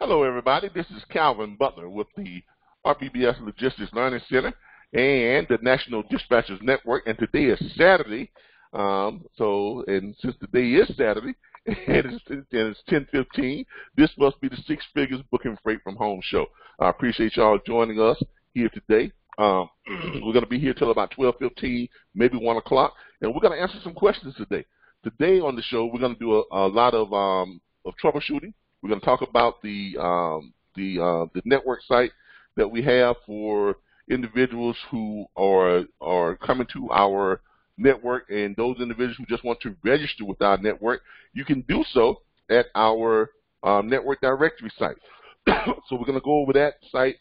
Hello, everybody. This is Calvin Butler with the RBBS Logistics Learning Center and the National Dispatchers Network. And today is Saturday. And since today is Saturday and it's 10:15, this must be the Six Figures Booking Freight from Home show. I appreciate y'all joining us here today. We're going to be here till about 12:15, maybe 1 o'clock, and we're going to answer some questions today. Today on the show, we're going to do a lot of troubleshooting. We're going to talk about the network site that we have for individuals who are coming to our network, and those individuals who just want to register with our network, you can do so at our network directory site. So we're going to go over that site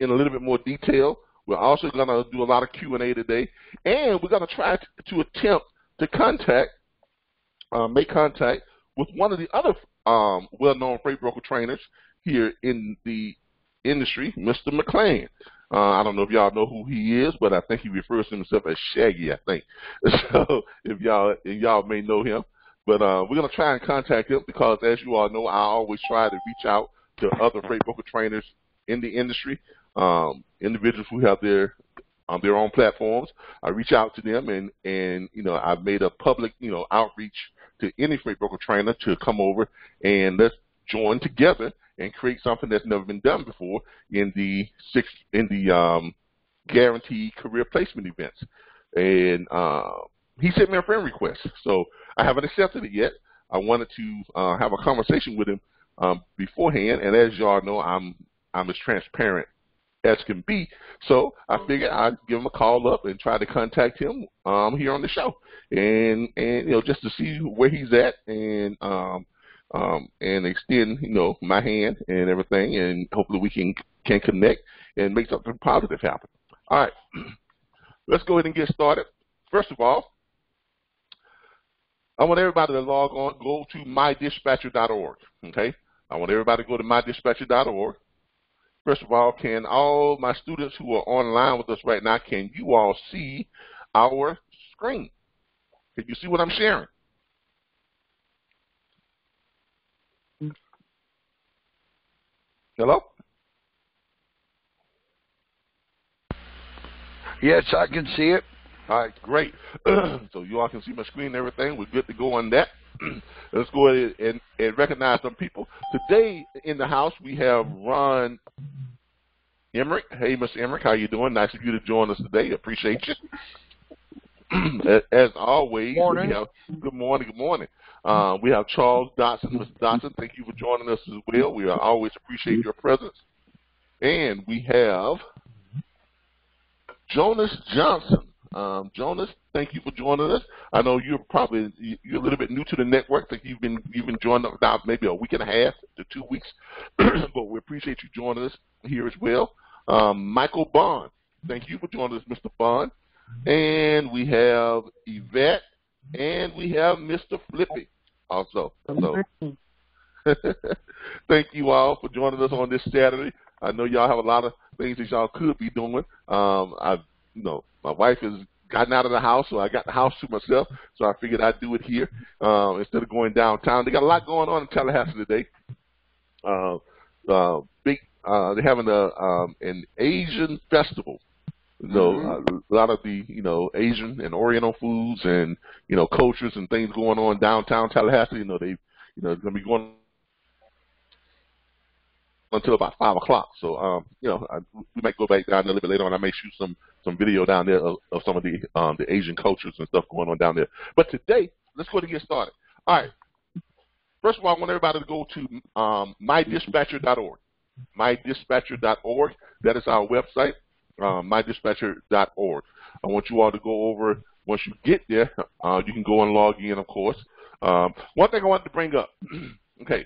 in a little bit more detail. We're also going to do a lot of Q&A today, and we're going to try to attempt to make contact with one of the other well-known freight broker trainers here in the industry, Mr. McLean. I don't know if y'all know who he is, but I think he refers to himself as Shaggy, I think. So if y'all may know him. But we're going to try and contact him because, as you all know, I always try to reach out to other freight broker trainers in the industry, individuals who have their own platforms. I reach out to them, and you know, I've made a public outreach to any freight broker trainer to come over and let's join together and create something that's never been done before in the guaranteed career placement events. And he sent me a friend request, so I haven't accepted it yet. I wanted to have a conversation with him beforehand, and as y'all know, I'm as transparent as can be, so I figured I'd give him a call up and try to contact him here on the show, and just to see where he's at, and extend my hand and everything, and hopefully we can connect and make something positive happen. All right, let's go ahead and get started. First of all, I want everybody to log on, go to mydispatcher.org. Okay, I want everybody to go to mydispatcher.org. First of all, can all my students who are online with us right now, can you all see our screen? Can you see what I'm sharing? Hello? Yes, I can see it. All right, great. So you all can see my screen and everything. We're good to go on that. Let's go ahead and recognize some people. Today in the house, we have Ron Emmerich. Hey, Mr. Emmerich, how you doing? Nice of you to join us today. Appreciate you. As always, morning. Good morning, good morning. We have Charles Dotson. Mr. Dotson, thank you for joining us as well. We always appreciate your presence. And we have Jonas Johnson. Jonas, thank you for joining us. I know you're a little bit new to the network. That you've been joining us now maybe a week and a half to 2 weeks, but we appreciate you joining us here as well. Michael Bond, thank you for joining us, Mr. Bond. And we have Yvette, and we have Mr. Flippy also. So, thank you all for joining us on this Saturday. I know y'all have a lot of things that y'all could be doing. My wife has gotten out of the house, so I got the house to myself, so I figured I'd do it here instead of going downtown. They got a lot going on in Tallahassee today. They're having an Asian festival. A lot of the Asian and Oriental foods and cultures and things going on downtown Tallahassee. They're going to be going until about 5 o'clock. So we might go back down there a little bit later on. I may shoot some video down there of some of the Asian cultures and stuff going on down there. But today, let's go ahead and get started. All right. First of all, I want everybody to go to mydispatcher.org. Mydispatcher.org. That is our website. Mydispatcher.org. I want you all to go over. Once you get there, you can go and log in, of course. One thing I wanted to bring up. Okay.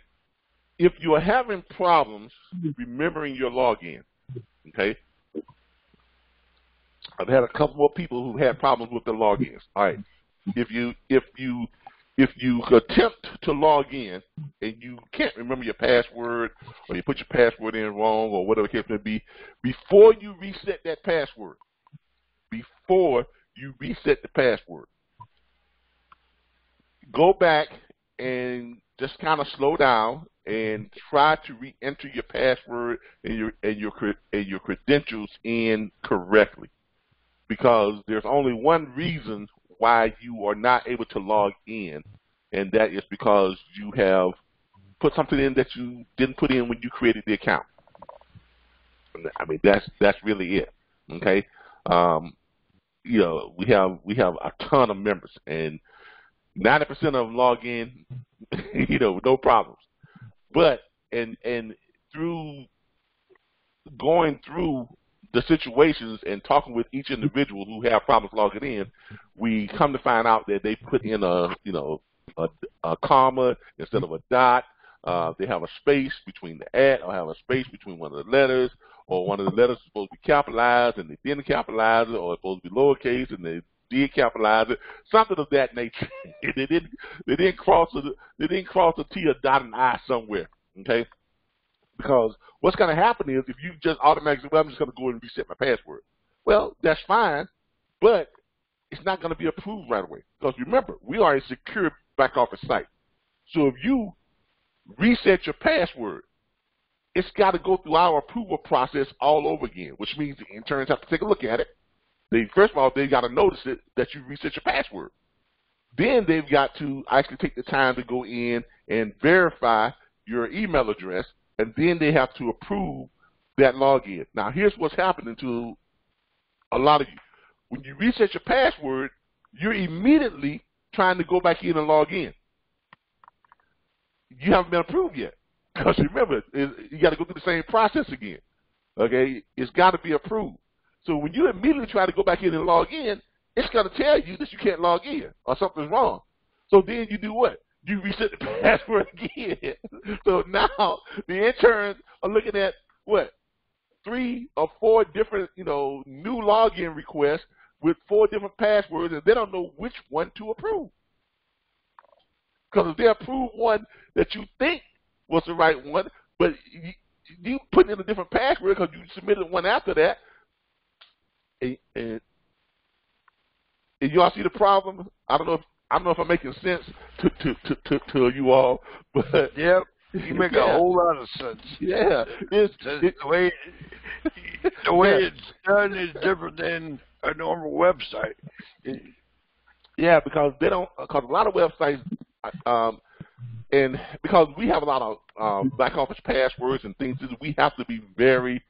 If you are having problems remembering your login, okay, I've had a couple more people who had problems with their logins. All right, if you attempt to log in and you can't remember your password, or you put your password in wrong, or whatever the case may be, before you reset that password, go back and just kind of slow down and try to re-enter your password and your credentials in correctly, because there's only one reason why you are not able to log in, and that is because you have put something in that you didn't put in when you created the account. I mean, that's really it. Okay, you know, we have a ton of members, and 90% of them log in, you know, no problems. But and through going through the situations and talking with each individual who have problems logging in, we come to find out that they put in a, you know, a comma instead of a dot. They have a space between the at, or have a space between one of the letters, or one of the letters is supposed to be capitalized and they didn't capitalize it, or it's supposed to be lowercase and they did capitalize it, something of that nature. They didn't cross the T or dot an I somewhere, okay? Because what's going to happen is, if you just automatically, well, I'm just going to go ahead and reset my password. Well, that's fine, but it's not going to be approved right away. Because remember, we are a secure back office site. So if you reset your password, it's got to go through our approval process all over again, which means the interns have to take a look at it. They, first of all, they've got to notice it, that you reset your password. Then they've got to actually take the time to go in and verify your email address, and then they have to approve that login. Now, here's what's happening to a lot of you. When you reset your password, you're immediately trying to go back in and log in. You haven't been approved yet, because remember, you got to go through the same process again. Okay, it's got to be approved. So when you immediately try to go back in and log in, it's going to tell you that you can't log in or something's wrong. So then you do what? You reset the password again. So now the interns are looking at what, 3 or 4 different, you know, new login requests with 4 different passwords, and they don't know which one to approve. Because if they approve one that you think was the right one, but you put in a different password because you submitted one after that, and y'all see the problem. I don't know if I'm making sense to you all, but yep, you make a whole lot of sense. Yeah, the way it's done is different than a normal website. Yeah, because they don't. Because a lot of websites, and because we have a lot of back office passwords and things, we have to be very,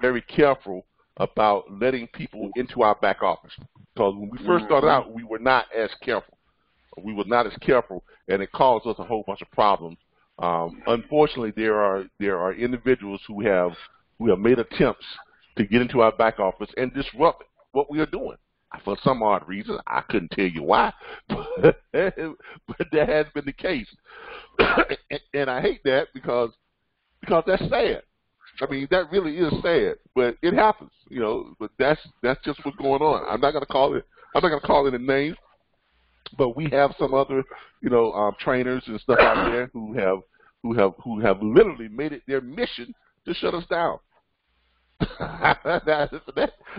very careful about letting people into our back office. Because when we first started out, we were not as careful. We were not as careful, and it caused us a whole bunch of problems. Unfortunately, there are individuals who have made attempts to get into our back office and disrupt what we are doing for some odd reason. I couldn't tell you why, but that has been the case, and I hate that because that's sad. I mean, that really is sad, but it happens, you know. But that's just what's going on. I'm not gonna call it a name. But we have some other, you know, trainers and stuff out there who have literally made it their mission to shut us down.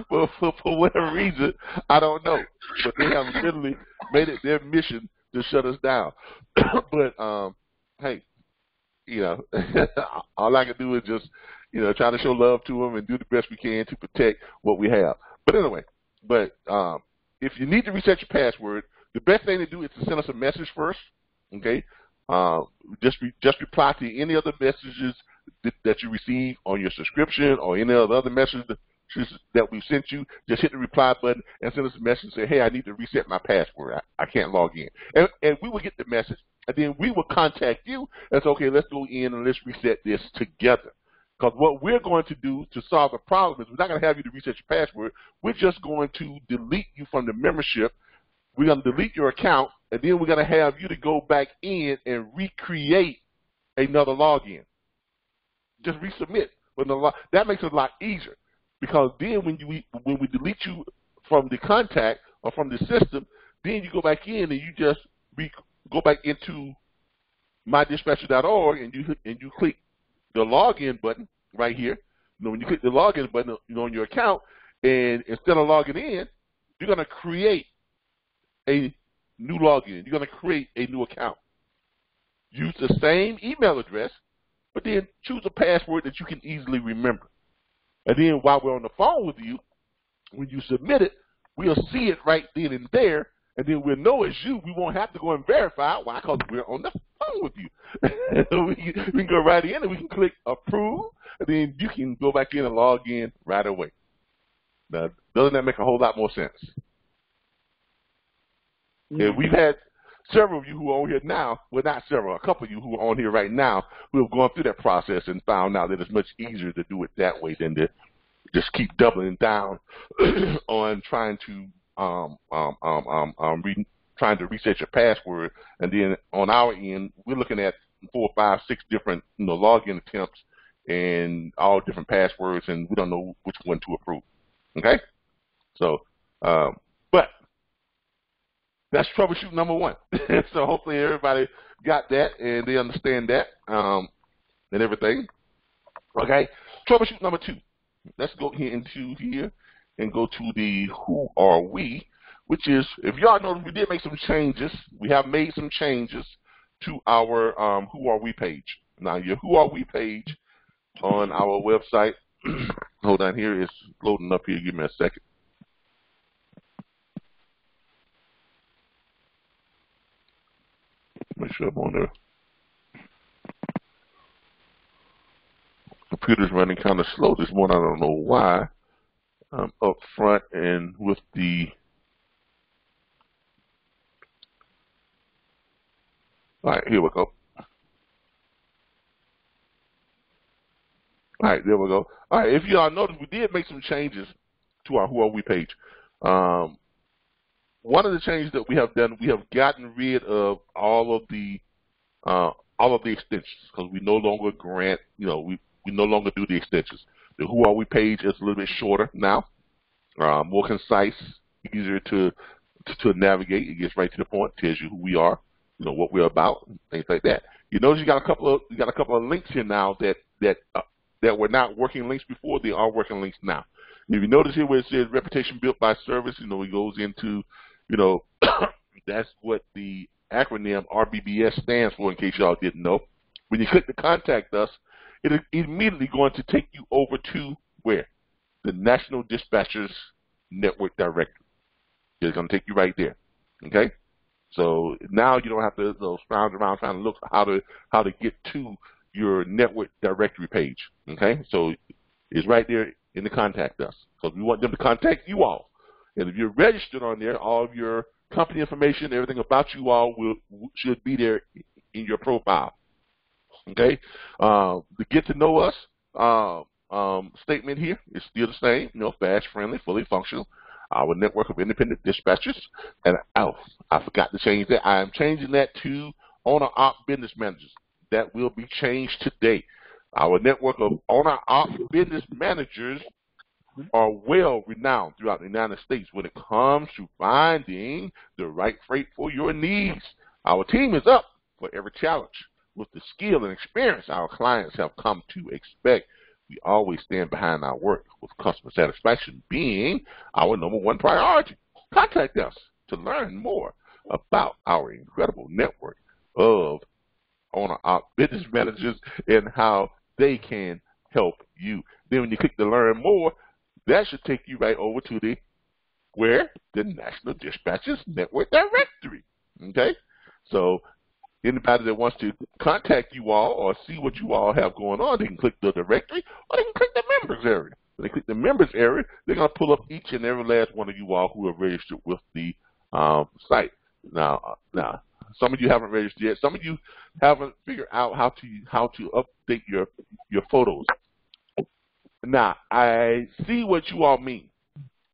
For whatever reason, I don't know, but they have literally made it their mission to shut us down. But hey, you know, all I can do is just, you know, try to show love to them and do the best we can to protect what we have. But anyway, if you need to reset your password, the best thing to do is to send us a message first, okay? Just reply to any other messages that you receive on your subscription, or any other messages that we sent you. Just hit the reply button and send us a message and say, hey, I need to reset my password. I can't log in. And we will get the message, and then we will contact you and say, okay, let's go in and let's reset this together. Because what we're going to do to solve the problem is, we're not going to have you to reset your password. We're just going to delete you from the membership. We're going to delete your account, and then we're going to have you to go back in and recreate another login. Just resubmit. That makes it a lot easier, because then when we delete you from the contact or from the system, then you go back in and you just go back into mydispatcher.org, and you click the login button right here. You know, when you click the login button, you know, on your account, and instead of logging in, you're going to create a new login. You're going to create a new account. Use the same email address, but then choose a password that you can easily remember. And then while we're on the phone with you, when you submit it, we'll see it right then and there, and then we'll know it's you. We won't have to go and verify. Why? Because we're on the phone with you. We can go right in and we can click approve, and then you can go back in and log in right away. Now, doesn't that make a whole lot more sense? Yeah. And we've had several of you who are on here now, well, not several, a couple of you who are on here right now who have gone through that process and found out that it's much easier to do it that way than to just keep doubling down on trying to reset your password. And then on our end, we're looking at 4, 5, 6 different login attempts and all different passwords, and we don't know which one to approve. Okay, so but that's troubleshoot number one. So hopefully everybody got that and they understand that and everything. Okay, troubleshoot number two. Let's go into here and go to the who are we, which is, if y'all notice, we did make some changes. We have made some changes to our who are we page. Now your who are we page on our website. Hold on, here it's loading up here. Give me a second. Make sure I'm on there. Computer's running kind of slow this morning. I don't know why. I'm up front and with the all right, here we go. All right, there we go. All right, if you all noticed, we did make some changes to our Who Are We page. One of the changes that we have done, we have gotten rid of all of the extensions, because we no longer grant, we no longer do the extensions. The Who Are We page is a little bit shorter now, more concise, easier to navigate. It gets right to the point, tells you who we are, what we're about, things like that. You notice you got a couple of links here now that were not working links before. They are working links now. If you notice here where it says reputation built by service, it goes into, that's what the acronym RBBS stands for, in case y'all didn't know. When you click the contact us, it is immediately going to take you over to where? The National Dispatchers Network Directory. It's going to take you right there. Okay? So now you don't have to scrounge around trying to look how to get to your network directory page. Okay? So it's right there in the contact us. So we want them to contact you all. And if you're registered on there, all of your company information, everything about you all should be there in your profile. Okay? The get to know us statement here is still the same, fast, friendly, fully functional. Our network of independent dispatchers. And I forgot to change that. I am changing that to owner-op business managers. That will be changed today. Our network of owner-op business managers are well renowned throughout the United States when it comes to finding the right freight for your needs. Our team is up for every challenge with the skill and experience our clients have come to expect. We always stand behind our work, with customer satisfaction being our #1 priority. Contact us to learn more about our incredible network of owner-op business managers and how they can help you. Then when you click to learn more, that should take you right over to the the National Dispatchers Network Directory. Okay? So anybody that wants to contact you all or see what you all have going on, they can click the directory or they can click the members area. When they click the members area, they're going to pull up each and every last one of you all who are registered with the site. Now, some of you haven't registered yet. Some of you haven't figured out how to update your photos. Now, I see what you all mean.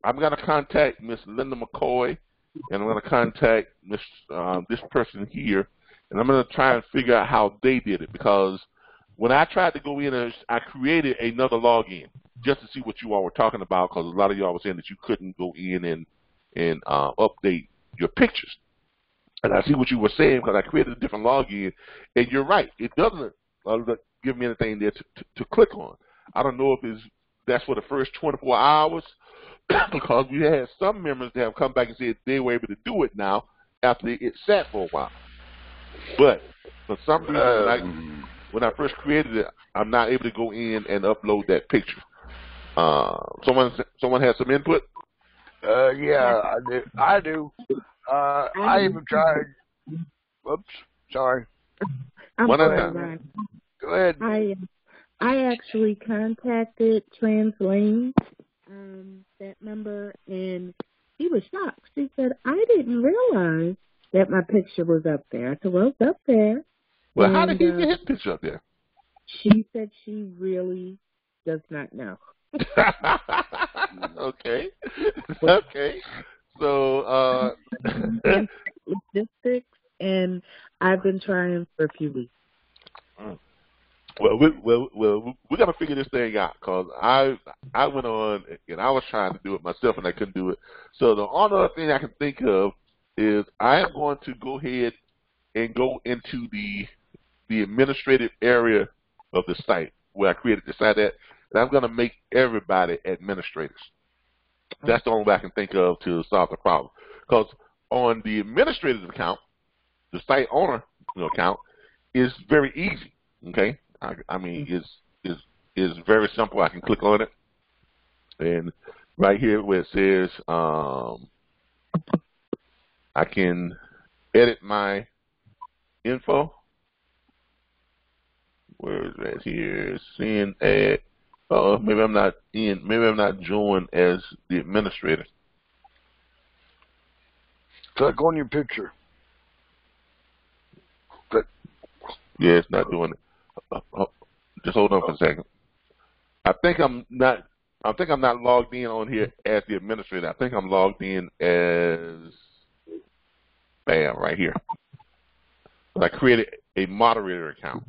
I'm going to contact Miss Linda McCoy, and I'm going to contact this person here, and I'm going to try and figure out how they did it, because when I tried to go in, I created another login just to see what you all were talking about, because a lot of y'all were saying that you couldn't go in and update your pictures. And I see what you were saying, because I created a different login, and you're right. It doesn't give me anything there to click on. I don't know if that's for the first 24 hours, because we had some members that have come back and said they were able to do it now after it sat for a while. But for some reason, when I first created it, I'm not able to go in and upload that picture. Someone has some input? Yeah, I do. I even tried. Oops, sorry. I'm one sorry, time. Ron. Go ahead. I actually contacted Trans Lane, that member, and he was shocked. She said, I didn't realize that my picture was up there. I said, well, it's up there. Well, and how did he get his picture up there? She said she really does not know. Okay. Okay. So, logistics, and I've been trying for a few weeks. Well, we got to figure this thing out, because I went on and I was trying to do it myself and I couldn't do it. So the only other thing I can think of is I am going to go ahead and go into the administrative area of the site where I created the site at, and I'm going to make everybody administrators. That's the only way I can think of to solve the problem. Because on the administrative account, the site owner account is very easy. Okay. I mean, it's very simple. I can click on it, and right here where it says I can edit my info. Where is that here? Send ad. Oh, maybe I'm not in. Maybe I'm not joined as the administrator. Click on your picture. Click. Yeah, it's not doing it. Just hold on for a second. I think I'm not logged in on here as the administrator. I think I'm logged in as bam right here. I created a moderator account.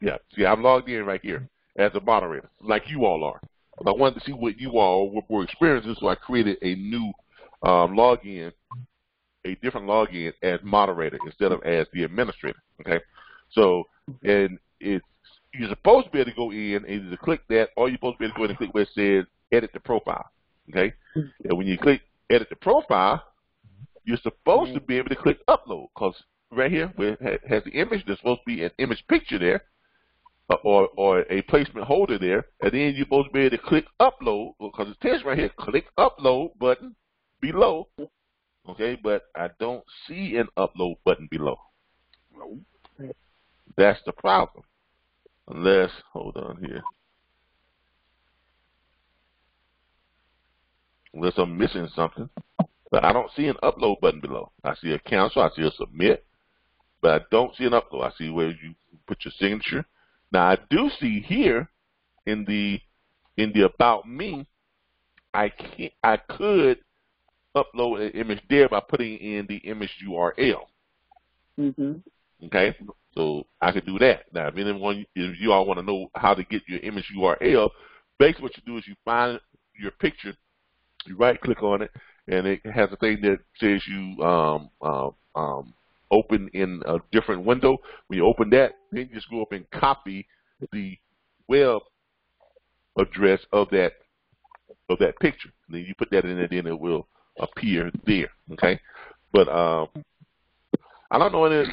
Yeah, see, I'm logged in right here as a moderator, like you all are. But I wanted to see what you all were experiencing, so I created a new login, a different login as moderator instead of as the administrator. Okay, so you're supposed to be able to go in and either click that, or you're supposed to be able to go in and click where it says edit the profile. Okay? And when you click edit the profile, you're supposed to be able to click upload, because right here where it has the image, there's supposed to be an image picture there or a placement holder there, and then you're supposed to be able to click upload, because it says right here, click upload button below. Okay? But I don't see an upload button below. That's the problem. Unless, hold on here. Unless I'm missing something. But I don't see an upload button below. I see a cancel. I see a submit. But I don't see an upload. I see where you put your signature. Now, I do see here in the About Me, I could upload an image there by putting in the image URL. Okay? So I could do that. Now, if you all want to know how to get your image URL, basically what you do is you find your picture, you right-click on it, and it has a thing that says you open in a different window. When you open that, then you just go up and copy the web address of that picture. And then you put that in, and then it will appear there. Okay, but I don't know any.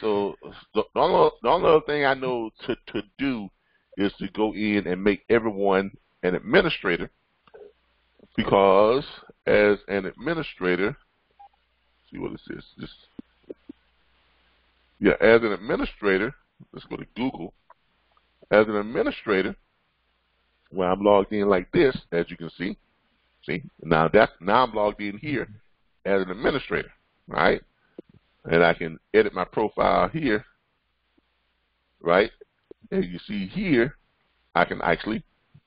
The only other thing I know to do is to go in and make everyone an administrator, because as an administrator, see what it says. As an administrator, let's go to Google. As an administrator, when I'm logged in like this, as you can see, now I'm logged in here as an administrator, all right? And I can edit my profile here, right? And you see here, I can actually,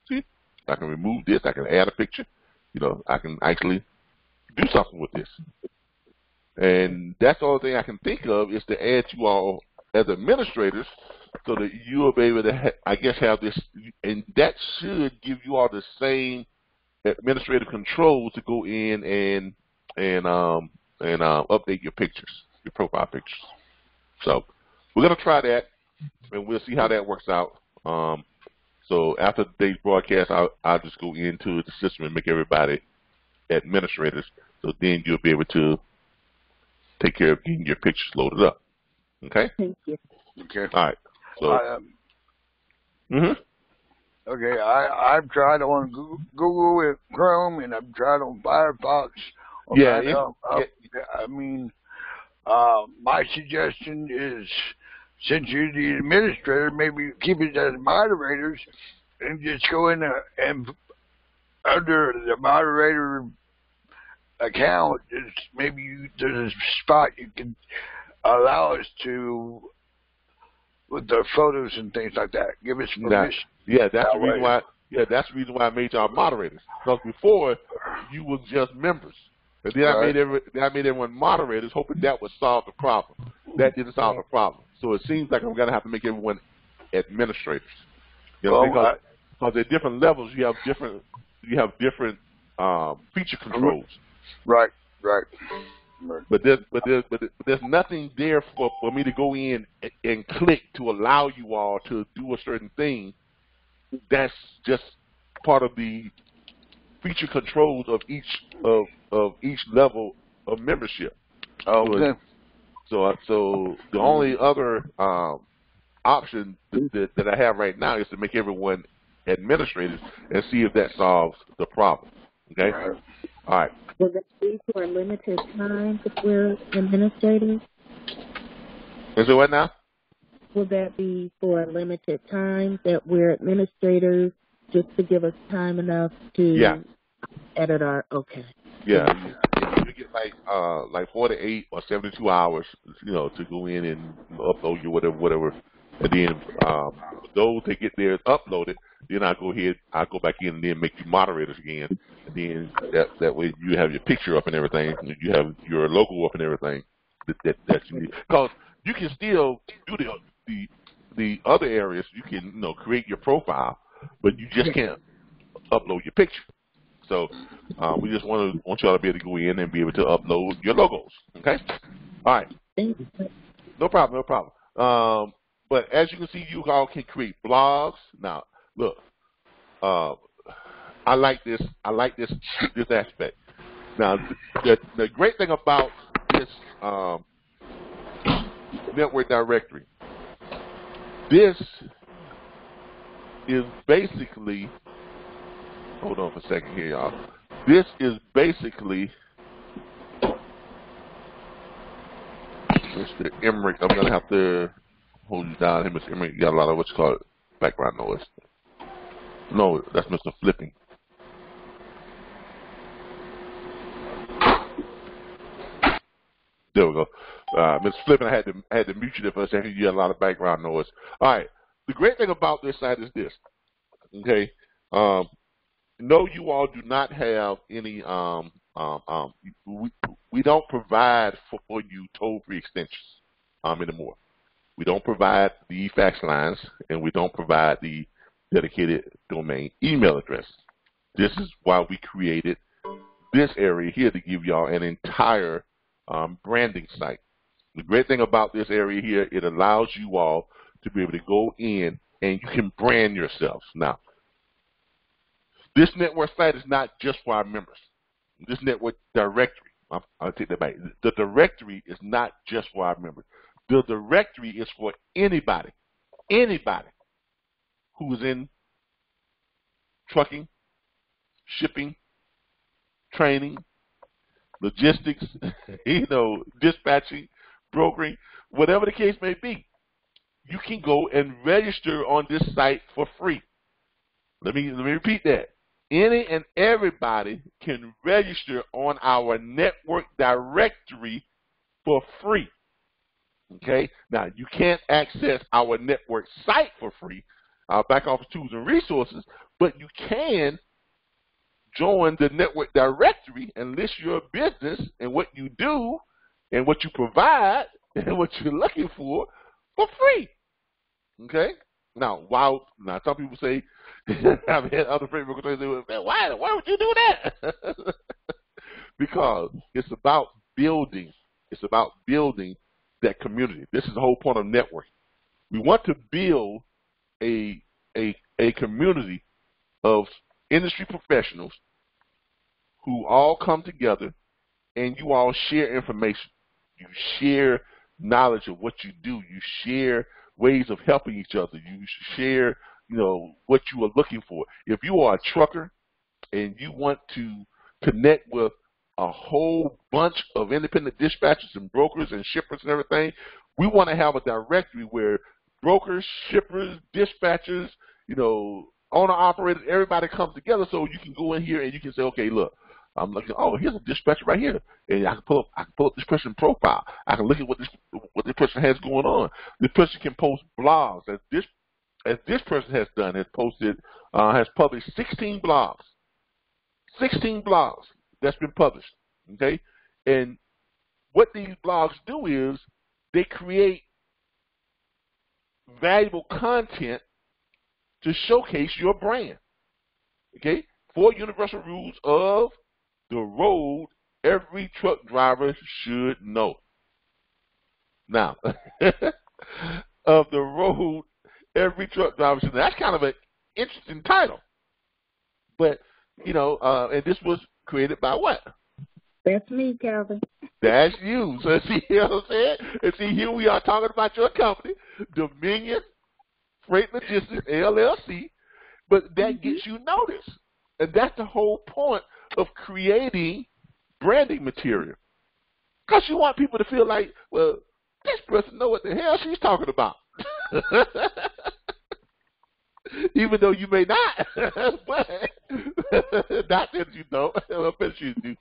see, I can remove this. I can add a picture. I can actually do something with this. And that's the only thing I can think of is to add you all as administrators so that you will be able to, have this. And that should give you all the same administrative controls to go in and update your pictures. Your profile pictures. So we're gonna try that, and we'll see how that works out. So after today's broadcast, I'll just go into the system and make everybody administrators. So then you'll be able to take care of getting your pictures loaded up. Okay. Thank you. Okay. All right. So. Okay, I've tried on Google with Chrome, and I've tried on Firefox. Yeah. My suggestion is, since you're the administrator, maybe keep it as moderators, and just go in there and under the moderator account, maybe there's a spot you can allow us to, with the photos and things like that, give us permission. Yeah, that's the reason why. Yeah, that's the reason why I made y'all moderators. Because before you were just members, and then I made everyone moderators, hoping that would solve the problem. That didn't solve the problem. So it seems like I'm gonna have to make everyone administrators. You know, because at different levels you have different feature controls. Right, right. But there's nothing there for me to go in and click to allow you all to do a certain thing. That's just part of the feature controls of each level of membership. Okay. So the only other option that I have right now is to make everyone administrators and see if that solves the problem. Okay. All right. Will that be for a limited time if we're administrators? Is it what now? Will that be for a limited time that we're administrators, just to give us time enough to edit our You get like 48 or 72 hours, you know, to go in and upload your whatever. And then those that get theirs uploaded, then I go back in and then make you moderators again. And then that way you have your picture up and everything, and you have your logo up and everything that you need. Because you can still do the other areas. You can create your profile, but you just can't upload your picture. So we just want y'all to be able to go in and be able to upload your logos. Okay. All right. No problem. No problem. But as you can see, you all can create blogs. Now, look, I like this. I like this aspect. Now, the great thing about this network directory, this is basically. Hold on for a second here, y'all. This is basically. Mr. Emmerich, I'm gonna have to. Hold you down. Hey, Mr. Emery, you got a lot of background noise. No, that's Mr. Flippy. There we go. Mr. Flippy, I had to mute you there for a second. You had a lot of background noise. All right. The great thing about this site is this. Okay. No, you all do not have any. We don't provide for you toll-free extensions anymore. We don't provide the fax lines, and we don't provide the dedicated domain email address. This is why we created this area here to give y'all an entire branding site. The great thing about this area here, it allows you all to be able to go in and you can brand yourselves. Now, this network site is not just for our members. This network directory, I'll take that back. The directory is not just for our members. The directory is for anybody who is in trucking, shipping, training, logistics, dispatching, brokering, whatever the case may be. You can go and register on this site for free. Let me repeat that. Any and everybody can register on our network directory for free. Okay, now you can't access our network site for free, our back office tools and resources, but you can join the network directory and list your business and what you do and what you provide and what you're looking for free. Okay, now some people say, I've had other people say, why would you do that? Because it's about building. It's about building that community. This is the whole point of networking. We want to build a community of industry professionals who all come together and you all share information. You share knowledge of what you do. You share ways of helping each other. You share, you know, what you are looking for. If you are a trucker and you want to connect with a whole bunch of independent dispatchers and brokers and shippers and everything, we want to have a directory where brokers, shippers, dispatchers, you know, owner-operators, everybody comes together, so you can go in here and you can say, okay, look, I'm looking, oh, here's a dispatcher right here, and I can pull up this person's profile. I can look at what this person has going on. This person can post blogs, as this person has done, has published 16 blogs. 16 blogs that's been published, okay? And what these blogs do is they create valuable content to showcase your brand, okay? 4 universal rules of the road every truck driver should know. Now, of the road every truck driver should know. That's kind of an interesting title, but you know, and this was created by what? That's me, Calvin. That's you. So see, you know what I'm saying? And see, here we are talking about your company, Dominion Freight Logistics LLC, but that gets you noticed. And that's the whole point of creating branding material, because you want people to feel like, well, this person knows what the hell she's talking about. Even though you may not, but not that you don't, I bet you do.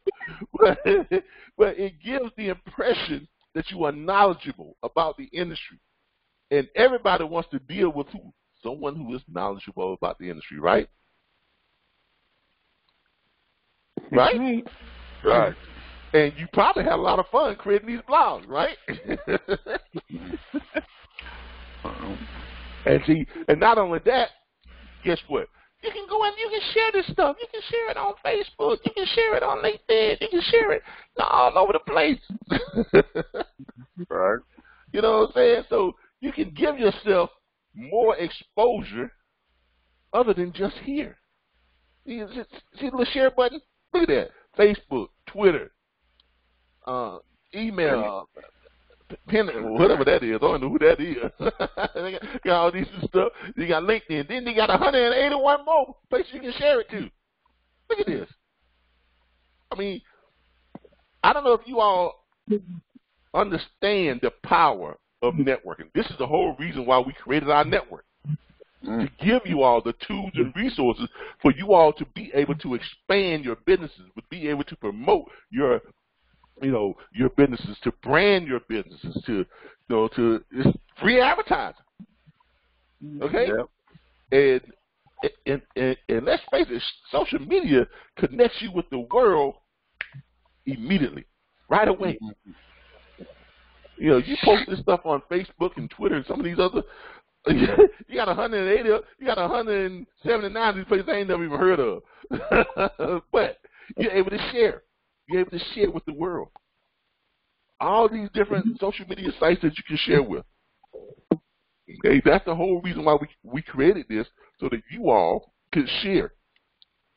But it gives the impression that you are knowledgeable about the industry. And everybody wants to deal with who? Someone who is knowledgeable about the industry, right? Right? Right. And you probably had a lot of fun creating these blogs, right? And see, and not only that, guess what? You can go and you can share this stuff. You can share it on Facebook. You can share it on LinkedIn. You can share it all over the place. Right. You know what I'm saying? So you can give yourself more exposure other than just here. You see the little share button? Look at that. Facebook, Twitter, email, whatever that is. I don't know who that is. They got all these stuff. You got LinkedIn. Then they got 181 more places you can share it to. Look at this. I mean, I don't know if you all understand the power of networking. This is the whole reason why we created our network, to give you all the tools and resources for you all to be able to expand your businesses, to be able to promote your, you know, your businesses, to brand your businesses, to, you know, to free advertising. Okay? Yep. And let's face it, social media connects you with the world immediately, right away. You know, you post this stuff on Facebook and Twitter and some of these other, you got 180, you got 179 of these places I ain't never even heard of. But you're able to share. You're able to share with the world. All these different social media sites that you can share with. Okay, that's the whole reason why we created this, so that you all can share.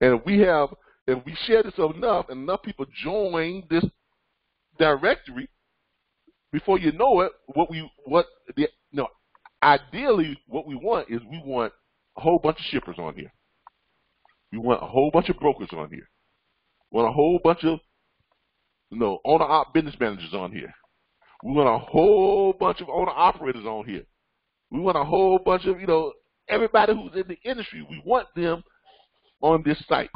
And if we share this enough, and enough people join this directory, before you know it, ideally, what we want is we want a whole bunch of shippers on here. We want a whole bunch of brokers on here. We want a whole bunch of, you know, owner-op business managers on here. We want a whole bunch of owner-operators on here. We want a whole bunch of, you know, everybody who's in the industry. We want them on this site.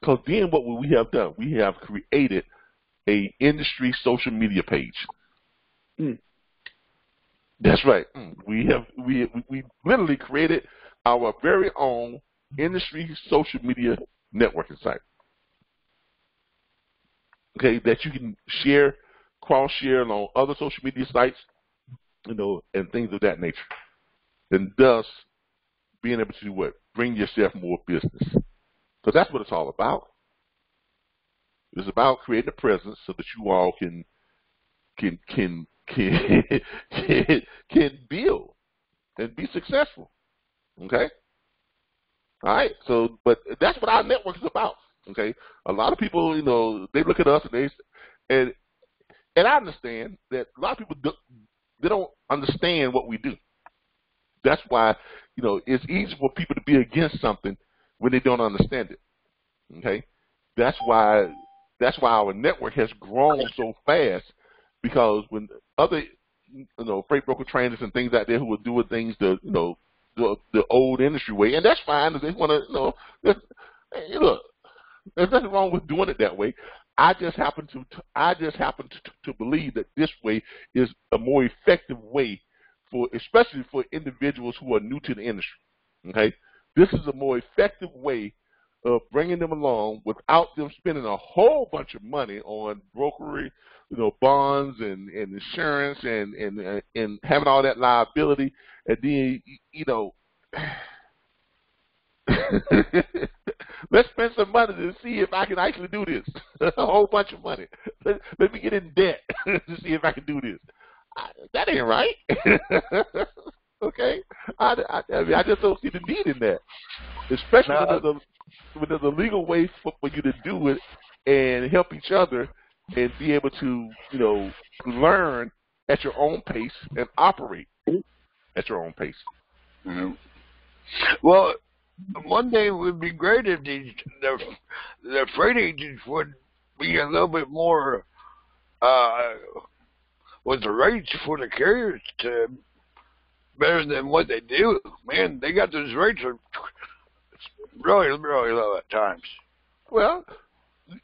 Because then what we have done, we have created a industry social media page. That's right. We literally created our very own industry social media networking site. Okay, that you can share, cross-share on other social media sites, you know, and things of that nature. And thus, being able to do what? Bring yourself more business. So that's what it's all about. It's about creating a presence so that you all can build and be successful. Okay? All right? So, but that's what our network is about. Okay? A lot of people, you know, they look at us and I understand that a lot of people They don't understand what we do. That's why, you know, it's easy for people to be against something when they don't understand it. Okay, that's why our network has grown so fast, because when other, you know, freight broker trainers and things out there who are doing things the, you know, the old industry way, and that's fine. If they want to, you know, look, there's nothing wrong with doing it that way. I just happen to believe that this way is a more effective way for, especially for individuals who are new to the industry. Okay, this is a more effective way of bringing them along without them spending a whole bunch of money on brokerage, you know, bonds and insurance and having all that liability, and then, you know, let's spend some money to see if I can actually do this. A whole bunch of money. Let me get in debt to see if I can do this. That ain't right. Okay, I mean, I just don't see the need in that, especially when there's a legal way for you to do it and help each other and be able to, you know, learn at your own pace and operate at your own pace. Mm-hmm. Well, one day it would be great if the freight agents would be a little bit more with the rates for the carriers to better than what they do. Man, they got those rates are really, really low at times. Well,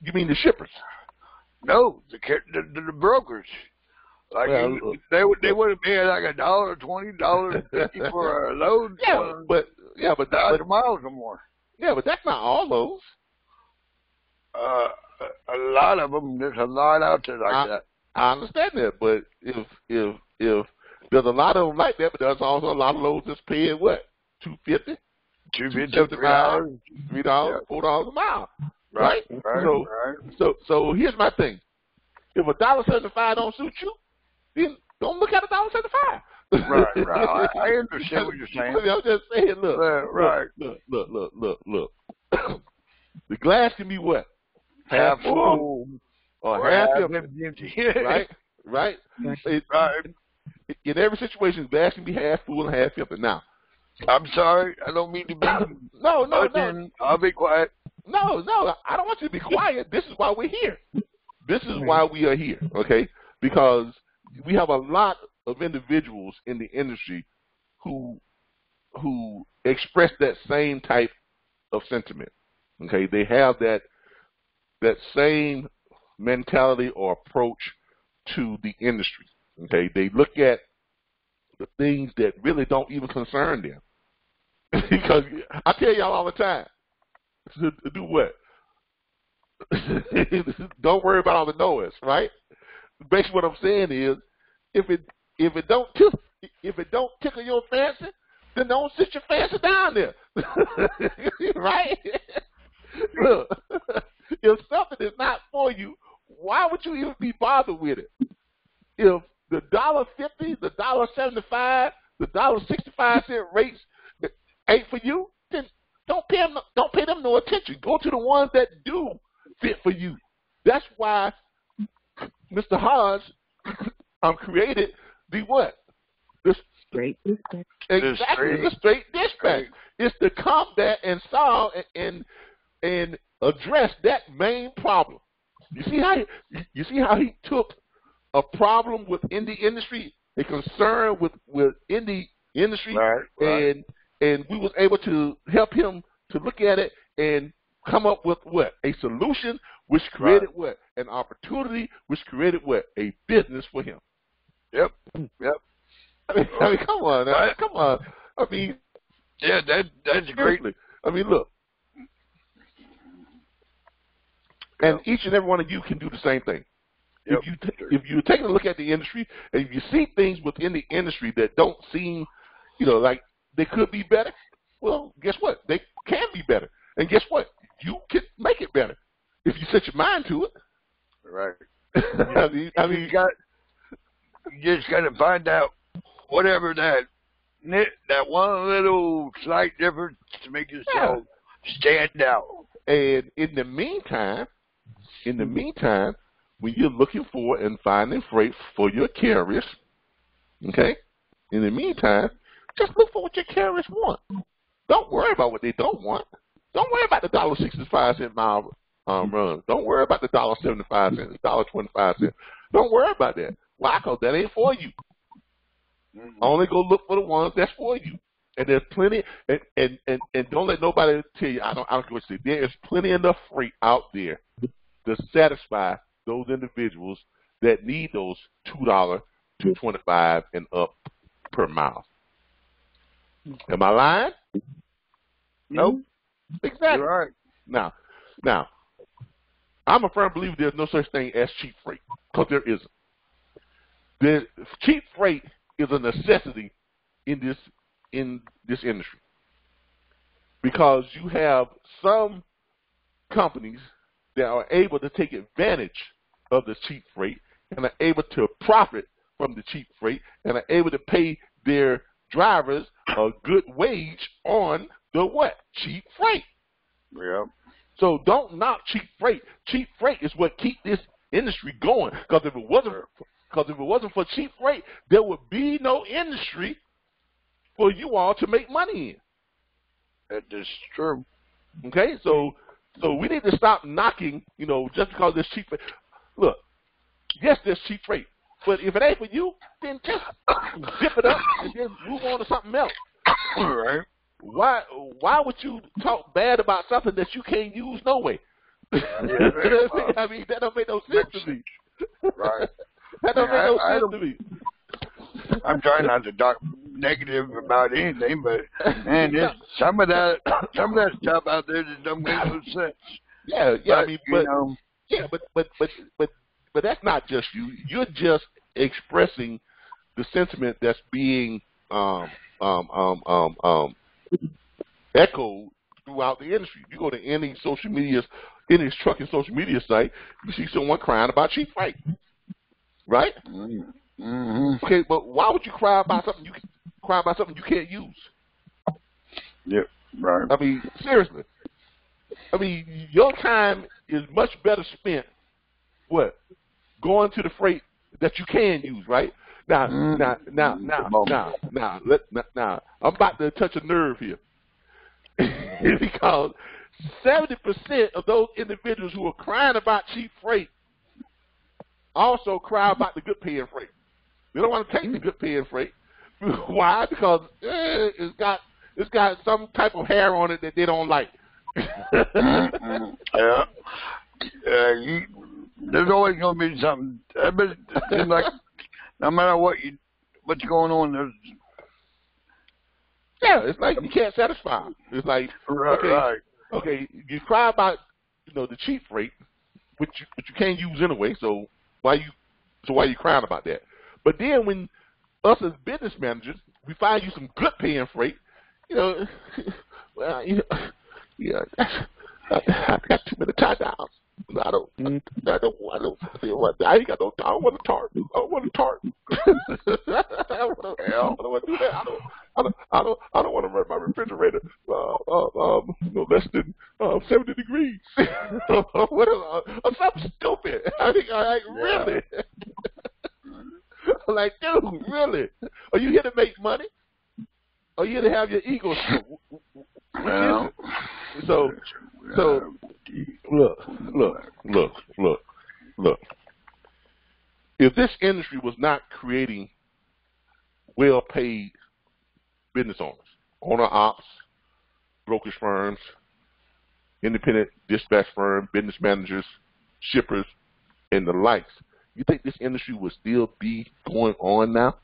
you mean the shippers? No, the brokers. Like, well, they wouldn't pay like $1, $20, $50 for a load. Yeah, but 100 miles or more. Yeah, but that's not all those. A lot of them. There's a lot out there like that. I understand that, but if there's a lot of them like that, but there's also a lot of loads that's paying what, $2.50, $2.50 a mile, $3, $4 a mile, right? Right. So here's my thing. If $1.75 don't suit you, then don't look at $1.75. Right. I understand what you're saying. I'm just saying, look, right. Look. The glass can be what? Half full or half empty. Right. In every situation, the glass can be half full and half empty. Now, I'm sorry, I don't mean to be. No. I'll be quiet. No, I don't want you to be quiet. This is why we're here. This is why we are here, okay? Because we have a lot of individuals in the industry who express that same type of sentiment, okay? They have that same mentality or approach to the industry, okay? They look at the things that really don't even concern them. Because I tell y'all all the time, to do what? Don't worry about all the noise, right? Basically, what I'm saying is, if it don't tickle your fancy, then don't sit your fancy down there, right? Look, if something is not for you, why would you even be bothered with it? If the $1.50, the $1.75, the $1.65 rates ain't for you, then don't pay them no attention. Go to the ones that do fit for you. That's why Mr. Hodge created the what? The straight dispatch. Exactly, the straight dispatch. It's to combat and solve and address that main problem. You see how he took a problem within the industry, a concern within the industry, and we was able to help him to look at it and come up with what? A solution, which created what? An opportunity, which created what? A business for him. Yep. I mean come on now. Right. Come on. I mean, yeah, that's great. I mean, look. And each and every one of you can do the same thing. Yep. If you take a look at the industry, and if you see things within the industry that don't seem, you know, like they could be better, well, guess what? They can be better. And guess what? You can make it better if you set your mind to it. Right. I mean, you just got to find out whatever that one little slight difference to make yourself stand out. And in the meantime, when you're looking for and finding freight for your carriers, Okay? In the meantime, just look for what your carriers want. Don't worry about what they don't want. Don't worry about the $1.65 mile run. Don't worry about the $1.75, the $1.25. Don't worry about that. Why? Because that ain't for you. Only go look for the ones that's for you. And there's plenty, and don't let nobody tell you, I don't care what you say. There is plenty enough freight out there to satisfy those individuals that need those $2, $2.25 and up per mile. Am I lying? No. Exactly. You're right. Now, I'm a firm believer there's no such thing as cheap freight, because there isn't. Cheap freight is a necessity in this industry, because you have some companies that are able to take advantage of the cheap freight and are able to profit from the cheap freight and are able to pay their drivers a good wage on the what? Cheap freight. Yeah. So don't knock cheap freight. Cheap freight is what keeps this industry going, because if it wasn't for cheap freight, there would be no industry for you all to make money in. That is true. Okay, so we need to stop knocking, just because there's cheap freight. Look, yes, there's cheap freight, but if it ain't for you, then just zip it up and then move on to something else. All right. Why would you talk bad about something that you can't use no way? Yeah, I mean, that don't make no sense to me. Right. That don't make no sense to me. I'm trying not to talk negative about anything, but man, some of that stuff out there just doesn't make no sense. Yeah, but, I mean, but that's not just you. You're just expressing the sentiment that's being echoed throughout the industry. You go to any trucking social media site, you see someone crying about cheap freight, right? Mm-hmm. Okay, but why would you cry about something you can't use? Yep, right. I mean, seriously. I mean, your time is much better spent going to the freight that you can use, right? Now, I'm about to touch a nerve here. Because 70% of those individuals who are crying about cheap freight also cry about the good paying freight. They don't want to take the good paying freight. Why? Because it's got some type of hair on it that they don't like. Yeah. There's always going to be something. Like, no matter what's going on, there's... Yeah, it's like you can't satisfy them. It's like, okay, you cry about, the cheap freight, which you can't use anyway, so why are you crying about that? But then when us as business managers, we find you some good paying freight, I got too many tie downs. I ain't got no. I don't want a tarp. I don't want a tarp. I don't want to do that. I don't want to run my refrigerator less than 70 degrees. I'm so stupid. I think really. I'm like, dude, really? Are you here to make money? Are you here to have your ego? Well, so look. If this industry was not creating well-paid business owners, owner ops, brokerage firms, independent dispatch firm, business managers, shippers, and the likes, you think this industry would still be going on now?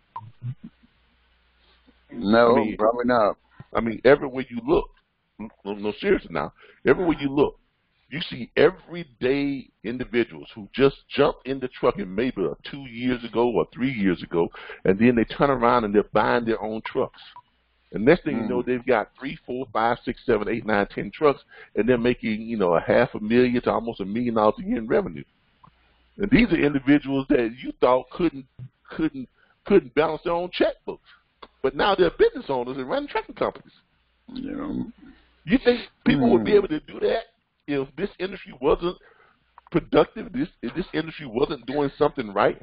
No, probably not. I mean, everywhere you look, no, seriously now, everywhere you look, you see everyday individuals who just jump in the trucking maybe 2 years ago or 3 years ago, and then they turn around and they're buying their own trucks. And next thing you know, they've got 3, 4, 5, 6, 7, 8, 9, 10 trucks, and they're making, a $500,000 to almost $1 million a year in revenue. And these are individuals that you thought couldn't balance their own checkbooks. But now they're business owners and running trucking companies. Yeah. You think people would be able to do that if this industry wasn't productive, if this industry wasn't doing something right?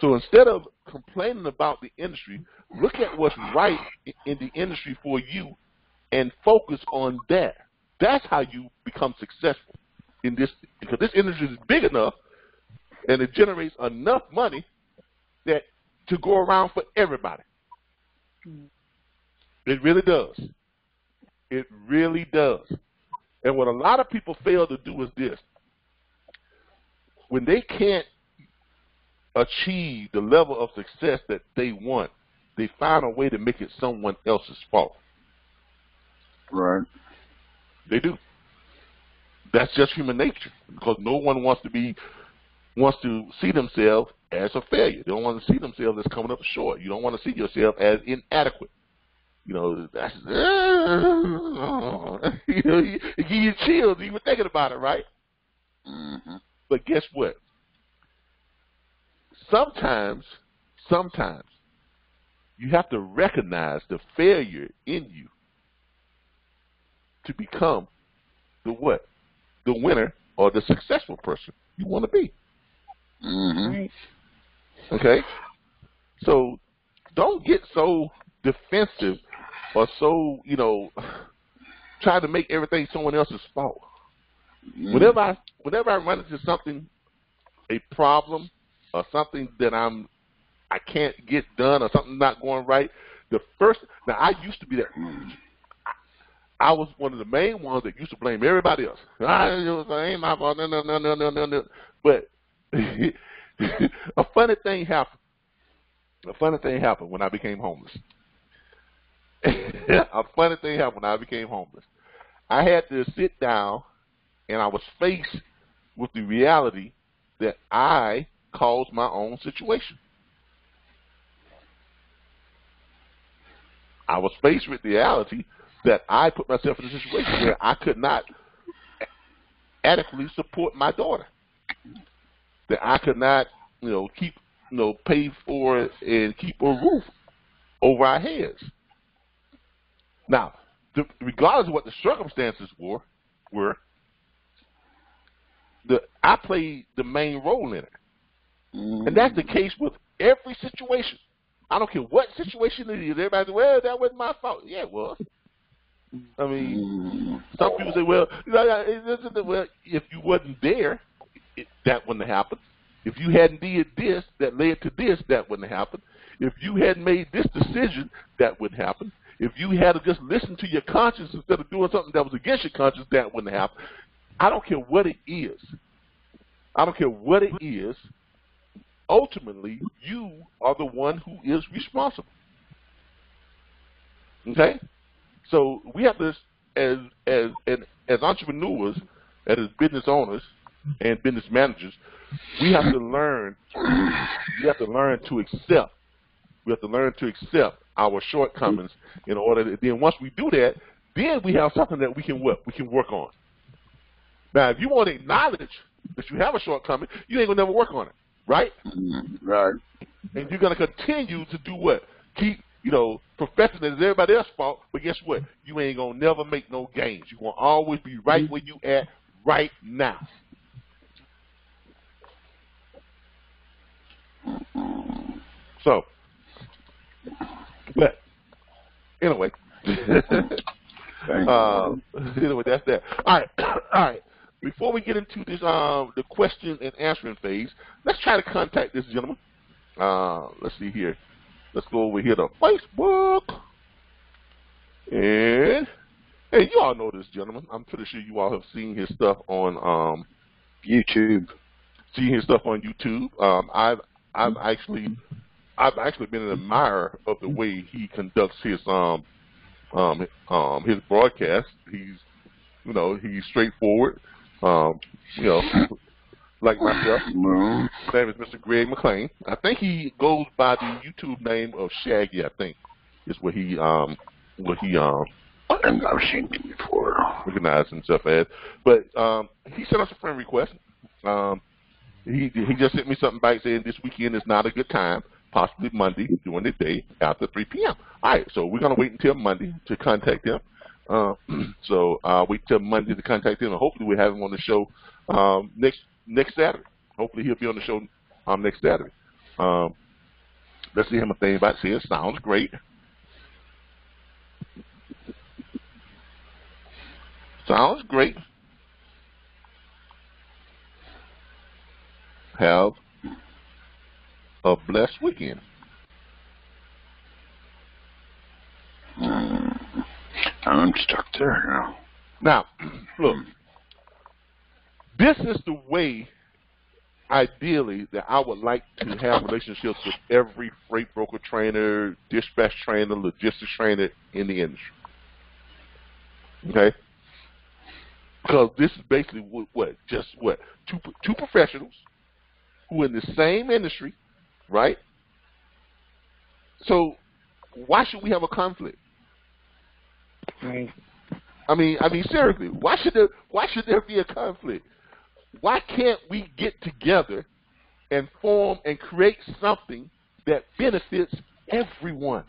So instead of complaining about the industry, look at what's right in the industry for you and focus on that. That's how you become successful in this, because this industry is big enough and it generates enough money that to go around for everybody. It really does. It really does. And what a lot of people fail to do is this. When they can't achieve the level of success that they want, they find a way to make it someone else's fault. Right. They do. That's just human nature, because no one wants to see themselves as a failure. They don't want to see themselves as coming up short. You don't want to see yourself as inadequate. You know, that's, you know, it gives you chills even thinking about it, right? Mm-hmm. But guess what? Sometimes you have to recognize the failure in you to become the what? The winner or the successful person you want to be. Mm-hmm. Right. Okay? So don't get so defensive or so, you know, try to make everything someone else's fault. Mm-hmm. Whenever I run into something, a problem, or something that I can't get done, or something not going right, now I used to be that. I was one of the main ones that used to blame everybody else. I ain't my fault. No. But a funny thing happened when I became homeless. I had to sit down, and I was faced with the reality that I caused my own situation. I was faced with the reality that I put myself in a situation where I could not adequately support my daughter, that I could not, you know, keep, you know, pay for and keep a roof over our heads. Now, regardless of what the circumstances were, I played the main role in it. And that's the case with every situation. I don't care what situation it is. Everybody says, well, that wasn't my fault. Yeah, it was. I mean, some people say, well, if you wasn't there, that wouldn't have happened. If you hadn't did this, that led to this, that wouldn't have happened. If you hadn't made this decision, that wouldn't happen. If you had to just listen to your conscience instead of doing something that was against your conscience, that wouldn't happen. I don't care what it is. Ultimately, you are the one who is responsible. Okay? So we have to, as entrepreneurs, as business owners and business managers, we have to learn to accept our shortcomings in order to, then once we do that, then we have something that we can work on. Now, if you want to acknowledge that you have a shortcoming, you ain't gonna never work on it. Right? Right. And you're going to continue to do what? Keep, you know, professing that it's everybody else's fault, but guess what? You ain't going to never make no gains. You're going to always be right where you at right now. So, but, anyway. Anyway, that's that. All right. Before we get into this, the question and answering phase, let's try to contact this gentleman. Let's see here. Let's go over here to Facebook. And hey, you all know this gentleman. I'm pretty sure you all have seen his stuff on YouTube. I've actually been an admirer of the way he conducts his broadcast. He's straightforward. You know, like myself. His name is Mr. Greg McLean. I think he goes by the YouTube name of Shaggy. I think is what he I've seen him before. Recognized himself as. But he sent us a friend request. He just sent me something back saying this weekend is not a good time. Possibly Monday during the day after 3 p.m. All right, so we're gonna wait until Monday to contact him. Wait till Monday to contact him, and hopefully we'll have him on the show next Saturday. Hopefully he'll be on the show next Saturday. Let's see him a thing about it. See, it sounds great. Sounds great. Have a blessed weekend. I'm stuck there now. Now, look, this is the way, ideally, that I would like to have relationships with every freight broker trainer, dispatch trainer, logistics trainer in the industry. Okay? Because this is basically two professionals who are in the same industry, right? So why should we have a conflict? Right. I mean, seriously, why should there be a conflict? Why can't we get together and form and create something that benefits everyone?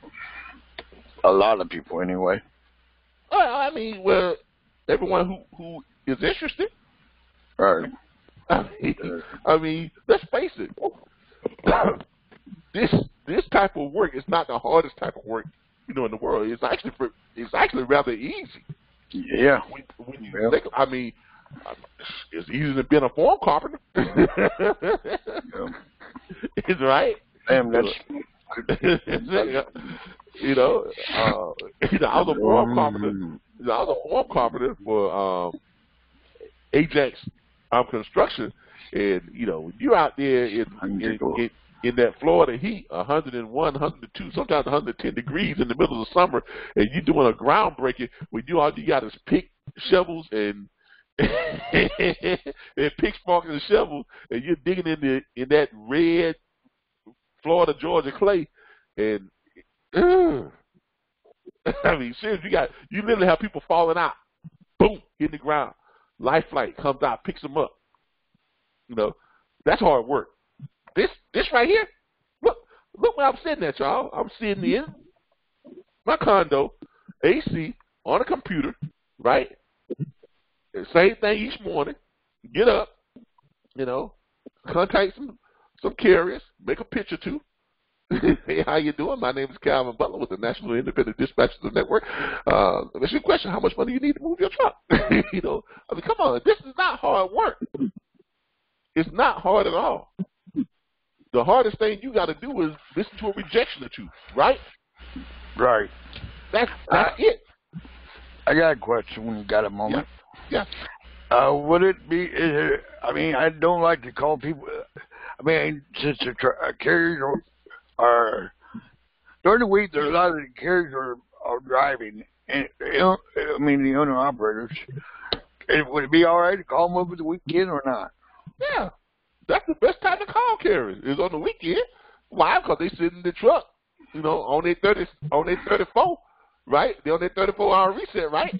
A lot of people, anyway. Well, I mean, well, everyone who is interested. Right. I mean, let's face it. This type of work is not the hardest type of work, you know, in the world. It's actually rather easy. Yeah. When you think, I mean, it's easier than being a form carpenter. Yeah. Right? Damn, that's I was a form carpenter. I was a form carpenter for Ajax Construction, and you know, you're out there in that Florida heat, 101, 102, sometimes 110 degrees in the middle of the summer, and you're doing a groundbreaking when you all you got is pick shovels and pick sparks and shovels, and you're digging in that red Florida Georgia clay, and I mean, seriously, you literally have people falling out, boom, hitting the ground. Life flight comes out, picks them up. You know, that's hard work. This right here, look where I'm sitting at, y'all. I'm sitting in my condo, AC, on a computer, right? The same thing each morning. Get up, you know, contact some carriers, make a picture too. Hey, how you doing? My name is Calvin Butler with the National Independent Dispatchers Network. Let me ask you a question. How much money do you need to move your truck? You know, I mean, come on. This is not hard work. It's not hard at all. The hardest thing you got to do is listen to a rejection or two, right? Right. That's it. I got a question when you got a moment. Yeah. Would it be, I don't like to call people, since a carrier are, during the week, there's a lot of the carriers are driving, and the owner-operators. Would it be all right to call them over the weekend or not? Yeah, that's the best time to call carriers is on the weekend. Why? Because they sit in the truck, you know, on their 34, right? They're on their 34-hour reset, right?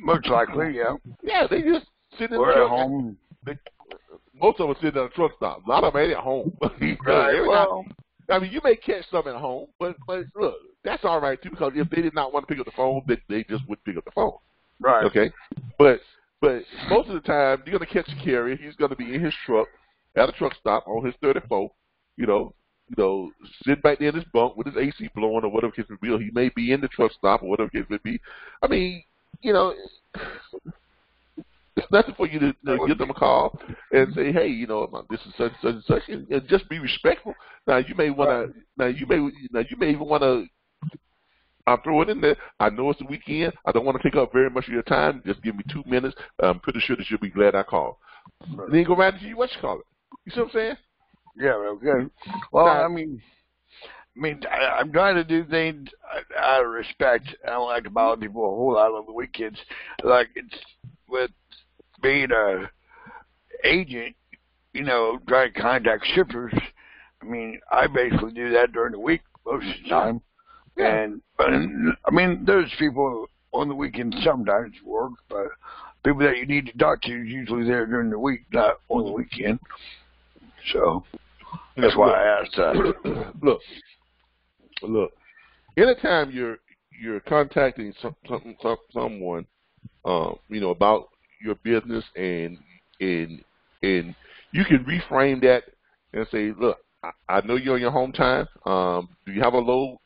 Most likely, yeah. Yeah, they just sit in the truck. At home. Most of them sit at a truck stop. A lot of them ain't at home. Right. Well, I mean, you may catch some at home, but look, that's all right too, because if they did not want to pick up the phone, they just wouldn't pick up the phone. Right. Okay. But most of the time, you're gonna catch a carrier. He's gonna be in his truck at a truck stop on his 34. You know, sitting back there in his bunk with his AC blowing or whatever case may be. He may be in the truck stop or whatever case may be. I mean, you know, it's nothing for you to give them a call and say, hey, you know, this is such and such and such, and just be respectful. Now you may want to. Now you may even want to. I'm throwing it in there. I know it's the weekend. I don't want to take up very much of your time. Just give me 2 minutes. I'm pretty sure that you'll be glad I called. Right. Then go right into you. What you call it? You see what I'm saying? Yeah. Okay. Well, now, I'm trying to do things out of respect. I don't like to bother people a whole lot on the weekends. Like it's with being a agent, you know, trying to contact shippers. I mean, I basically do that during the week most of the time. Yeah. And there's people on the weekend sometimes work, but people that you need to talk to is usually there during the week, not on the weekend. So that's why I asked that. Look. Anytime you're contacting someone, you know, about your business, and you can reframe that and say, look, I know you're on your home time. Do you have a load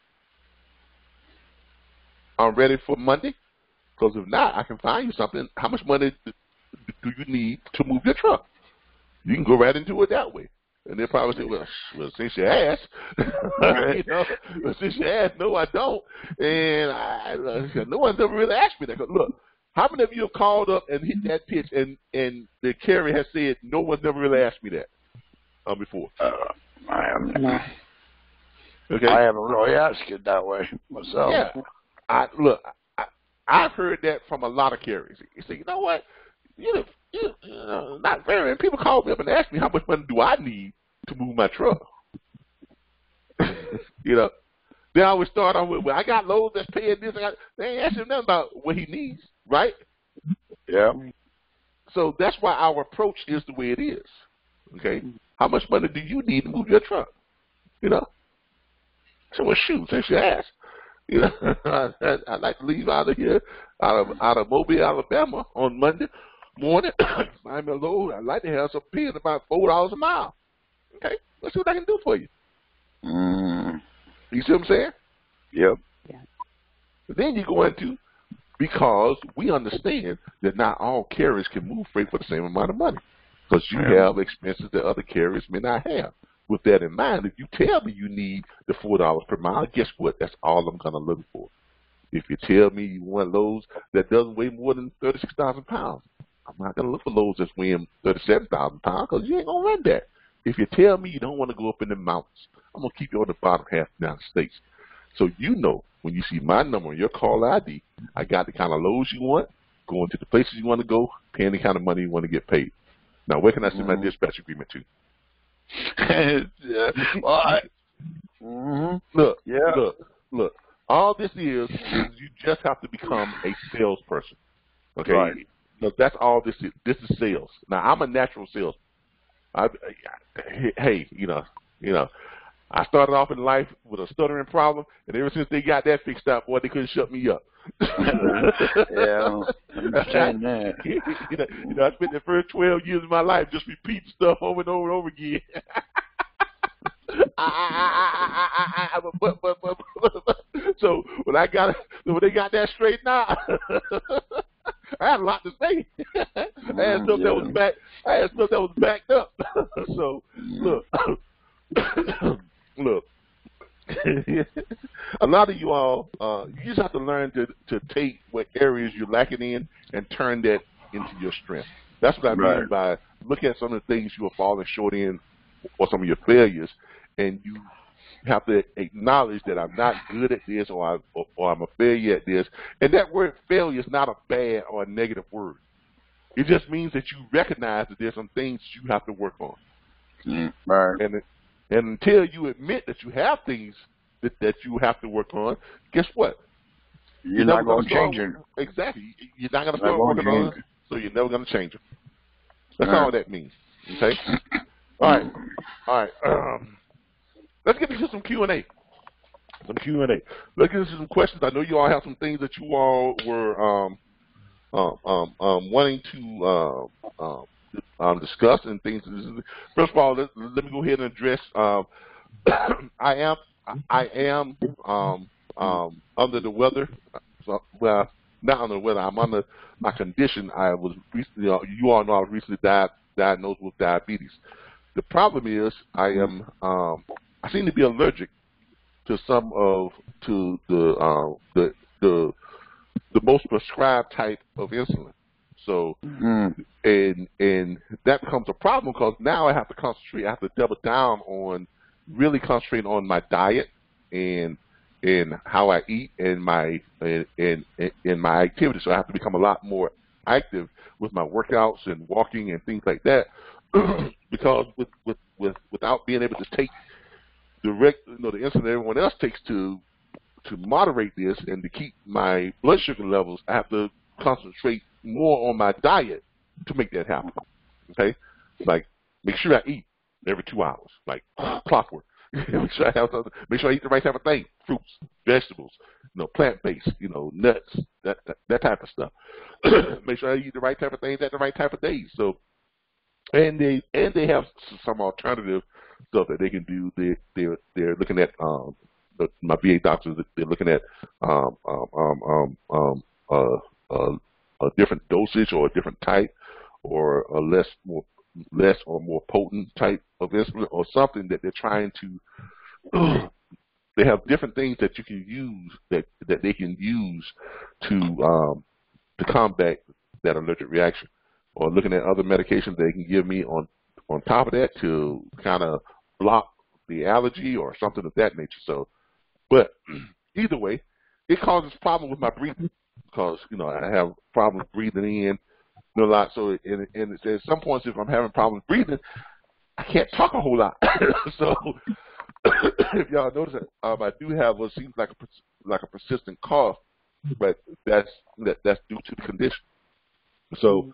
ready for Monday? Because if not, I can find you something. How much money do you need to move your truck? You can go right into it that way. And they'll probably say, well since you asked, you know, well, since you asked, no, I don't. And no one's ever really asked me that. Look, how many of you have called up and hit that pitch and the carrier has said, no one's never really asked me that before? I am not. Okay. I haven't really asked it that way myself. Yeah. I've heard that from a lot of carriers. You say, you know what? You know, not very. People call me up and ask me how much money do I need to move my truck. You know, then I always start on with, well, I got loads that's paying this. They ain't asking him nothing about what he needs, right? Yeah. So that's why our approach is the way it is. Okay, how much money do you need to move your truck? You know. So well, shoot, since you asked, you know, I'd like to leave out of here, out of Mobile, Alabama, on Monday morning. I'm a load. I'd like to have some pay at about $4 a mile. Okay, let's see what I can do for you. You see what I'm saying? Yep. Yeah. But then you go into, because we understand that not all carriers can move freight for the same amount of money, because you have expenses that other carriers may not have. With that in mind, if you tell me you need the $4 per mile, guess what? That's all I'm going to look for. If you tell me you want loads that doesn't weigh more than 36,000 pounds, I'm not going to look for loads that's weighing 37,000 pounds, because you ain't going to run that. If you tell me you don't want to go up in the mountains, I'm going to keep you on the bottom half of the United States. So you know, when you see my number on your call ID, I got the kind of loads you want, going to the places you want to go, paying the kind of money you want to get paid. Now, where can I send my dispatch agreement to? Look, all this is you just have to become a salesperson. Okay, right. Look, that's all this is. This is sales. Now, I'm a natural salesman. Hey, you know, I started off in life with a stuttering problem, and ever since they got that fixed out, boy, they couldn't shut me up. Yeah, understand that. You know, I spent the first 12 years of my life just repeating stuff over and over and over again. So when they got that straightened out, I had a lot to say. I had stuff that was backed up. So look. A lot of you all, you just have to learn to take what areas you're lacking in and turn that into your strength. That's what I mean by look at some of the things you are falling short in or some of your failures, and you have to acknowledge that I'm not good at this or I'm a failure at this. And that word failure is not a bad or a negative word. It just means that you recognize that there's some things you have to work on. Right. And until you admit that you have things that you have to work on, guess what? You're not going to change it. Exactly. You're not going to start working on it, so you're never going to change it. That's all that means. Okay? All right. Let's get into some Q&A. Let's get into some questions. I know you all have some things that you all were wanting to discuss and things. First of all, let me go ahead and address. I am under the weather. So, well, not under the weather. I'm under my condition. I was recently. You all know I was recently diagnosed with diabetes. The problem is I am. I seem to be allergic to some of the most prescribed type of insulin. So, and that becomes a problem because now I have to concentrate. I have to double down on really concentrating on my diet and how I eat and my activity. So I have to become a lot more active with my workouts and walking and things like that because without being able to take the insulin everyone else takes to moderate this and to keep my blood sugar levels, I have to concentrate more on my diet to make that happen. Okay, like make sure I eat every 2 hours, like clockwork. Make sure I have something. Make sure I eat the right type of thing: fruits, vegetables, you know, plant-based, you know, nuts, that type of stuff. Make sure I eat the right type of things at the right type of days. So, and they have some alternative stuff that they can do. They're looking at my VA doctors. They're looking at a different dosage or a different type, or a less or more potent type of insulin, or something that they're trying to. They have different things that you can use that they can use to combat that allergic reaction, or looking at other medications they can give me on top of that to kind of block the allergy or something of that nature. So, but either way, it causes problem with my breathing because I have problems breathing in a lot. So and at some points, if I'm having problems breathing, I can't talk a whole lot. So. If y'all notice, I do have what seems like a persistent cough, but that's due to the condition. So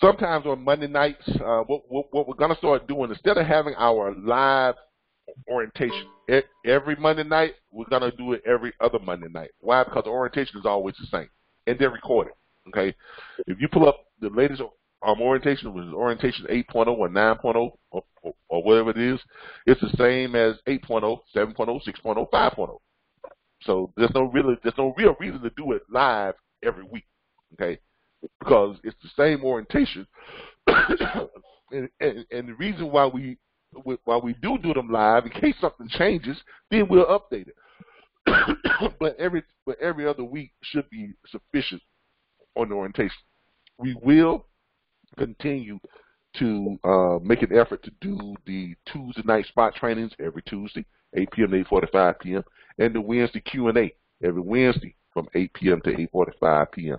sometimes on Monday nights, what we're gonna start doing, instead of having our live orientation every Monday night, we're gonna do it every other Monday night. Why? Because the orientation is always the same, and they're recorded. Okay, if you pull up the latest orientation, which is orientation 8.0 or 9.0 or whatever it is, it's the same as 8.0, 7.0, 6.0, 5.0. So there's no real reason to do it live every week, okay? Because it's the same orientation, and the reason why we do them live, in case something changes, then we'll update it. but every other week should be sufficient on the orientation. We will continue to make an effort to do the Tuesday night spot trainings every Tuesday, 8 p.m. to 8:45 p.m., and the Wednesday Q&A every Wednesday from 8 p.m. to 8:45 p.m.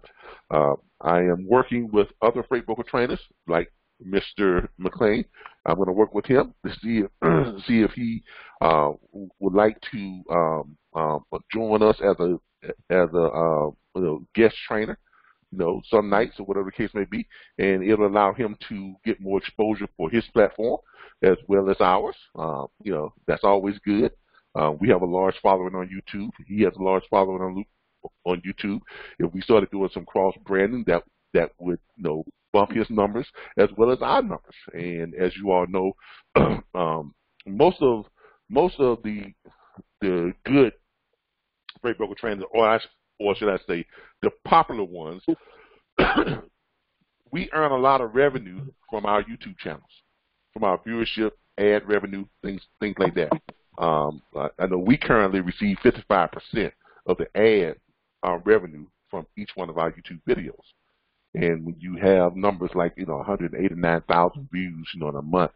I am working with other freight broker trainers like Mr. McLean. I'm going to work with him to see if he would like to join us as a guest trainer, some nights or whatever the case may be, and it'll allow him to get more exposure for his platform as well as ours. That's always good. We have a large following on YouTube. He has a large following on YouTube. If we started doing some cross branding, that would bump his numbers as well as our numbers. And as you all know, most of the good freight broker trainers, or should I say, the popular ones, we earn a lot of revenue from our YouTube channels, from our viewership, ad revenue, things like that. I know we currently receive 55% of the ad revenue from each one of our YouTube videos. And when you have numbers like 189,000 views, in a month,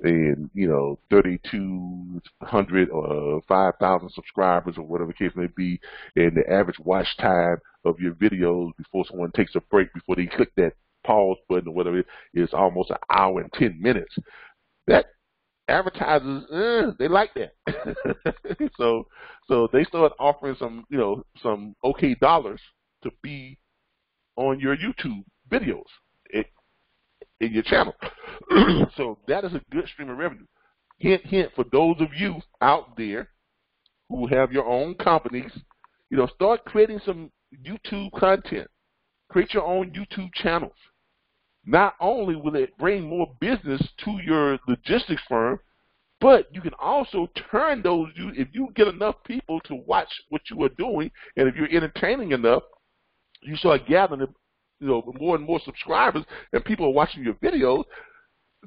and 3,200 or 5,000 subscribers or whatever the case may be, and the average watch time of your videos before someone takes a break, before they click that pause button or whatever, is almost an hour and 10 minutes. That advertisers, they like that. so they start offering some okay dollars to be on your YouTube videos. In your channel. So that is a good stream of revenue. Hint for those of you out there who have your own companies, start creating some YouTube content. Create your own YouTube channels. Not only will it bring more business to your logistics firm, but you can also turn those, if you get enough people to watch what you are doing, and if you're entertaining enough, you start gathering more and more subscribers, and people are watching your videos,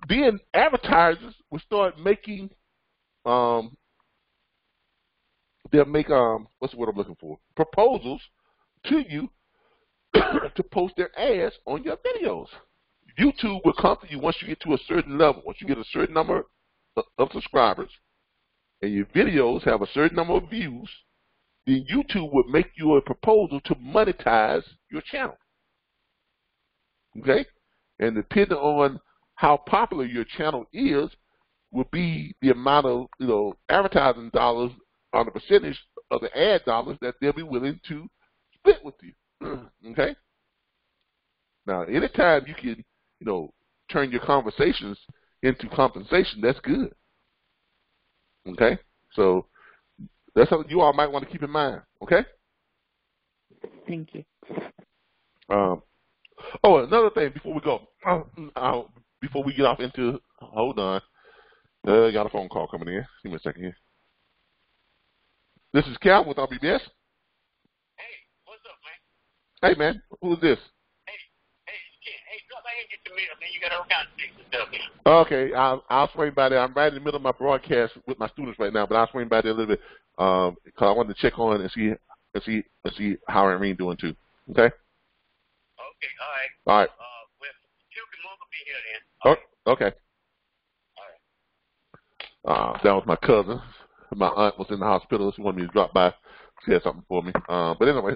then advertisers will start making what's the word I'm looking for? Proposals to you to post their ads on your videos. YouTube will come to you once you get to a certain level, once you get a certain number of subscribers, and your videos have a certain number of views, then YouTube will make you a proposal to monetize your channel. Okay, and depending on how popular your channel is, will be the amount of advertising dollars on the percentage of the ad dollars that they'll be willing to split with you. Okay. Now, anytime you can turn your conversations into compensation, that's good. Okay, so that's something you all might want to keep in mind. Okay. Thank you. Oh, another thing before we go, before we get off into, hold on, Got a phone call coming in. Give me a second here. This is Calvin with RBBS. Hey, what's up, man? Hey, man. Who's this? Okay, I'll swing by there. I'm right in the middle of my broadcast with my students right now, but I'll swing by there a little bit because I wanted to check on and see how Irene doing too. Okay. Okay. All right. All right. Well, will be here then. All right. Okay. That was my cousin. My aunt was in the hospital. She wanted me to drop by. She had something for me. But anyway,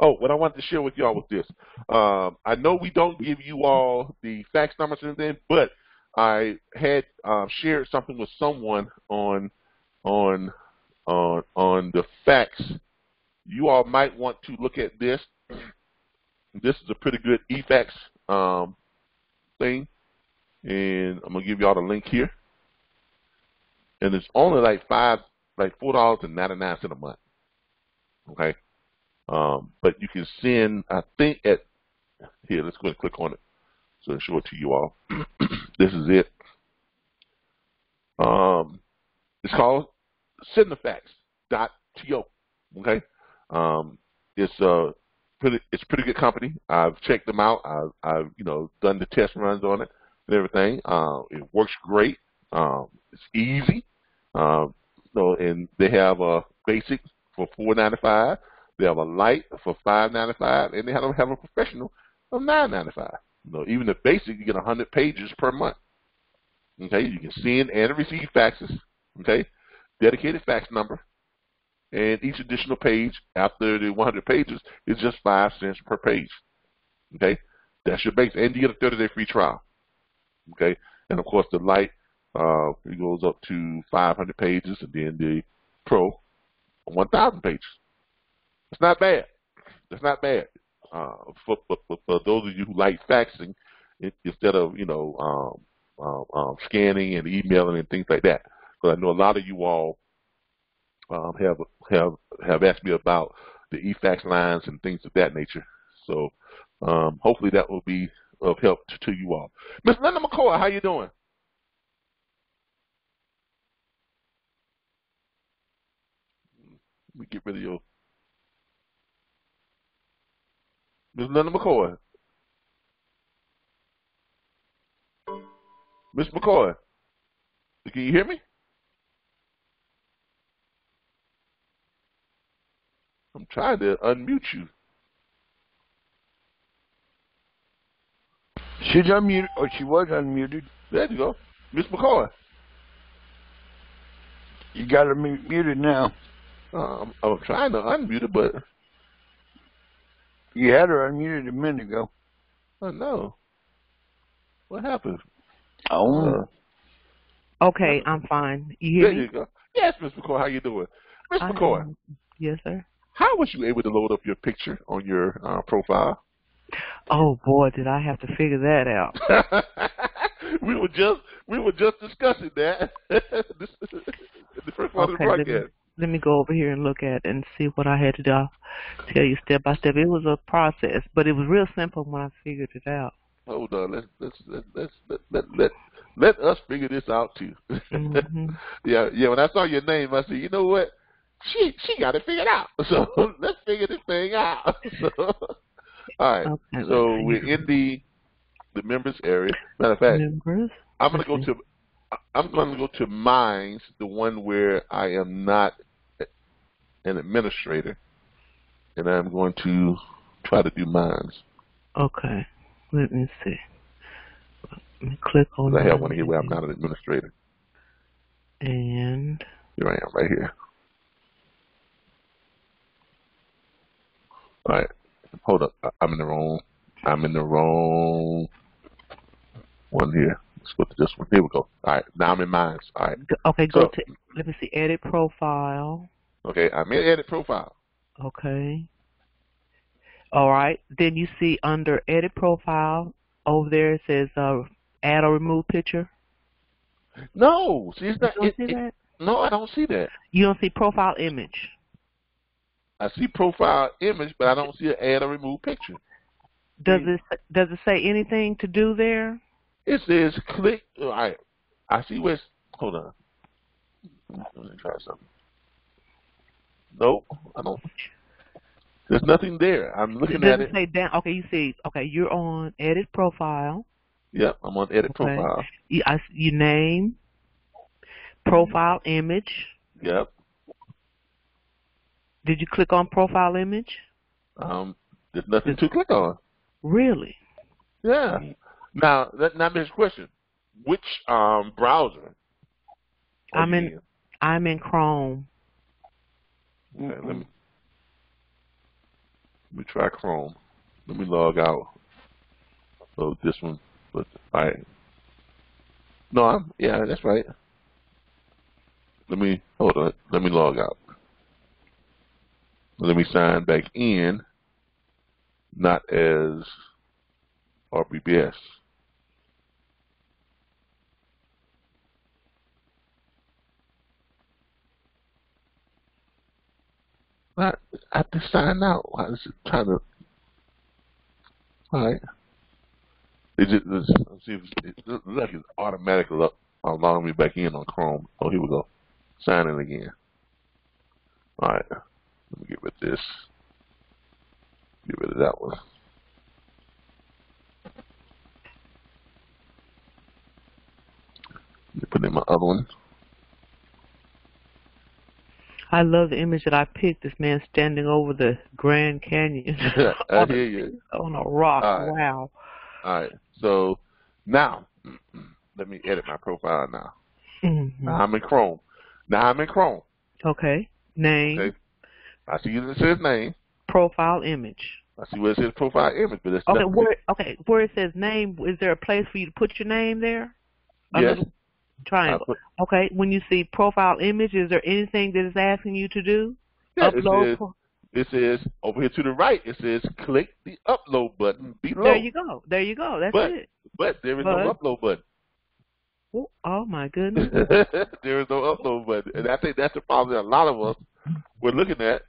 oh, what I wanted to share with y'all was this. I know we don't give you all the fax numbers and everything, but I had shared something with someone on the fax. You all might want to look at this. This is a pretty good e-fax thing, and I'm gonna give y'all the link here. And it's only like $4.99 a month. Okay. But you can send, I think at, here, let's go ahead and click on it so I'll show it to you all. This is it. It's called SendTheFacts.io. Okay. It's a pretty good company. I've checked them out. I've you know, done the test runs on it and everything. It works great. It's easy. So, and they have a basic for $4.95. They have a light for $5.95, and they have a professional of $9.95. You know, even the basic, you get 100 pages per month. Okay, you can send and receive faxes. Okay, dedicated fax number, and each additional page after the 100 pages is just 5 cents per page. Okay, that's your basic, and you get a 30-day free trial. Okay, and of course the light it goes up to 500 pages, and then the pro 1,000 pages. It's not bad. It's not bad for those of you who like faxing instead of, you know, scanning and emailing and things like that. Because I know a lot of you all have asked me about the e-fax lines and things of that nature. So hopefully that will be of help to you all. Miss Linda McCoy, how you doing? Let me get rid of your. Miss Linda McCoy. Miss McCoy, can you hear me? I'm trying to unmute you. She's unmuted, or she was unmuted. There you go. Miss McCoy. You got her muted now. I'm trying to unmute her, but... You had her unmuted a minute ago. Oh, no. What happened? Oh. Okay, I'm fine. You hear me? There you go. Yes, Ms. McCoy, how you doing? Ms. McCoy. Yes, sir. How was you able to load up your picture on your profile? Oh, boy, did I have to figure that out. we were just discussing that. The first part of the broadcast. Let me go over here and look at it and see what I had to do. I'll tell you step by step. It was a process, but it was real simple when I figured it out. Hold on, let us figure this out too. Mm-hmm. yeah. When I saw your name, I said, you know what? She got it figured out. So let's figure this thing out. So, all right. Okay, so we're in the members area. Matter of fact, members? I'm going to go to mine, the one where I am not an administrator, and I'm going to try to do mines. Okay. Let me see. Let me click on that. I have one here where I'm not an administrator. And? Here I am, right here. All right. Hold up. I'm in the wrong one here. Let's go to this one. Here we go. All right. Now I'm in mine. All right. Okay. Go to, let me see, edit profile. Okay. I'm in edit profile. Okay. All right. Then you see under edit profile, over there it says add or remove picture. No. See, you don't see that? No, I don't see that. You don't see profile image. I see profile image, but I don't see an add or remove picture. Does it say anything to do there? It says click. All right. I see where. Hold on. Let me try something. Nope. I don't. There's nothing there. I'm looking at it. Say down. Okay, you see. Okay, you're on edit profile. Yep, I'm on edit profile. You name, profile image. Yep. Did you click on profile image? There's nothing to click on. Really? Yeah. Now, that makes a question. Which browser? I'm in Chrome. Okay, let me try Chrome. Let me log out. So this one, but all right. No, yeah, that's right. Hold on. Let me log out. Let me sign back in, not as RBBS. But I have to sign out. I was trying to. All right. Let's see if it looks like it's automatically allowing me back in on Chrome. Oh, here we go. Sign in again. All right. Let me get rid of this. Get rid of that one. Let me put in my other one. I love the image that I picked. This man standing over the Grand Canyon on a rock. All right. Wow. All right. So now, let me edit my profile now. Mm-hmm. Now I'm in Chrome. Okay. Name. Okay. I see it says name. Profile image. I see where it says profile image, but it's okay. Where it says name, is there a place for you to put your name there? Yes. Triangle. Okay. When you see profile image, is there anything that is asking you to do? Yeah, upload. It says over here to the right. It says click the upload button below. There you go. That's it. But there is no upload button. Oh my goodness. There is no upload button, and I think that's the problem that a lot of us we're looking at.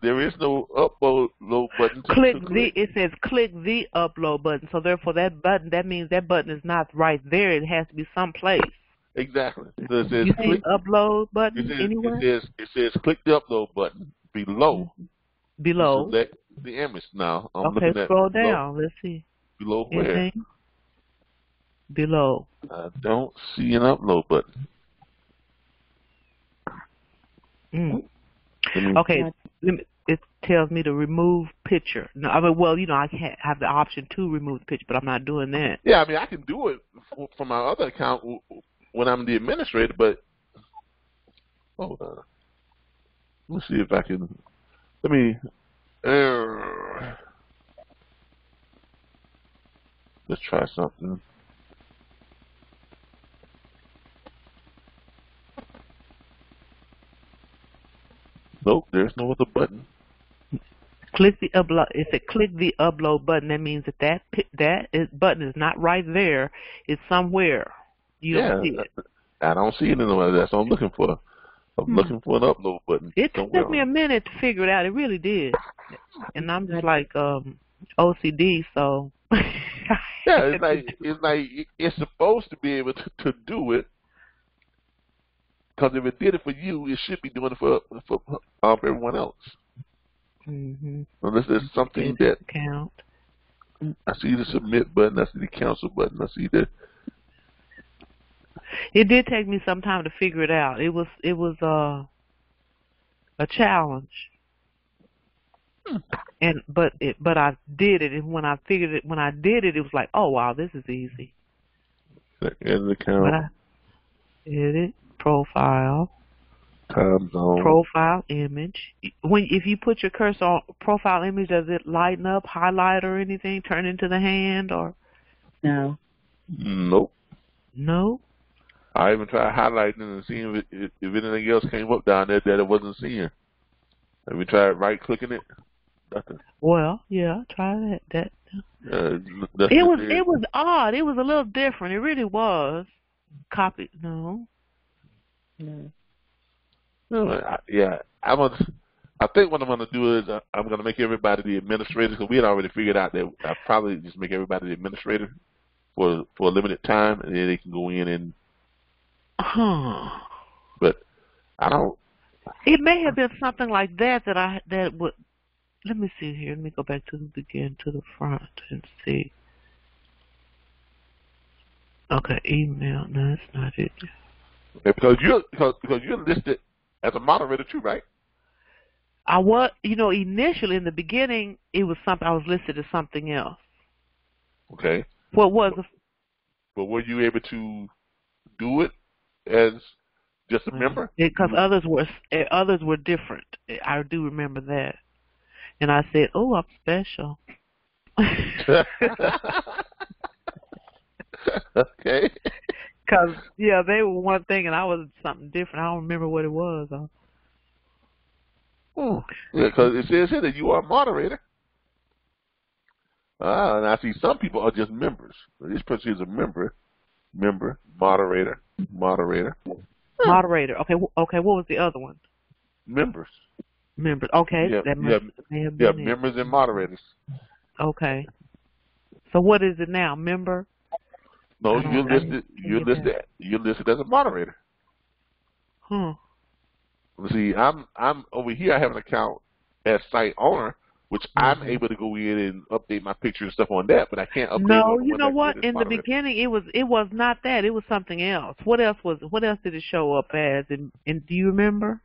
There is no upload button. It says click the upload button. So therefore, that means that button is not right there. It has to be someplace. Exactly. So it says click upload button anywhere. It says click the upload button below. Mm-hmm. Below. Select the image now. Okay, scroll down. Let's see. Below where? Anything? Below. I don't see an upload button. Mm. Okay, it tells me to remove picture. No, I mean, well, you know, I can't have the option to remove the picture, but I'm not doing that. Yeah, I mean, I can do it from my other account when I'm the administrator, but hold on. Let's see if I can. Let me. Let's try something. Nope, there's no other button. Click the upload. It said click the upload button. That means that button is not right there. It's somewhere. You don't see it. I don't see it anywhere. That's what I'm looking for. I'm looking for an upload button. It took me a minute to figure it out. It really did. And I'm just like OCD, so. Yeah, it's like it's supposed to be able to do it. Because if it did it for you, it should be doing it for everyone else. Mm-hmm. Unless there's something that count. I see the submit button. I see the cancel button. I see the. It did take me some time to figure it out. It was a challenge. But I did it, and when I did it, it was like, oh wow, this is easy. Second account. But I did it. Profile, time zone. Profile image. If you put your cursor on profile image, does it lighten up, highlight, or anything? Turn into the hand or no? Nope. No. I even tried highlighting and seeing if anything else came up down there that it wasn't seeing. Have you tried right clicking it? Nothing. Well, yeah, try that. It was odd. It was a little different. It really was. Copy. No. I think what I'm going to do is I'm going to make everybody the administrator, because we had already figured out that I probably just make everybody the administrator. for a limited time, and then they can go in and. But I don't. It may have been something like that that would. Let me see here. Let me go back to the beginning, to the front, and see. Okay, email. No, that's not it. Yeah, because you're listed as a moderator too, right? I was, you know, initially in the beginning, it was something I was listed as something else. Okay. What was? But were you able to do it as just a member? Because others were different. I do remember that, and I said, "Oh, I'm special." Okay. Because yeah, they were one thing, and I was something different. I don't remember what it was. Oh, because it says here that you are a moderator. Ah, and I see some people are just members. This person is a member, moderator. Okay. What was the other one? Members. Okay. Yeah, members and moderators. Okay. So what is it now? Member. No, you're listed as a moderator. Hmm. See, I'm over here. I have an account as site owner, which I'm able to go in and update my picture and stuff on that, but I can't update. No, you know what? In the beginning, it was not that. It was something else. What else did it show up as? And do you remember?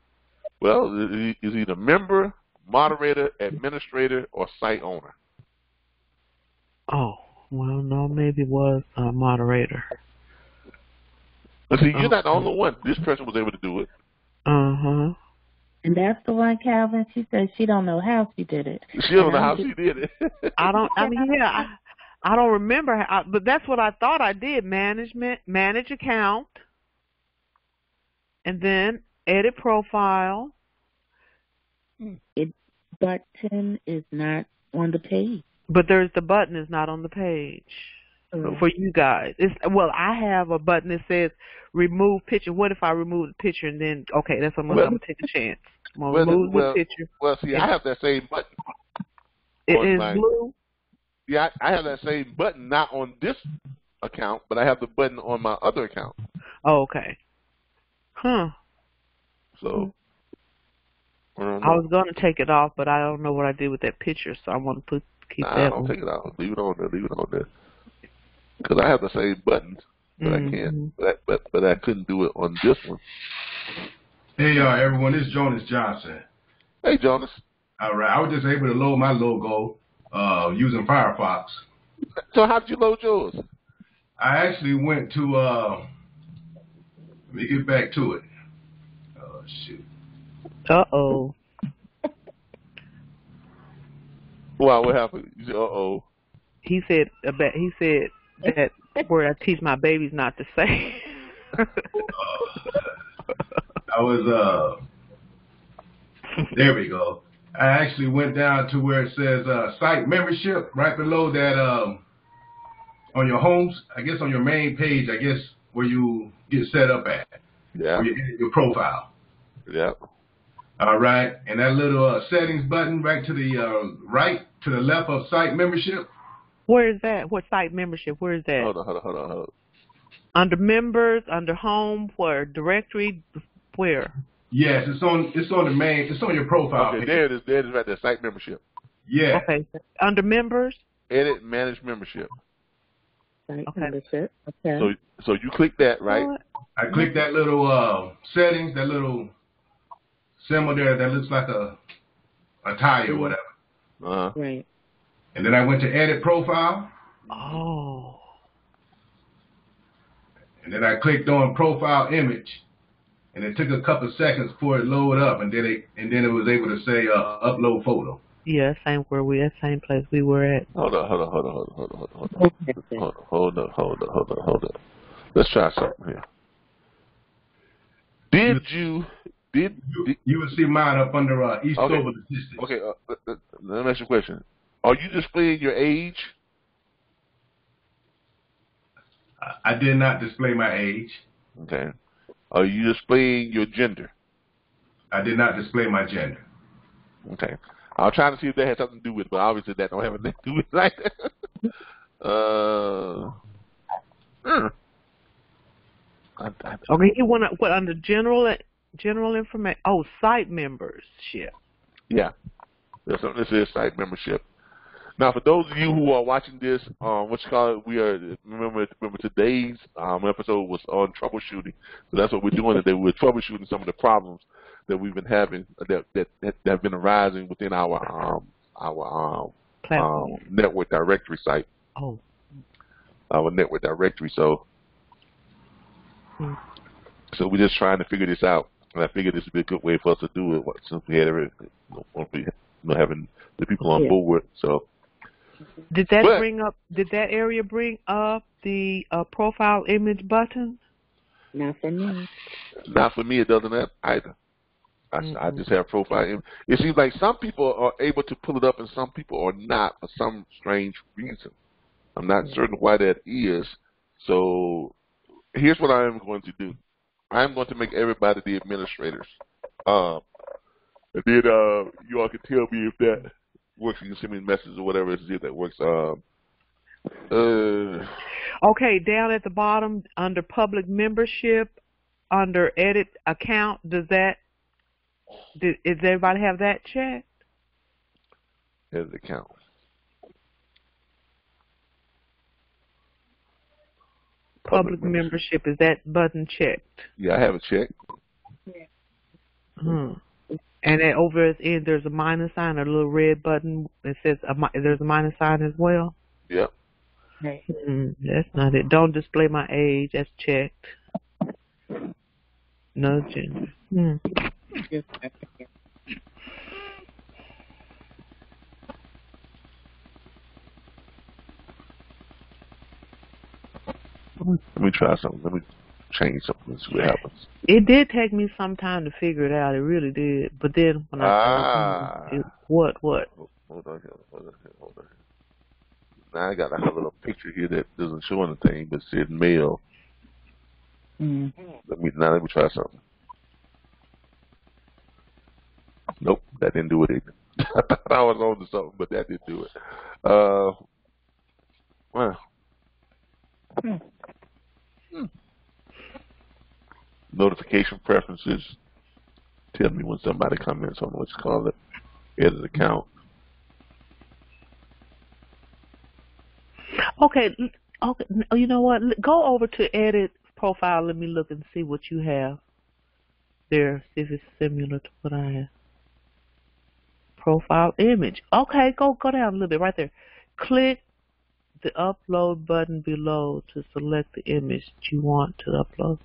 Well, it's either member, moderator, administrator, or site owner. Oh. Well, no, maybe it was a moderator. But see, you're not the only one. This person was able to do it. Uh-huh. And that's the one, Calvin, she said she don't know how she did it. She don't know how she did it. I don't remember how, but that's what I thought I did. Manage account, and then edit profile. The button is not on the page. But the button is not on the page for you guys. I have a button that says remove picture. What if I remove the picture and then, okay, that's what I'm going to take a chance. I'm going to remove the picture. Well, see, I have that same button. It is blue? Yeah, I have that same button, not on this account, but I have the button on my other account. Oh, okay. Huh. So. I was going to take it off, but I don't know what I did with that picture, so I want to put. Take it out. Leave it on there. Because I have the same buttons, but I can't. But I couldn't do it on this one. Hey, y'all, everyone. It's Jonas Johnson. Hey, Jonas. All right. I was just able to load my logo using Firefox. So how did you load yours? I actually went to, let me get back to it. Oh, shoot. Uh-oh. Wow, what happened? Uh-oh. He said that word I teach my babies not to say. There we go. I actually went down to where it says site membership, right below that on your homes, I guess on your main page, I guess, where you get set up at. Yeah. Where you edit your profile. Yeah. All right, and that little settings button right to the left of site membership. Where is that? What site membership? Where is that? Hold on. Under members, under home, where directory, where? Yes, it's on the main. It's on your profile. Okay, there it is. There it is right there. Site membership. Yeah. Okay. Under members. Edit, manage membership. Site membership. Okay. So you click that, right? What? I click that little settings. That little. Symbol there that looks like a tie or whatever. Right. And then I went to edit profile. Oh. And then I clicked on profile image, and it took a couple of seconds for it to load up, and then it was able to say upload photo. Yeah, same place we were at. Hold on. Let's try something here. You will see mine up under Eastover Logistics. Okay, let me ask you a question. Are you displaying your age? I did not display my age. Okay. Are you displaying your gender? I did not display my gender. Okay. I'll try to see if that has something to do with it, but obviously that don't have anything to do with it. Okay, you want what under general information? Oh, site membership. Yeah, this is site membership. Now, for those of you who are watching this, we are remember today's episode was on troubleshooting, so that's what we're doing today. We're troubleshooting some of the problems that we've been having that have been arising within our network directory site. Oh, our network directory. So we're just trying to figure this out, and I figured this would be a good way for us to do it since we had having the people on board. So. Did that area bring up the profile image button? Not for me. Not for me. It doesn't have either. I just have profile image. It seems like some people are able to pull it up and some people are not for some strange reason. I'm not certain why that is. So here's what I am going to do. I'm going to make everybody the administrators. And then you all can tell me if that works. You can send me a message or whatever to see if that works. Okay, down at the bottom under public membership, under edit account, does everybody have that checked? Edit account. Public membership, is that button checked? Yeah, I have it checked. Yeah. And at over its end, there's a minus sign, a little red button that says there's a minus sign as well. Yeah. Right. That's not it. Don't display my age. That's checked. No gender. Let me try something. Let me change something and see what happens. It did take me some time to figure it out. It really did. But then when I what? Hold on. Now I got a little picture here that doesn't show anything, but said mail. Let me try something. Nope, that didn't do it either. I thought I was on to something, but that didn't do it. Wow. Notification preferences. Tell me when somebody comments on what you call it. Edit account. Okay. You know what? Go over to edit profile. Let me look and see what you have there. See if it's similar to what I have. Profile image. Okay. Go down a little bit right there. Click the upload button below to select the image that you want to upload.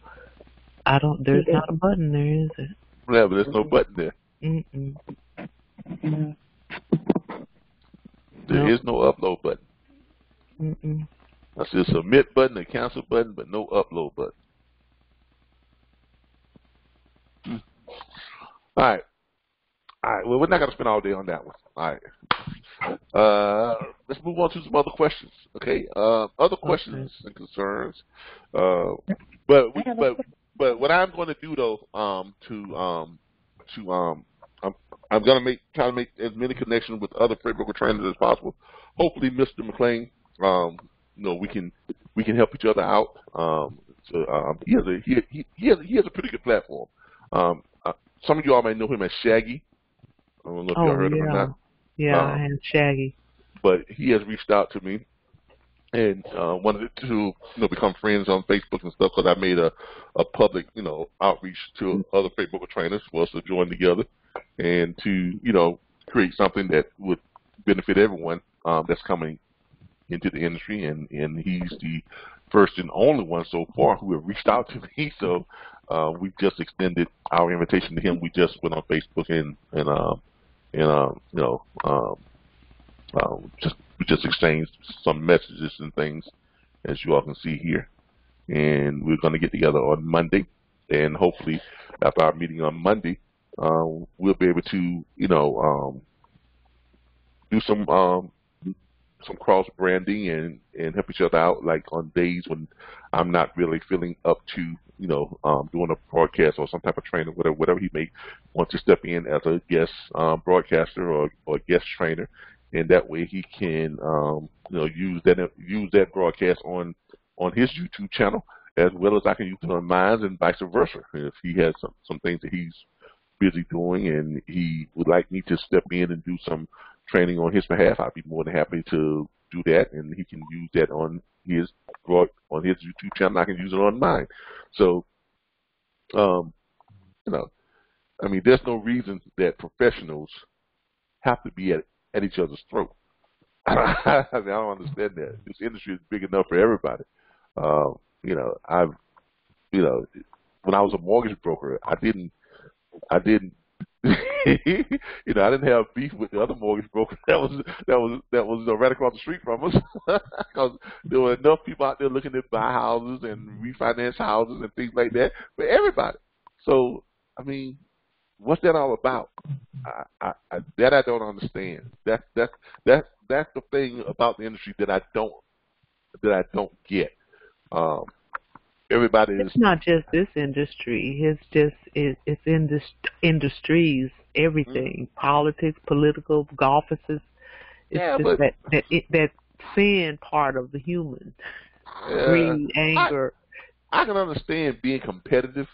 There's not a button there, is it? Yeah, but there's no button there. There is no upload button. I see a submit button, a cancel button, but no upload button. All right. Well, we're not gonna spend all day on that one. All right. Let's move on to some other questions. Okay. Other questions and concerns. But what I'm going to do though, I'm going to try to make as many connections with other freight broker trainers as possible. Hopefully, Mr. McLean, we can help each other out. He has a pretty good platform. Some of you all may know him as Shaggy. I don't know if y'all heard of him or not. Yeah, I am Shaggy. But he has reached out to me and wanted to become friends on Facebook and stuff because I made a public outreach to other Facebook trainers for us to join together and to create something that would benefit everyone that's coming into the industry. And he's the first and only one so far who have reached out to me. So we just extended our invitation to him. We just went on Facebook and just exchanged some messages and things, as you all can see here. And we're going to get together on Monday, and hopefully after our meeting on Monday, we'll be able to do some cross branding and help each other out. Like on days when I'm not really feeling up to doing a broadcast or some type of training, whatever he may want to step in as a guest broadcaster or guest trainer. And that way he can use that broadcast on on his YouTube channel as well as I can use it on mine and vice versa. If he has some things that he's busy doing and he would like me to step in and do some training on his behalf, I'd be more than happy to do that, and he can use that on his YouTube channel. I can use it on mine. So, you know, I mean, there's no reason that professionals have to be at each other's throat. I mean, I don't understand that. This industry is big enough for everybody. You know, when I was a mortgage broker, I didn't have beef with the other mortgage broker that was right across the street from us, because there were enough people out there looking to buy houses and refinance houses and things like that for everybody. So, I mean, what's that all about? I don't understand. That's the thing about the industry that I don't get. Everybody is. It's not just this industry. It's just industries, everything, politics, political, offices. It's just that sin part of the human, greed, anger. I can understand being competitive,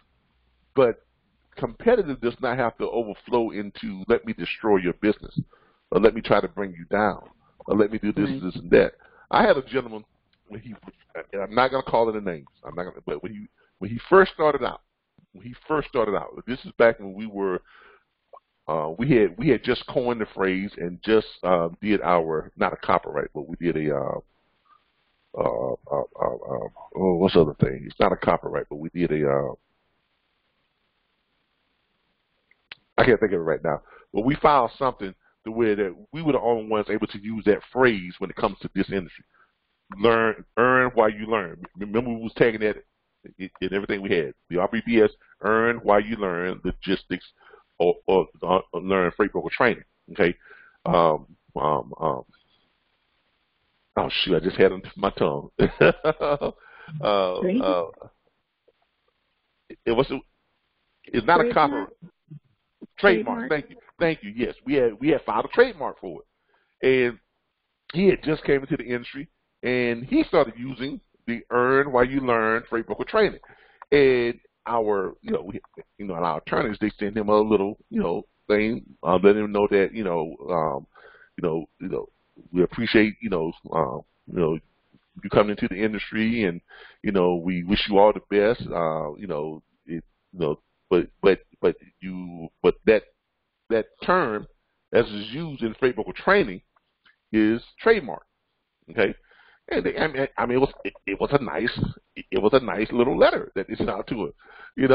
but competitive does not have to overflow into let me destroy your business, or let me try to bring you down, or let me do this, this, and that. I had a gentleman. When he, and I'm not gonna call it a name. I'm not gonna. But when he first started out, this is back when we were, we had just coined the phrase and just did our not a copyright, but we did a oh, what's the other thing? It's not a copyright, but we did a I can't think of it right now. But we filed something to where that we were the only ones able to use that phrase when it comes to this industry. Learn, earn while you learn. Remember, we was tagging that in everything we had. The RBBS, earn while you learn logistics, or learn freight broker training. Okay. Oh shoot, I just had on my tongue. It's not a copyright. Trademark. Thank you. Yes, we had filed a trademark for it, and he had just came into the industry. And he started using the earn while you learn freight broker training. And our, our attorneys, they send him a little, thing, letting him know that, we appreciate, you coming into the industry, and we wish you all the best, but that term as is used in freight broker training is trademark, okay. And it was a nice little letter that they sent out to us. Didn't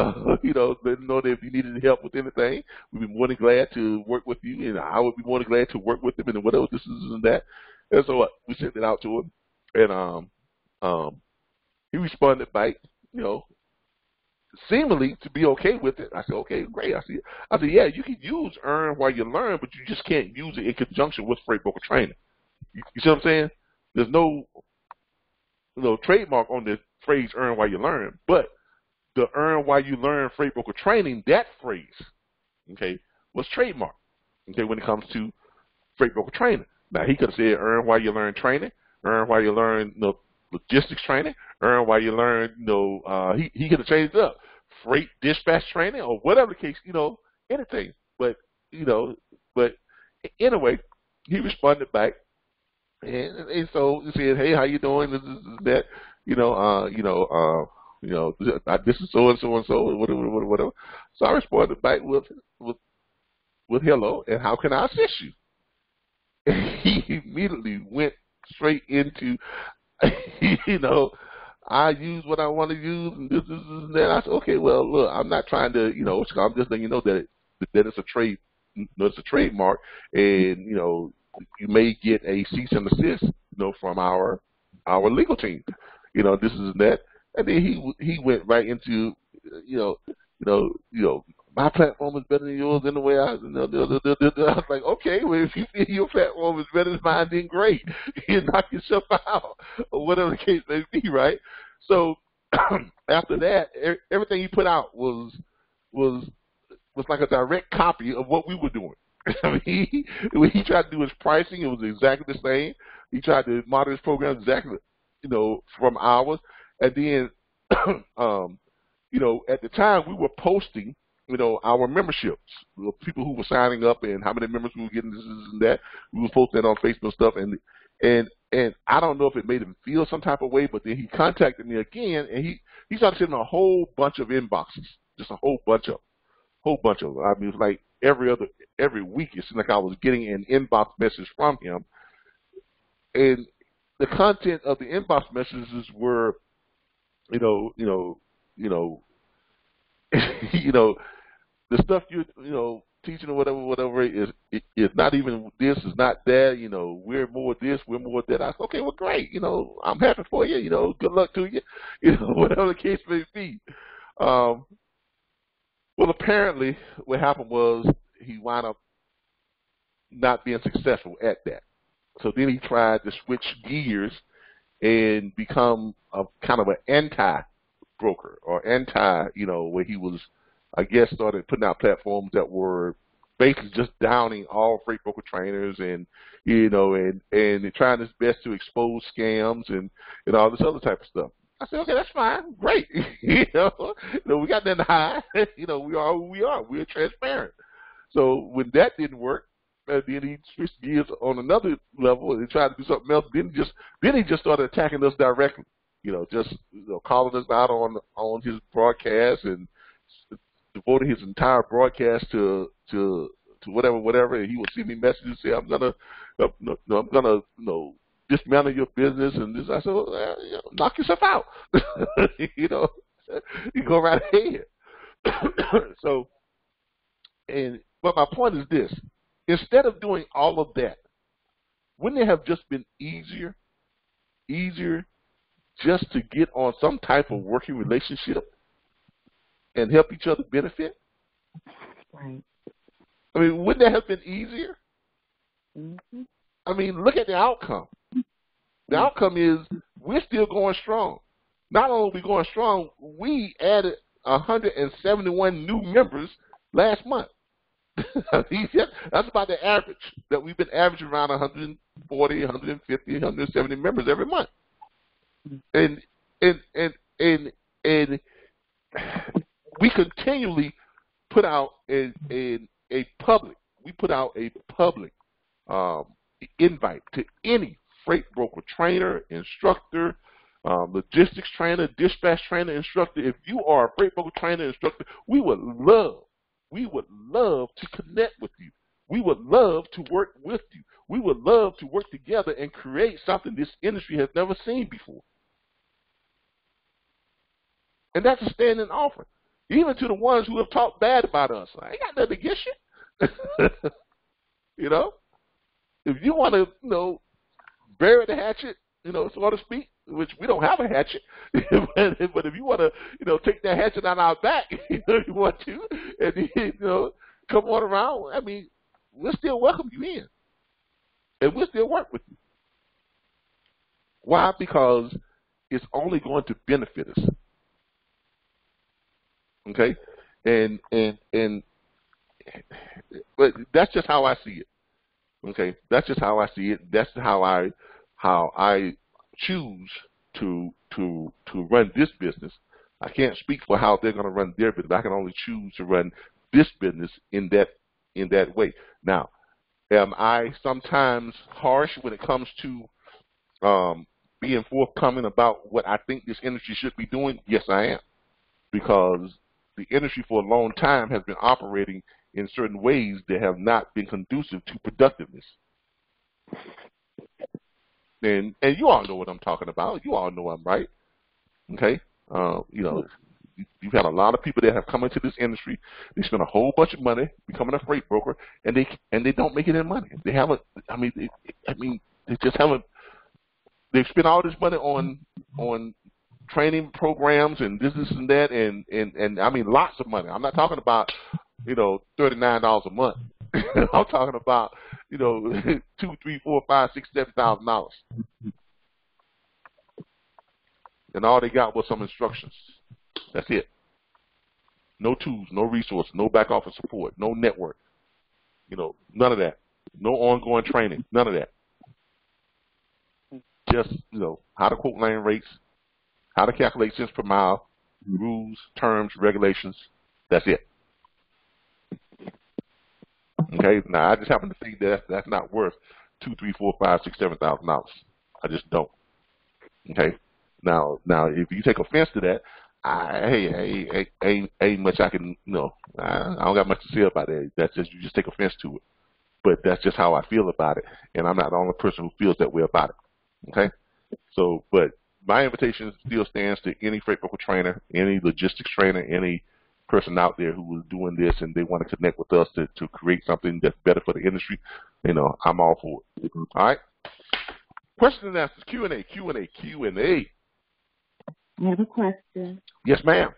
know that if you needed help with anything, we'd be more than glad to work with you, and I would be more than glad to work with them, and whatever this is and that. And so we sent it out to him, and he responded by seemingly to be okay with it. I said, okay, great. I said, yeah, you can use earn while you learn, but you just can't use it in conjunction with freight broker training. You see what I'm saying? There's no trademark on the phrase earn while you learn, but the earn while you learn freight broker training, that phrase, okay, was trademark, okay, when it comes to freight broker training. Now, he could have said earn while you learn training, earn while you learn logistics training, earn while you learn, he could have changed it up, freight dispatch training, or whatever the case, anything. But, but anyway, he responded back. And so he said, "Hey, how you doing? This that, this is so and so and so, whatever." So I responded back with "Hello, and how can I assist you?" And he immediately went straight into, I use what I want to use, and this and that. I said, "Okay, well, look, I'm not trying to, I'm just letting you know that it's a trade, it's a trademark, and you may get a cease and desist, from our legal team, this is and that." And then he went right into, my platform is better than yours anyway. I was like, okay, well, if you feel your platform is better than mine, then great, you knock yourself out, or whatever the case may be, right? So after that, everything he put out was like a direct copy of what we were doing. I mean, he tried to do his pricing. It was exactly the same. He tried to model his program exactly, from ours. And then, you know, at the time we were posting, you know, our memberships, the people who were signing up and how many members we were getting, this and that. We were posting that on Facebook stuff, and I don't know if it made him feel some type of way, but then he contacted me again, and he started sending a whole bunch of inboxes, just a whole bunch of them. I mean, it was like every week it seemed like I was getting an inbox message from him, and the content of the inbox messages were, you know, the stuff you know teaching or whatever is not even this, is not that, you know, we're more this, we're more that. I said, okay, well, great, you know, I'm happy for you, you know, good luck to you, you know, whatever the case may be. Well, apparently what happened was he wound up not being successful at that. So then he tried to switch gears and become a kind of an anti-broker or anti, you know, where he was, I guess, started putting out platforms that were basically just downing all freight broker trainers and, you know, and trying his best to expose scams and all this other type of stuff. I said, okay, that's fine, great. you know, we got nothing to hide. You know, we are who we are. We're transparent. So when that didn't work, then he switched gears on another level and tried to do something else. Then he just started attacking us directly. You know, just, you know, calling us out on his broadcast and devoting his entire broadcast to whatever, and he would send me messages and say, I'm gonna, you know, dismantle your business and this. I said, well, you know, knock yourself out, you know, you go right ahead. So, but my point is this: instead of doing all of that, wouldn't it have just been easier, just to get on some type of working relationship and help each other benefit? Right. I mean, wouldn't that have been easier? Mm-hmm. I mean, look at the outcome. The outcome is we're still going strong. Not only are we going strong, we added 171 new members last month. That's about the average that we've been averaging, around 140, 150, 170 members every month. And we continually put out a public invite to any freight broker trainer, instructor, logistics trainer, dispatch trainer, instructor. If you are a freight broker trainer, instructor, we would love to connect with you. We would love to work with you. We would love to work together and create something this industry has never seen before. And that's a standing offer, even to the ones who have talked bad about us. I ain't got nothing against you. You know, if you want to, you know, bury the hatchet, you know, so to speak, which we don't have a hatchet, but if you want to, you know, take that hatchet out of our back, you know, if you want to, and, you know, come on around, I mean, we'll still welcome you in, and we'll still work with you. Why? Because it's only going to benefit us. Okay, but that's just how I see it. Okay, that's just how I see it. That's how I choose to run this business. I can't speak for how they're going to run their business. I can only choose to run this business in that way. Now, am I sometimes harsh when it comes to being forthcoming about what I think this industry should be doing? Yes, I am, because the industry for a long time has been operating in certain ways that have not been conducive to productiveness. And you all know what I'm talking about. You all know I'm right. Okay? You know, you've had a lot of people that have come into this industry. They spend a whole bunch of money becoming a freight broker, and they don't make any money. They haven't. They just haven't. They've spent all this money on training programs and this and that, and I mean, lots of money. I'm not talking about, you know, $39 a month. I'm talking about, you know, $2,000, $3,000, $4,000, $5,000, $6,000, $7,000. And all they got was some instructions. That's it. No tools, no resource, no back office support, no network. You know, none of that. No ongoing training, none of that. Just, you know, how to quote lane rates, how to calculate cents per mile, rules, terms, regulations. That's it. Okay, now I just happen to think that that's not worth $2,000, $3,000, $4,000, $5,000, $6,000, $7,000. I just don't. Okay, now if you take offense to that, ain't much I can, you know, I don't got much to say about it. That's just, you just take offense to it. But that's just how I feel about it, and I'm not the only person who feels that way about it. Okay, so but my invitation still stands to any freight broker trainer, any logistics trainer, any person out there who is doing this and they want to connect with us to create something that's better for the industry. You know, I'm all for it. All right. Question and answers. Q&A. Q&A. Q&A. I have a question. Yes, ma'am.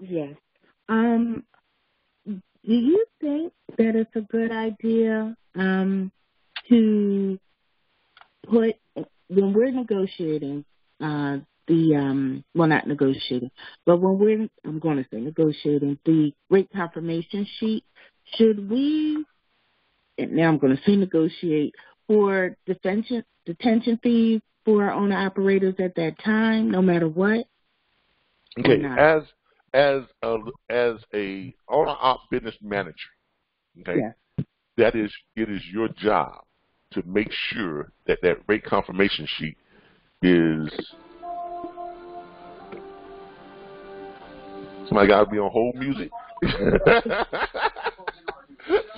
Yes. Do you think that it's a good idea to put, when we're negotiating well, not negotiating, but when we're, I'm going to say negotiating, the rate confirmation sheet, should we, and now I'm going to say negotiate, for detention fees for our owner-operators at that time, no matter what? Okay, as a owner-op business manager, okay, yeah, that is, it is your job to make sure that that rate confirmation sheet is... Somebody got me on hold music.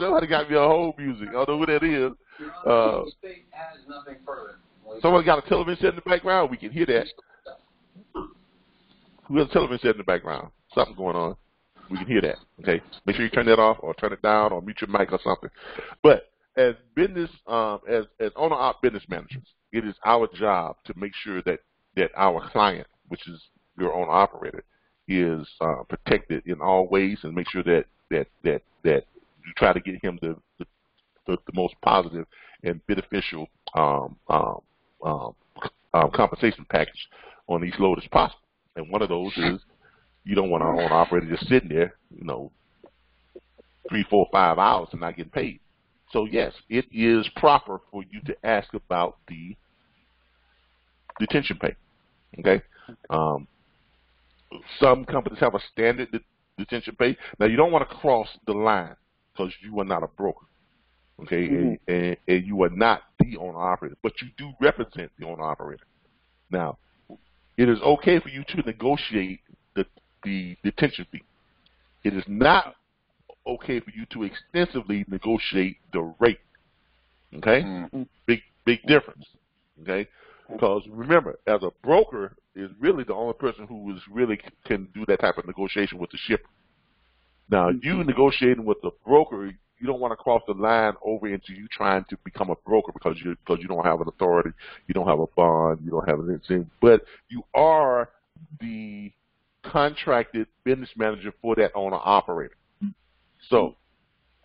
Somebody got me on hold music. I don't know who that is. Someone got a television set in the background. We can hear that. Who has a television set in the background? Something going on. We can hear that. Okay. Make sure you turn that off or turn it down or mute your mic or something. But as business, as owner-op business managers, it is our job to make sure that our client, which is your owner-operator, is protected in all ways, and make sure that you try to get him the most positive and beneficial compensation package on each load as possible. And one of those is you don't want an owner-operator just sitting there, you know, 3, 4, 5 hours and not getting paid. So yes, it is proper for you to ask about the detention pay. Okay. Some companies have a standard detention pay. Now, you don't want to cross the line because you are not a broker, okay, mm-hmm, and you are not the owner-operator, but you do represent the owner-operator. Now, it is okay for you to negotiate the detention fee. It is not okay for you to extensively negotiate the rate, okay? Mm-hmm. Big difference, okay? Because remember, as a broker is really the only person who is really can do that type of negotiation with the shipper. Now, you negotiating with the broker, you don't want to cross the line over into you trying to become a broker because you don't have an authority, you don't have a bond, you don't have anything. But you are the contracted business manager for that owner operator. So,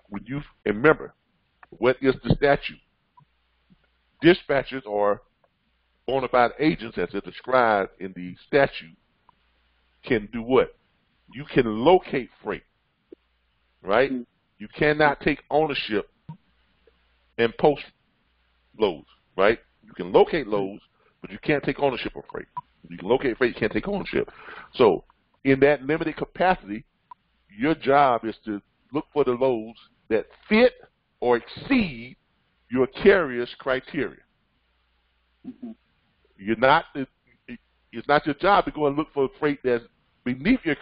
when you remember, what is the statute? Dispatchers are bona fide agents, as they're described in the statute, can do what? You can locate freight, right? You cannot take ownership and post loads, right? You can locate loads, but you can't take ownership of freight. You can locate freight, you can't take ownership. So in that limited capacity, your job is to look for the loads that fit or exceed your carrier's criteria. You're not, it's not your job to go and look for freight that's beneath your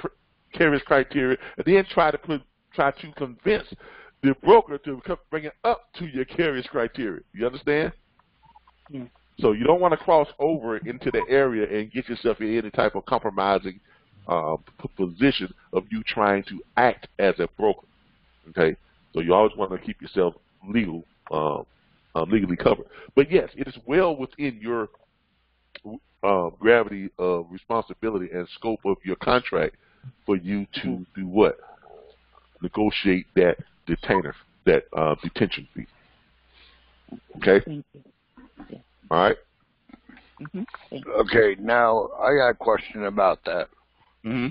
carrier's criteria and then try to convince the broker to bring it up to your carrier's criteria. You understand? Yeah. So you don't want to cross over into the area and get yourself in any type of compromising position of you trying to act as a broker. Okay? So you always want to keep yourself legal, legally covered. But yes, it is well within your gravity of responsibility and scope of your contract for you to do what? Negotiate that detention fee. Okay? Thank you. Yeah. All right? Mm-hmm. Okay, now I got a question about that. Mm-hmm.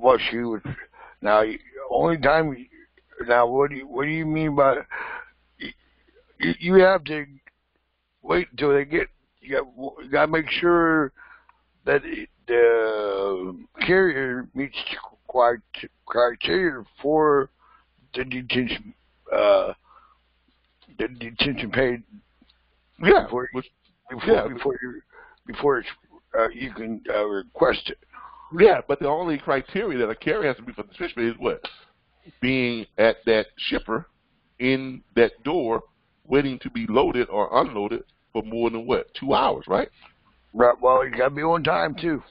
What she would, now, only time, now what do you mean by, you have to wait until they get, you got to make sure that the carrier meets criteria for the detention paid. Yeah. Before you can request it. Yeah, but the only criteria that a carrier has to be for the fish is what? Being at that shipper in that door, waiting to be loaded or unloaded for more than what? 2 hours, right? Right. Well, you gotta be on time too.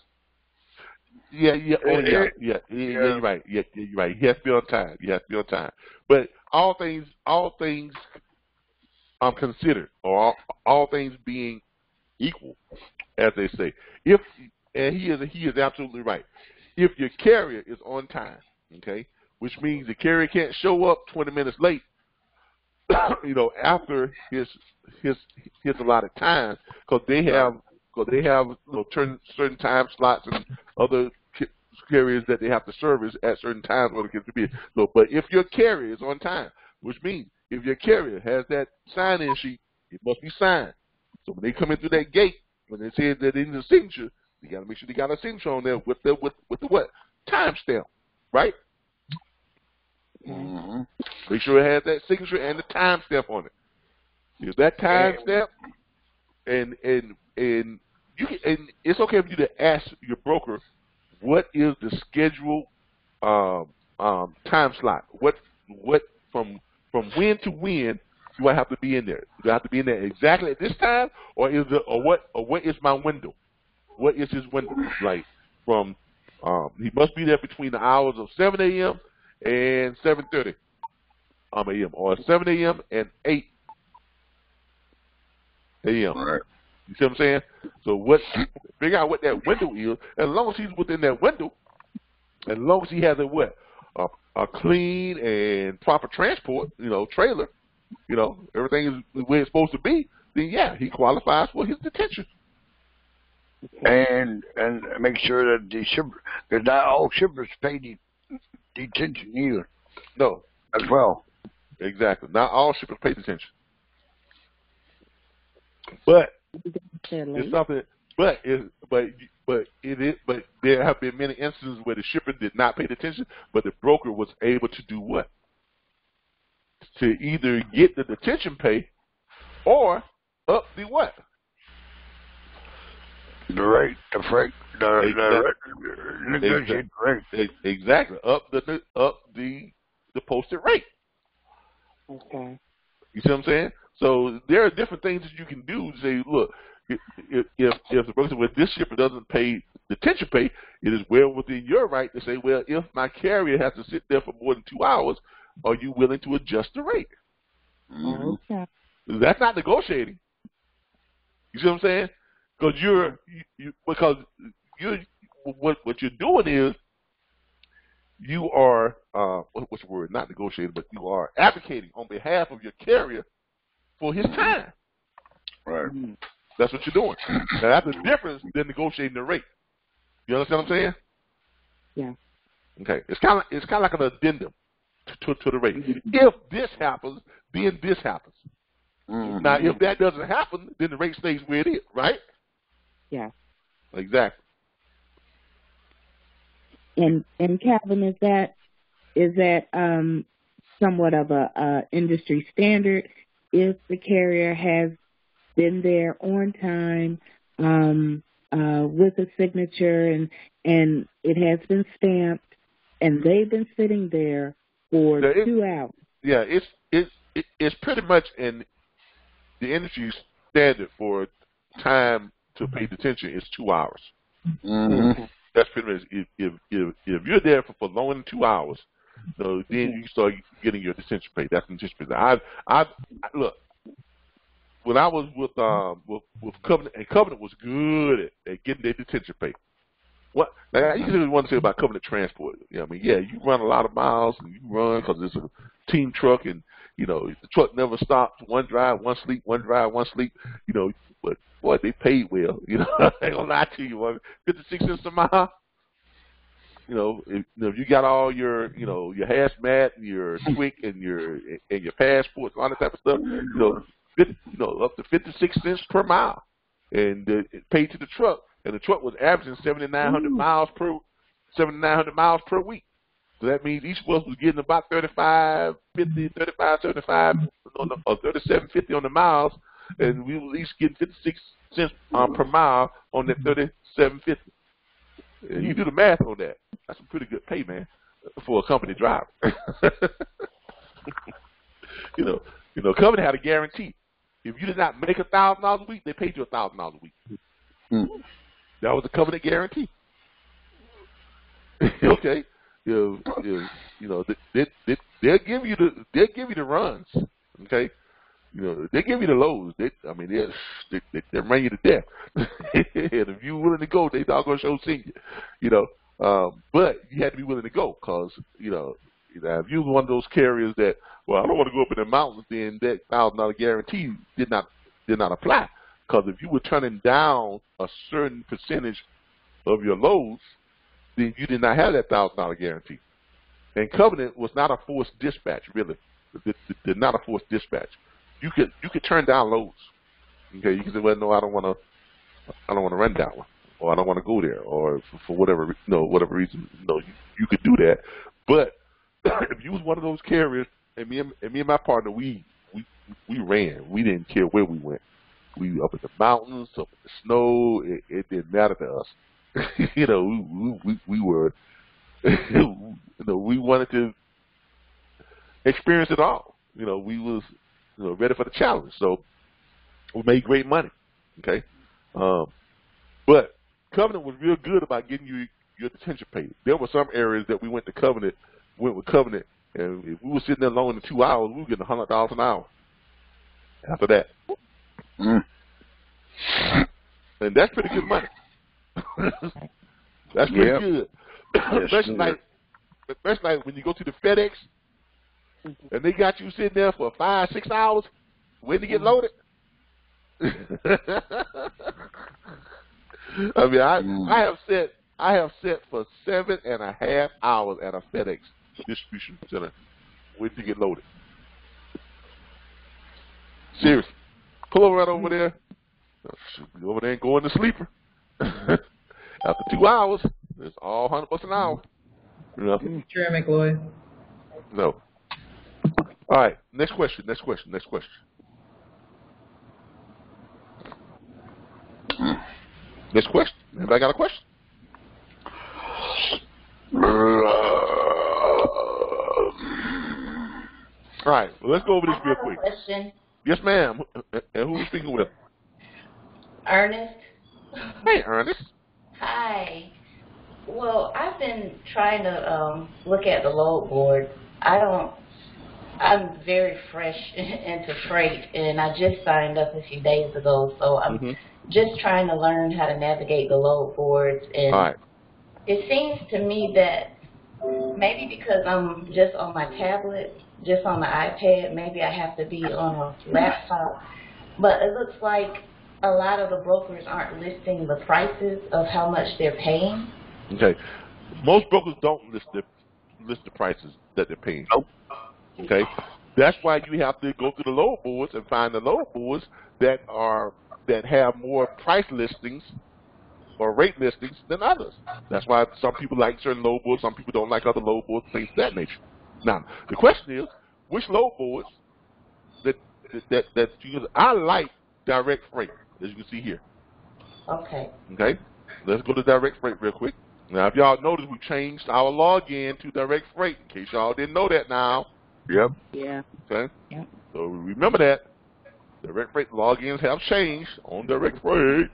You're right. You're right. You have to be on time. You have to be on time. But all things considered, or all things being equal, as they say. If and he is absolutely right. If your carrier is on time, okay, which means the carrier can't show up 20 minutes late, you know, after his allotted time, because they have you know, certain time slots and other carriers that they have to service at certain times when it gets to be. So, but if your carrier is on time, which means if your carrier has that sign-in sheet, it must be signed. So when they come in through that gate, when they say that they need a signature, you got to make sure they got a signature on there with the what? Timestamp, right? Mm-hmm. Make sure it has that signature and the timestamp on it. Is that timestamp? And you can, and it's okay for you to ask your broker what is the scheduled time slot. What from when to when do I have to be in there? Do I have to be in there exactly at this time, or is the what is my window? What is his window like? From he must be there between the hours of 7 a.m. and 7:30 a.m. or 7 a.m. and 8 a.m. Right. You see what I'm saying? So figure out what that window is. As long as he's within that window, as long as he has a clean and proper transport, you know, trailer, you know, everything is where it's supposed to be, then yeah, he qualifies for his detention. And make sure that the shipper, because not all shippers pay detention either. No. As well. Exactly. Not all shippers pay detention. But it's something. But there have been many instances where the shipper did not pay detention, but the broker was able to do what? To either get the detention pay, or up the what? The rate, the freight, the negotiated rate. Exactly, up the posted rate. Okay. You see what I'm saying? So there are different things that you can do to say, look, if the broker says, well, this shipper doesn't pay detention pay, it is well within your right to say, well, if my carrier has to sit there for more than 2 hours, are you willing to adjust the rate? Mm-hmm. Okay. That's not negotiating. You see what I'm saying? Because what you're doing is you are what's the word? Not negotiating, but you are advocating on behalf of your carrier for his time. Right. That's what you're doing. Now that's the difference than negotiating the rate. You understand what I'm saying? Yeah. Okay. It's kinda like an addendum to the rate. If this happens, then this happens. Mm-hmm. Now if that doesn't happen, then the rate stays where it is, right? Yeah. Exactly. And Calvin, is that somewhat of a industry standard? If the carrier has been there on time with a signature and it has been stamped and they've been sitting there for 2 hours. Yeah, it's pretty much in the industry standard for time to pay detention is 2 hours. Mm-hmm. That's pretty much if you're there for longer than 2 hours. So then you start getting your detention pay. That's detention pay. I look, when I was with Covenant, and Covenant was good at getting their detention pay. What now? You can want to say about Covenant Transport. You know, I mean, yeah, you run a lot of miles and you run because it's a team truck, and you know the truck never stops. One drive, one sleep. One drive, one sleep. You know, but boy, they paid well. You know, I ain't gonna lie to you. 56 cents a mile. You know, if you got all your, you know, your hazmat and your quick and your passports, all that type of stuff, you know, up to 56 cents per mile, and paid to the truck. and the truck was averaging 7,900 miles per week. So that means each of us was getting about 37.50 on the miles, and we were at least getting 56 cents per mile on that 37.50. And you do the math on that. That's a pretty good pay, man, for a company driver. you know, Covenant had a guarantee. If you did not make $1,000 a week, they paid you $1,000 a week. Mm. That was a Covenant guarantee. Okay. They'll give you the runs, okay? You know, they give you the lows. They run you to death. And if you're willing to go, they're not gonna show senior. You know, but you had to be willing to go, cause you know, if you were one of those carriers that, well, I don't want to go up in the mountains, then that $1,000 guarantee did not apply, cause if you were turning down a certain percentage of your loads, then you did not have that $1,000 guarantee. And Covenant was not a forced dispatch, really. They're not a forced dispatch. You could turn down loads. Okay, you could say, well, no, I don't wanna run that one, or I don't wanna go there, or for whatever whatever reason, you could do that. But if you was one of those carriers, and me and my partner, we ran. We didn't care where we went. We were up in the mountains, up in the snow, it didn't matter to us. You know, we were, we wanted to experience it all. You know, we was ready for the challenge, so we made great money. Okay, but Covenant was real good about getting you your detention paid. There were some areas that we went with Covenant, and if we were sitting there longer than 2 hours, we were getting $100 an hour. After that, and that's pretty good money. That's pretty good. Especially like when you go to the FedEx and they got you sitting there for 5-6 hours waiting to get loaded. I mean, I have sat for 7.5 hours at a FedEx distribution center waiting to get loaded. Seriously. Pull over right over there. Over there and go in the sleeper. After 2 hours, it's all $100 an hour. Sure, McLeod. No. All right. Next question. Next question. Anybody got a question? All right. Well, let's go over this real quick. I have a question. Yes, ma'am. And who are we speaking with? Ernest. Hey, Ernest. Hi. Well, I've been trying to look at the load board. I'm very fresh into freight, and I just signed up a few days ago, so I'm just trying to learn how to navigate the load boards. And it seems to me that maybe because I'm just on my tablet, just on the iPad, maybe I have to be on a laptop, but it looks like a lot of the brokers aren't listing the prices of how much they're paying. Okay. Most brokers don't list the prices that they're paying. Nope. Okay. That's why you have to go through the load boards and find the load boards that have more price listings or rate listings than others. That's why some people like certain load boards, some people don't like other load boards, things of that nature. Now, the question is, which load boards that you use? I like Direct Freight, as you can see here. Okay. Okay. Let's go to Direct Freight real quick. Now, if y'all notice, we changed our login to Direct Freight. In case y'all didn't know that now. Yep. Yeah. Okay. Yep. So remember that Direct Freight logins have changed on Direct Freight.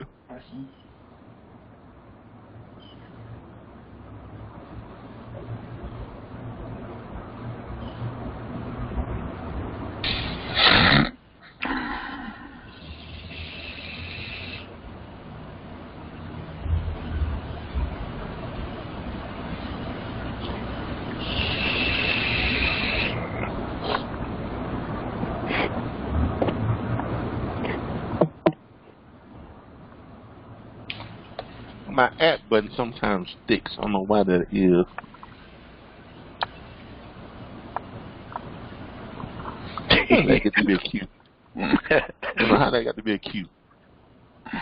My app button sometimes sticks. I don't know why that is. That got to be a cue. I don't know how that got to be a cue.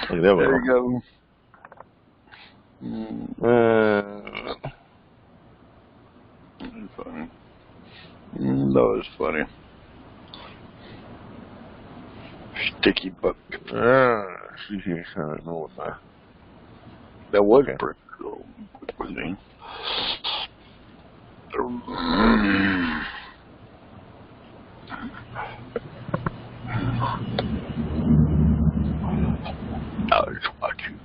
Okay, there we go. Funny. That was funny. Sticky buck. She can't kind of know what that was pretty cool. I was watching.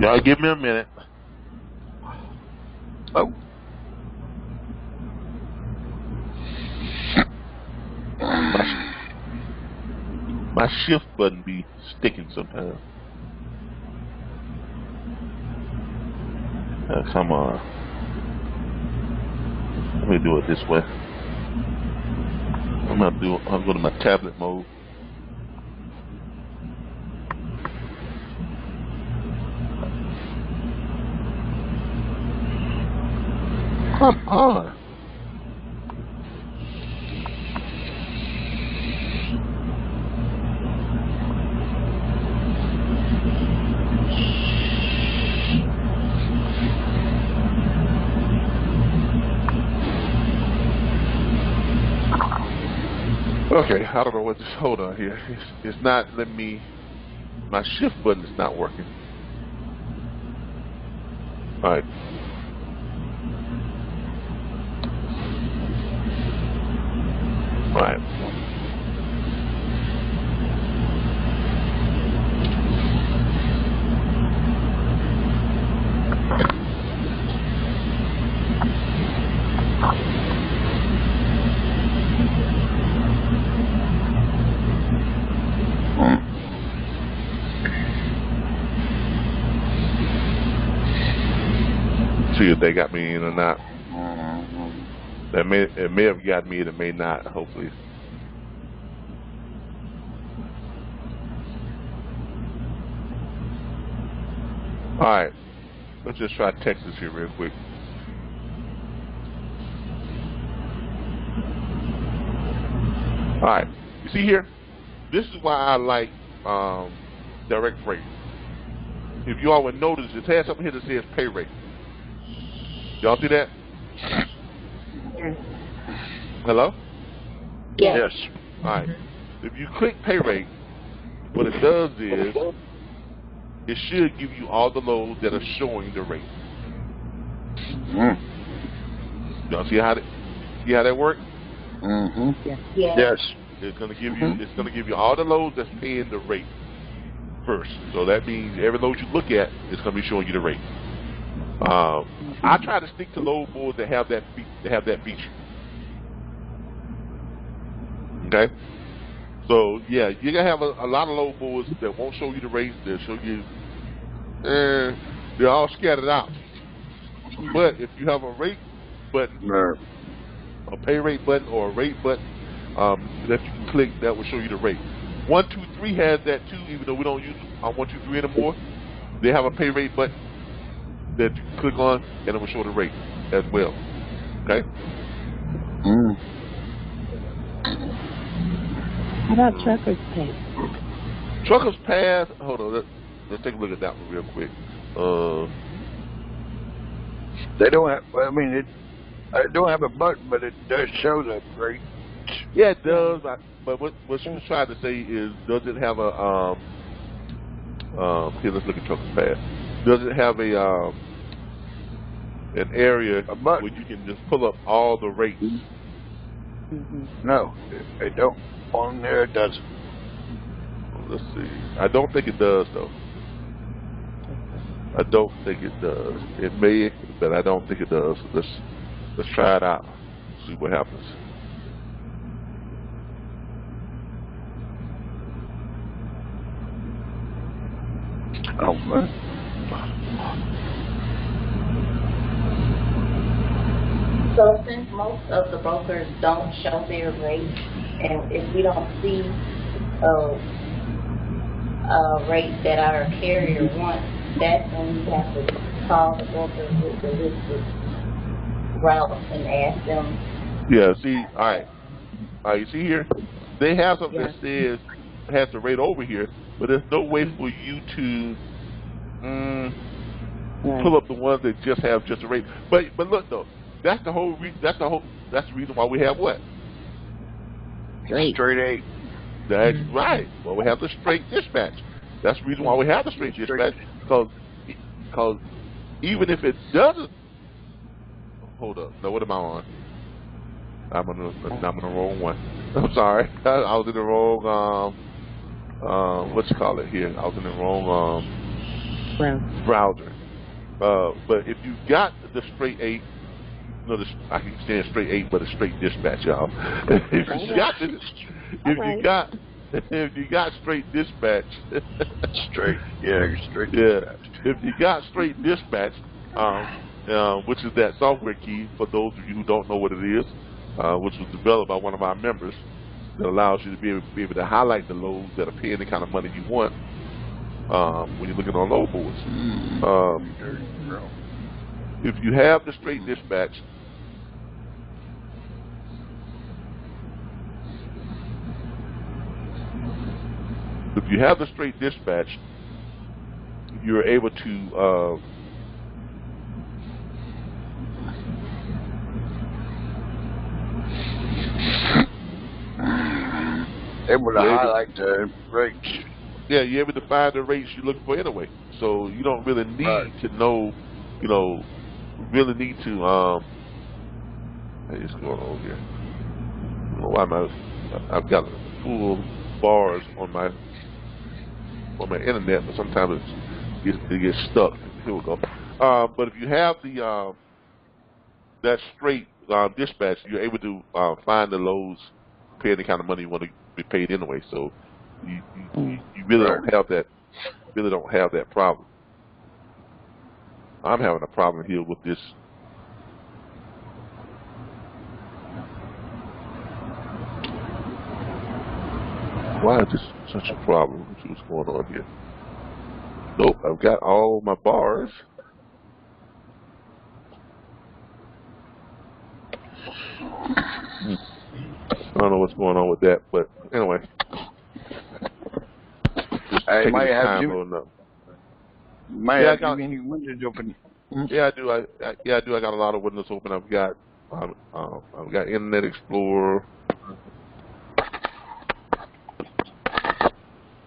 Y'all give me a minute. Oh. My shift button be sticking sometimes. Oh, come on. Let me do it this way. I'm going to my tablet mode. Come on. Okay, I don't know what this, hold on here. It's not letting me, my shift button is not working. All right. If they got me in or not. That may have got me in, it may not, hopefully. Alright. Let's just try Texas here real quick. Alright. You see here? This is why I like Direct Freight. If you all would notice, it has something here that says pay rate. Y'all see that? Hello? Yes. All right. If you click pay rate, what it does is it should give you all the loads that are showing the rate. Y'all see how that works? Yes. It's gonna give you all the loads that's paying the rate first. So that means every load you look at is gonna be showing you the rate. I try to stick to load boards that have that feature. Okay, so yeah, you're gonna have a lot of load boards that won't show you the rates. They'll show you, and they're all scattered out. But if you have a rate button, a pay rate button, or a rate button that you can click, that will show you the rate. 123 has that too, even though we don't use 123 anymore. They have a pay rate button that you click on, and it will show the rate as well. Okay? How about Truckers Path? Truckers Path, hold on, let's take a look at that one real quick. They don't have, I mean, it don't have a button, but it does show the rate. Yeah, it does, but what she was trying to say is, does it have a, here, let's look at Truckers Path. Does it have a an area where you can just pull up all the rates? No, it don't. On there it doesn't. Let's see. I don't think it does though. I don't think it does. It may, but I don't think it does. Let's try it out. See what happens. Oh man. So since most of the brokers don't show their rates, and if we don't see rate that our carrier wants, that's when you have to call the brokers with the listed routes and ask them. Yeah, see, all right, you see here? They have something that says, has the rate over here, but there's no way for you to pull up the ones that just have just a rate. But look though, that's the whole reason. That's the reason why we have what? Straight eight. That's right. Well, we have the straight dispatch. That's the reason why we have the straight dispatch, because even if it doesn't, hold up. No, what am I on? I'm on the wrong one. I'm sorry. I was in the wrong what you call it here? I was in the wrong browser. But if you got the straight eight, no, I can stand straight eight, but a straight dispatch, y'all. if you got straight dispatch, straight dispatch. If you got straight dispatch, which is that software key for those of you who don't know what it is, which was developed by one of our members, that allows you to be able to highlight the loads that are paying the kind of money you want. When you're looking on load boards, if you have the straight dispatch, you're able to highlight the rates. Yeah, you're able to find the rates you're looking for anyway. So you don't really need to know, really need to, hey, what's going on here? I don't know why I've got full bars on my internet, but sometimes it gets stuck. Here we go. But if you have the, that straight dispatch, you're able to find the lows, pay the kind of money you want to be paid anyway. So you really don't have that. Really don't have that problem. I'm having a problem here with this. Why is this such a problem? What's going on here? Nope, I've got all my bars. I don't know what's going on with that, but anyway. I might have to. Many windows open? Yeah, I do. I got a lot of windows open. I've got Internet Explorer.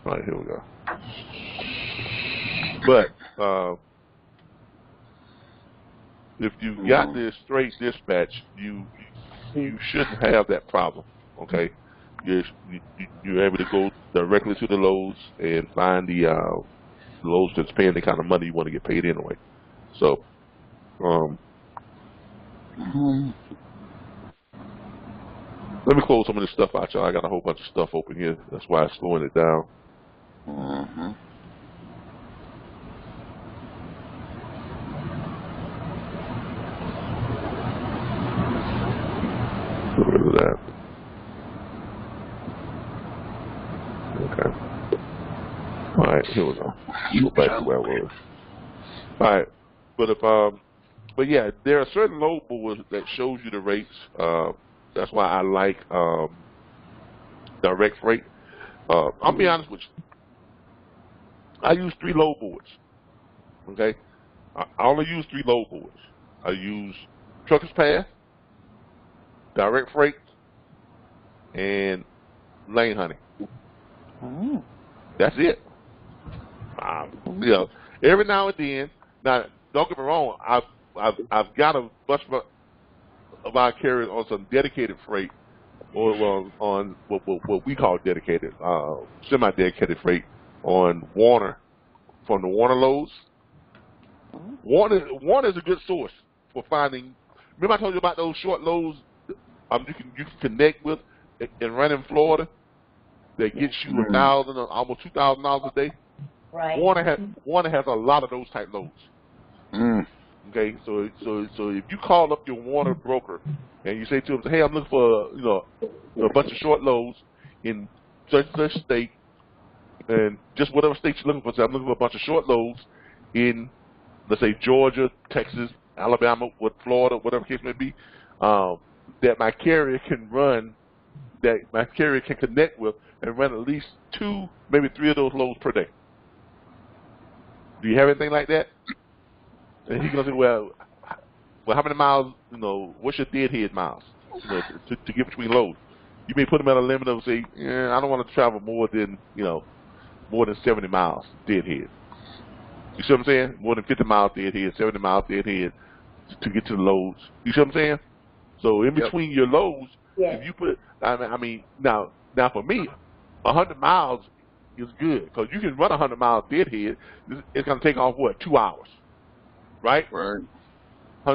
All right, here we go. But if you've got this straight dispatch, you shouldn't have that problem. Okay, you're able to go directly to the loads and find the loads that's paying the kind of money you want to get paid anyway. So, let me close some of this stuff out, y'all. I got a whole bunch of stuff open here. That's why I'm slowing it down. Get rid of that. Alright, here we go. Go back to where I was. Alright, but yeah, there are certain load boards that shows you the rates. That's why I like Direct Freight. I'll be honest with you. I use 3 load boards. Okay, I only use 3 load boards. I use Truckers Path, Direct Freight, and Lane Honey. That's it. You know, every now and then. Now, don't get me wrong. I've got a bunch of our carriers on some dedicated freight, or on what we call dedicated, semi-dedicated freight on Warner, from the Warner loads. Warner is a good source for finding. Remember I told you about those short loads you can connect with and run in Florida. That gets you $1,000, almost $2,000 a day. Right. Warner has a lot of those type loads. Okay, so if you call up your Warner broker and you say to him, "Hey, I'm looking for a bunch of short loads in such and such state, and just whatever state you're looking for. So I'm looking for a bunch of short loads in, let's say, Georgia, Texas, Alabama, Florida, whatever case may be, that my carrier can run, that my carrier can connect with and run at least 2, maybe 3 of those loads per day. Do you have anything like that? And he's gonna say, well, how many miles? You know, what's your deadhead miles, you know, to get between loads? You may put them at a limit of, say, I don't want to travel more than, you know, more than 70 miles deadhead. You see what I'm saying? More than 50 miles deadhead, 70 miles deadhead to get to the loads. You see what I'm saying? So in between your loads, if you put, now for me, 100 miles is good, because you can run 100 miles deadhead. It's going to take off, what, 2 hours, right? Right. 2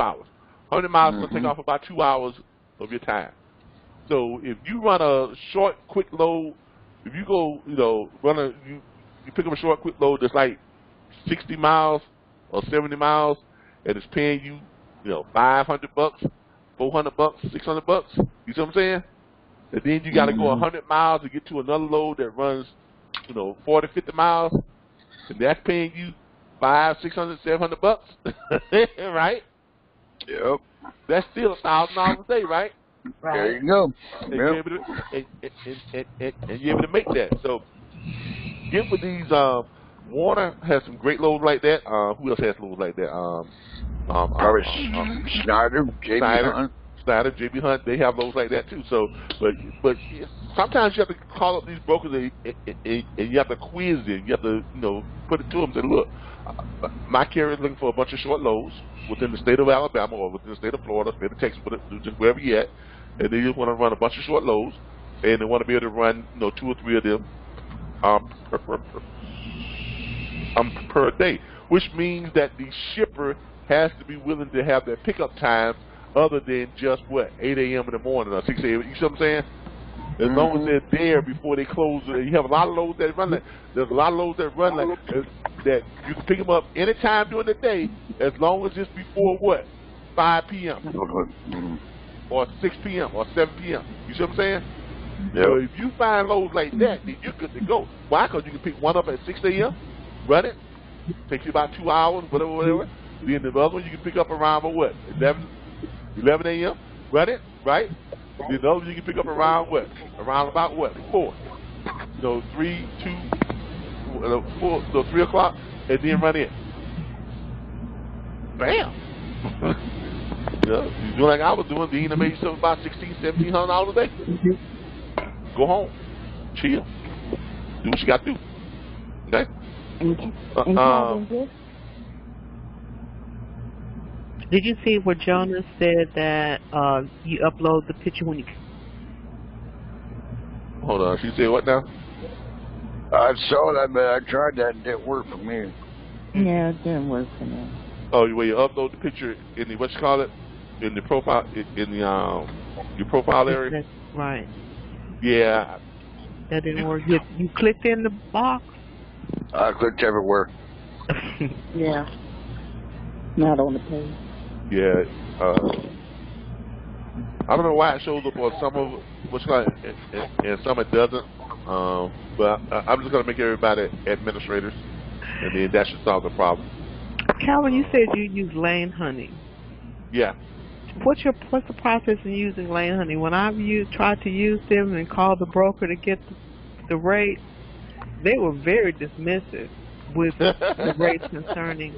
hours. 100 miles is going to take off about 2 hours of your time. So if you run a short, quick load, if you go, you know, you pick up a short, quick load that's like 60 miles or 70 miles, and it's paying you, you know, $500, $400, $600. You see what I'm saying? And then you got to go 100 miles to get to another load that runs, you know, 40, 50 miles, and that's paying you $500, $600, $700, right? Yep. That's still $1,000 a day, right? There you go. And you're able to make that. So get with these. Warner has some great loads like that. Who else has loads like that? Schneider, J.B. Hunt. Schneider, J.B. Hunt. They have loads like that too. So, but sometimes you have to call up these brokers and you have to quiz them. You have to, you know, put it to them and say, look, my carrier is looking for a bunch of short loads within the state of Alabama or within the state of Florida, state of Texas, just wherever you're at, and they just want to run a bunch of short loads, and they want to be able to run, you know, 2 or 3 of them per day, which means that the shipper has to be willing to have their pickup time other than just, what, 8 a.m. in the morning or 6 a.m., you see what I'm saying? As long as they're there before they close, you have a lot of loads that run like, there's a lot of loads that run like that. You can pick them up anytime during the day, as long as it's before, what, 5 p.m. or 6 p.m. or 7 p.m. You see what I'm saying? Yep. So if you find loads like that, then you're good to go. Why? Because you can pick one up at 6 a.m., run it, takes you about 2 hours, whatever. Then the other one you can pick up around, what, 11 a.m., run it, right? The other one you can pick up around, what, around about, what, 4. So 3, 2, 4, so 3 o'clock, and then run in. Bam! You know, you do like I was doing, then you made yourself about $1,600, $1,700 a day. Go home, chill, do what you got to do. Okay? Did you see where Jonas said that you upload the picture when you... Hold on, she said what now? I saw that, but I tried that and it didn't work for me. Yeah, it didn't work for me. Oh, where you upload the picture in the, what you call it? In the profile, in the, your profile area? That's right. Yeah. That didn't work. You clicked in the box? I clicked everywhere. Yeah. Not on the page. Yeah, I don't know why it shows up on some of what's called, and some it doesn't. But I'm just gonna make everybody administrators, and then that should solve the problem. Calvin, you said you use Lane Honey. Yeah. What's the process in using Lane Honey? When I've tried to use them and called the broker to get the rate, they were very dismissive with the rates concerning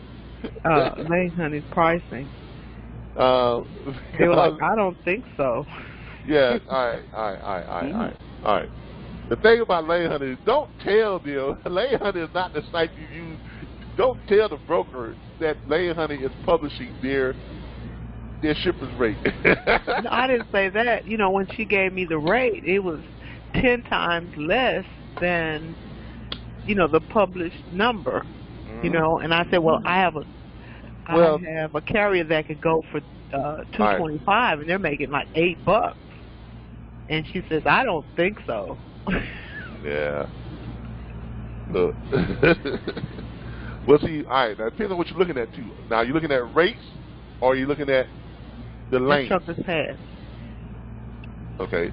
Lane Honey's pricing. They were like, I don't think so. Yeah, all right. The thing about Lane Honey is, don't tell them. Lane Honey is not the site you use. Don't tell the broker that Lane Honey is publishing their shipper's rate. No, I didn't say that. You know, when she gave me the rate, it was 10 times less than, you know, the published number. You know, and I said, well, I have a carrier that could go for $225, right, and they're making like $8. And she says, I don't think so. Yeah. Look. Well, see, all right, now, depends on what you're looking at, too. Now, you're looking at rates, or you're looking at the lane? The Truckers Path. Okay.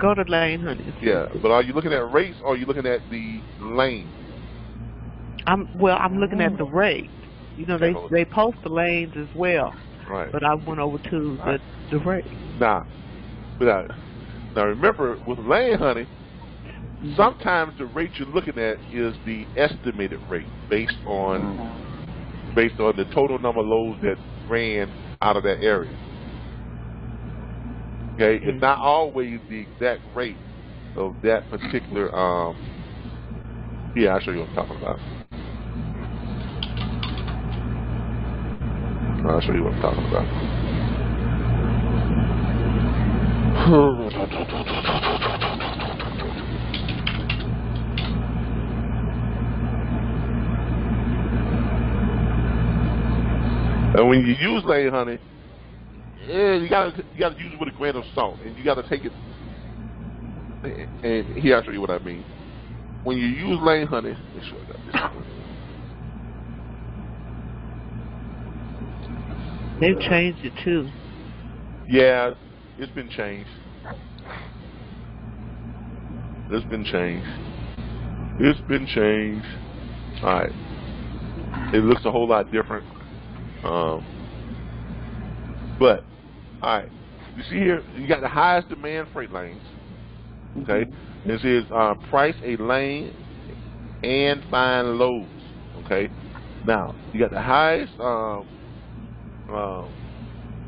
Go to Lane Honey. Yeah, but are you looking at rates or are you looking at the lane? I'm looking at the rate. You know, they post the lanes as well. Right. But I went over to the rate. Now remember, with Lane Honey, sometimes the rate you're looking at is the estimated rate based on the total number of loads that ran out of that area. Okay, it's not always the exact rate of that particular. Yeah, I'll show you what I'm talking about. And when you use Lane Honey, you gotta use it with a grain of salt, and you gotta take it. And here I'll show you what I mean. When you use Lane Honey, let's show you that. They've changed it too. Yeah, it's been changed. All right. It looks a whole lot different. But, all right, you see here, you got the highest demand freight lanes, okay? This is price a lane and find loads, okay? Now, you got the highest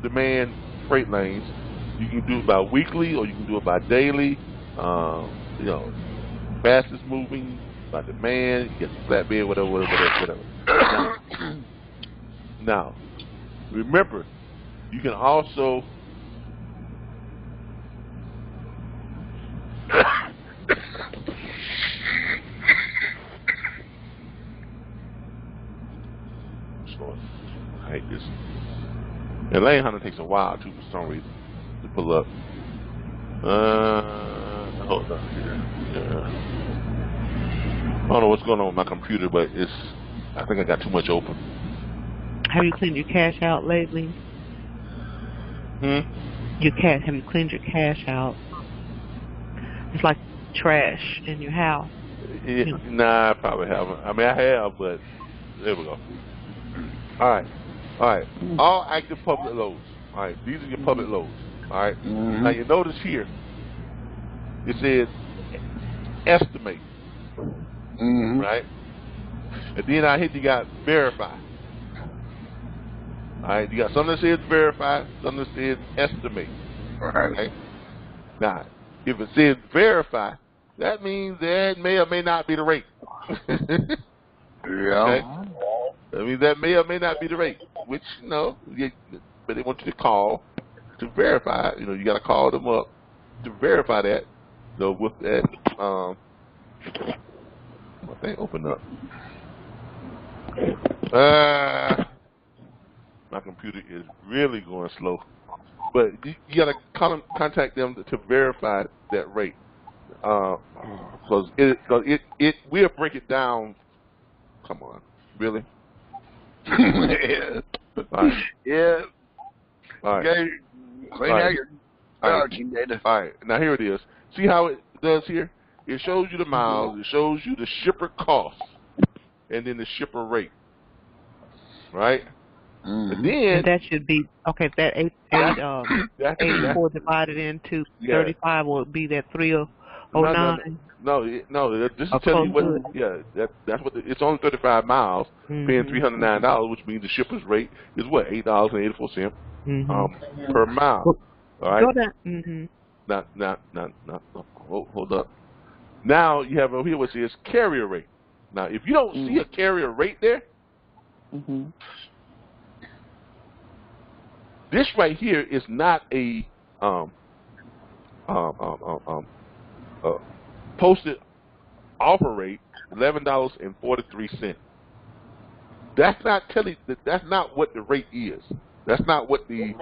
demand freight lanes. You can do it by weekly or you can do it by daily, you know, fastest moving, by demand, you get the flatbed, whatever. Now, remember, you can also I hate this. And Lane Honey takes a while too for some reason to pull up. Hold on here. Yeah. I don't know what's going on with my computer, but it's I think I got too much open. Have you cleaned your cash out lately? Have you cleaned your cash out? It's like trash in your house. Yeah, nah, I probably haven't. I mean, I have, but there we go. All right, All active public loads. All right, these are your public loads. All right. Now you notice here, it says estimate, right? And then I hit you got verify. All right, you got something that says verify, something that says estimate. Right. Now, if it says verify, that means that may or may not be the rate. Okay? I mean, that may or may not be the rate, which, you know, but they want you to call to verify. You know, you got to call them up to verify that. So with that, my thing opened up. My computer is really going slow, but you gotta contact them to verify that rate, because it will break it down. Come on, really? Yeah. All right. Yeah. All right. Okay. Clean out your charging data. All right. Now here it is. See how it does here? It shows you the miles. It shows you the shipper cost, and then the shipper rate. Right. And then that should be okay. If that 84 divided into 35 will be that 309. No. This is telling you what. Yeah, that's what. It's only 35 miles, paying $309, which means the shipper's rate is what $8.84 per mile. All right. Hold up. Now you have over here what says carrier rate. Now, if you don't see a carrier rate there. This right here is not a posted offer rate, $11.43. That's not telling that. That's not what the rate is. That's not what the.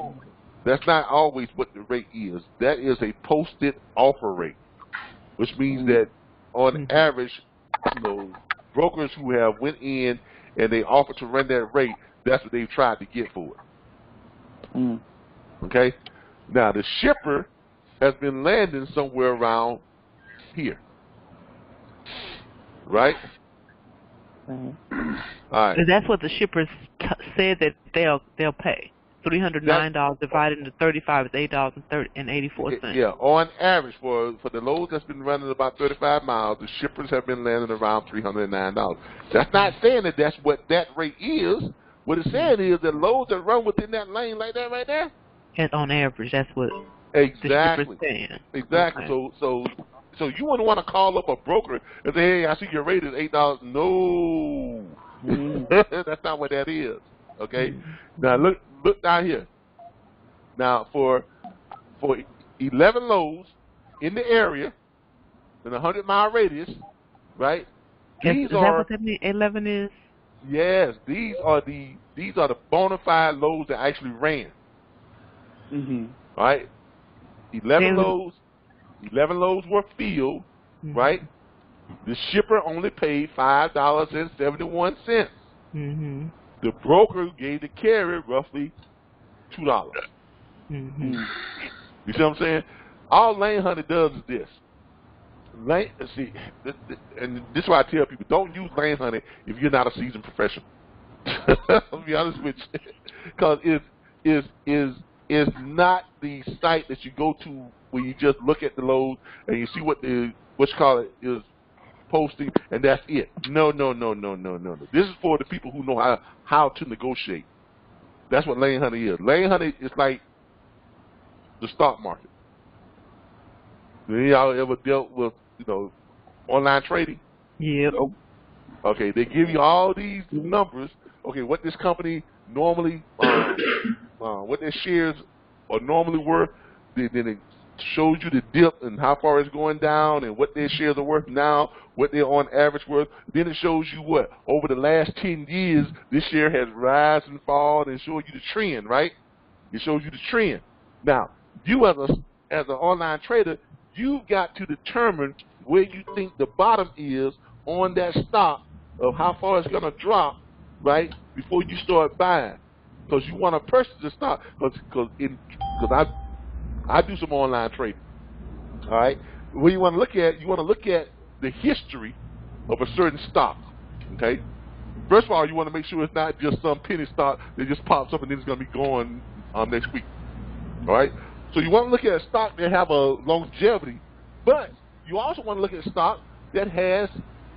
That's not always what the rate is. That is a posted offer rate, which means that on average, you know, brokers who have went in and they offered to run that rate, that's what they've tried to get for it. Okay, now the shipper has been landing somewhere around here. Right? Right. All right. And that's what the shippers said that they'll pay. $309 divided into 35 is $8.84. Yeah, on average for the loads that's been running about 35 miles, the shippers have been landing around $309. That's not saying that that's what that rate is. What it's saying is that loads that run within that lane like that right there. And on average, that's what the shippers saying. Exactly. Okay. So you wouldn't want to call up a broker and say, hey, I see your rate is $8. No, that's not what that is. Okay. Now look down here. Now for 11 loads in the area, in a 100-mile radius, right? These are what that mean? 11 is. Yes, these are the bona fide loads that actually ran. All right. 11 loads were filled, right? The shipper only paid $5.71. The broker gave the carrier roughly $2. You see what I'm saying? All Lane Honey does is this. And this is why I tell people, don't use Lane Honey if you're not a seasoned professional. I'll be honest with you. Because it's not the site that you go to where you just look at the load and you see what the, is posting, and that's it. No. This is for the people who know how to negotiate. That's what Lane Honey is. Lane Honey is like the stock market. Any y'all ever dealt with, online trading? Yeah. Okay, they give you all these numbers. Okay, what this company normally, what their shares are normally worth, then it shows you the dip and how far it's going down and what their shares are worth now, what they're on average worth. Then it shows you what, over the last 10 years, this share has rise and fall and show you the trend, right? It shows you the trend. Now, you as an online trader, you've got to determine where you think the bottom is on that stock of how far it's going to drop, right, before you start buying. Because you want to purchase the stock. Because I do some online trading, all right? What you want to look at the history of a certain stock, okay? First of all, you want to make sure it's not just some penny stock that just pops up and then it's going to be gone next week, all right? So you want to look at a stock that have a longevity, but you also want to look at a stock that has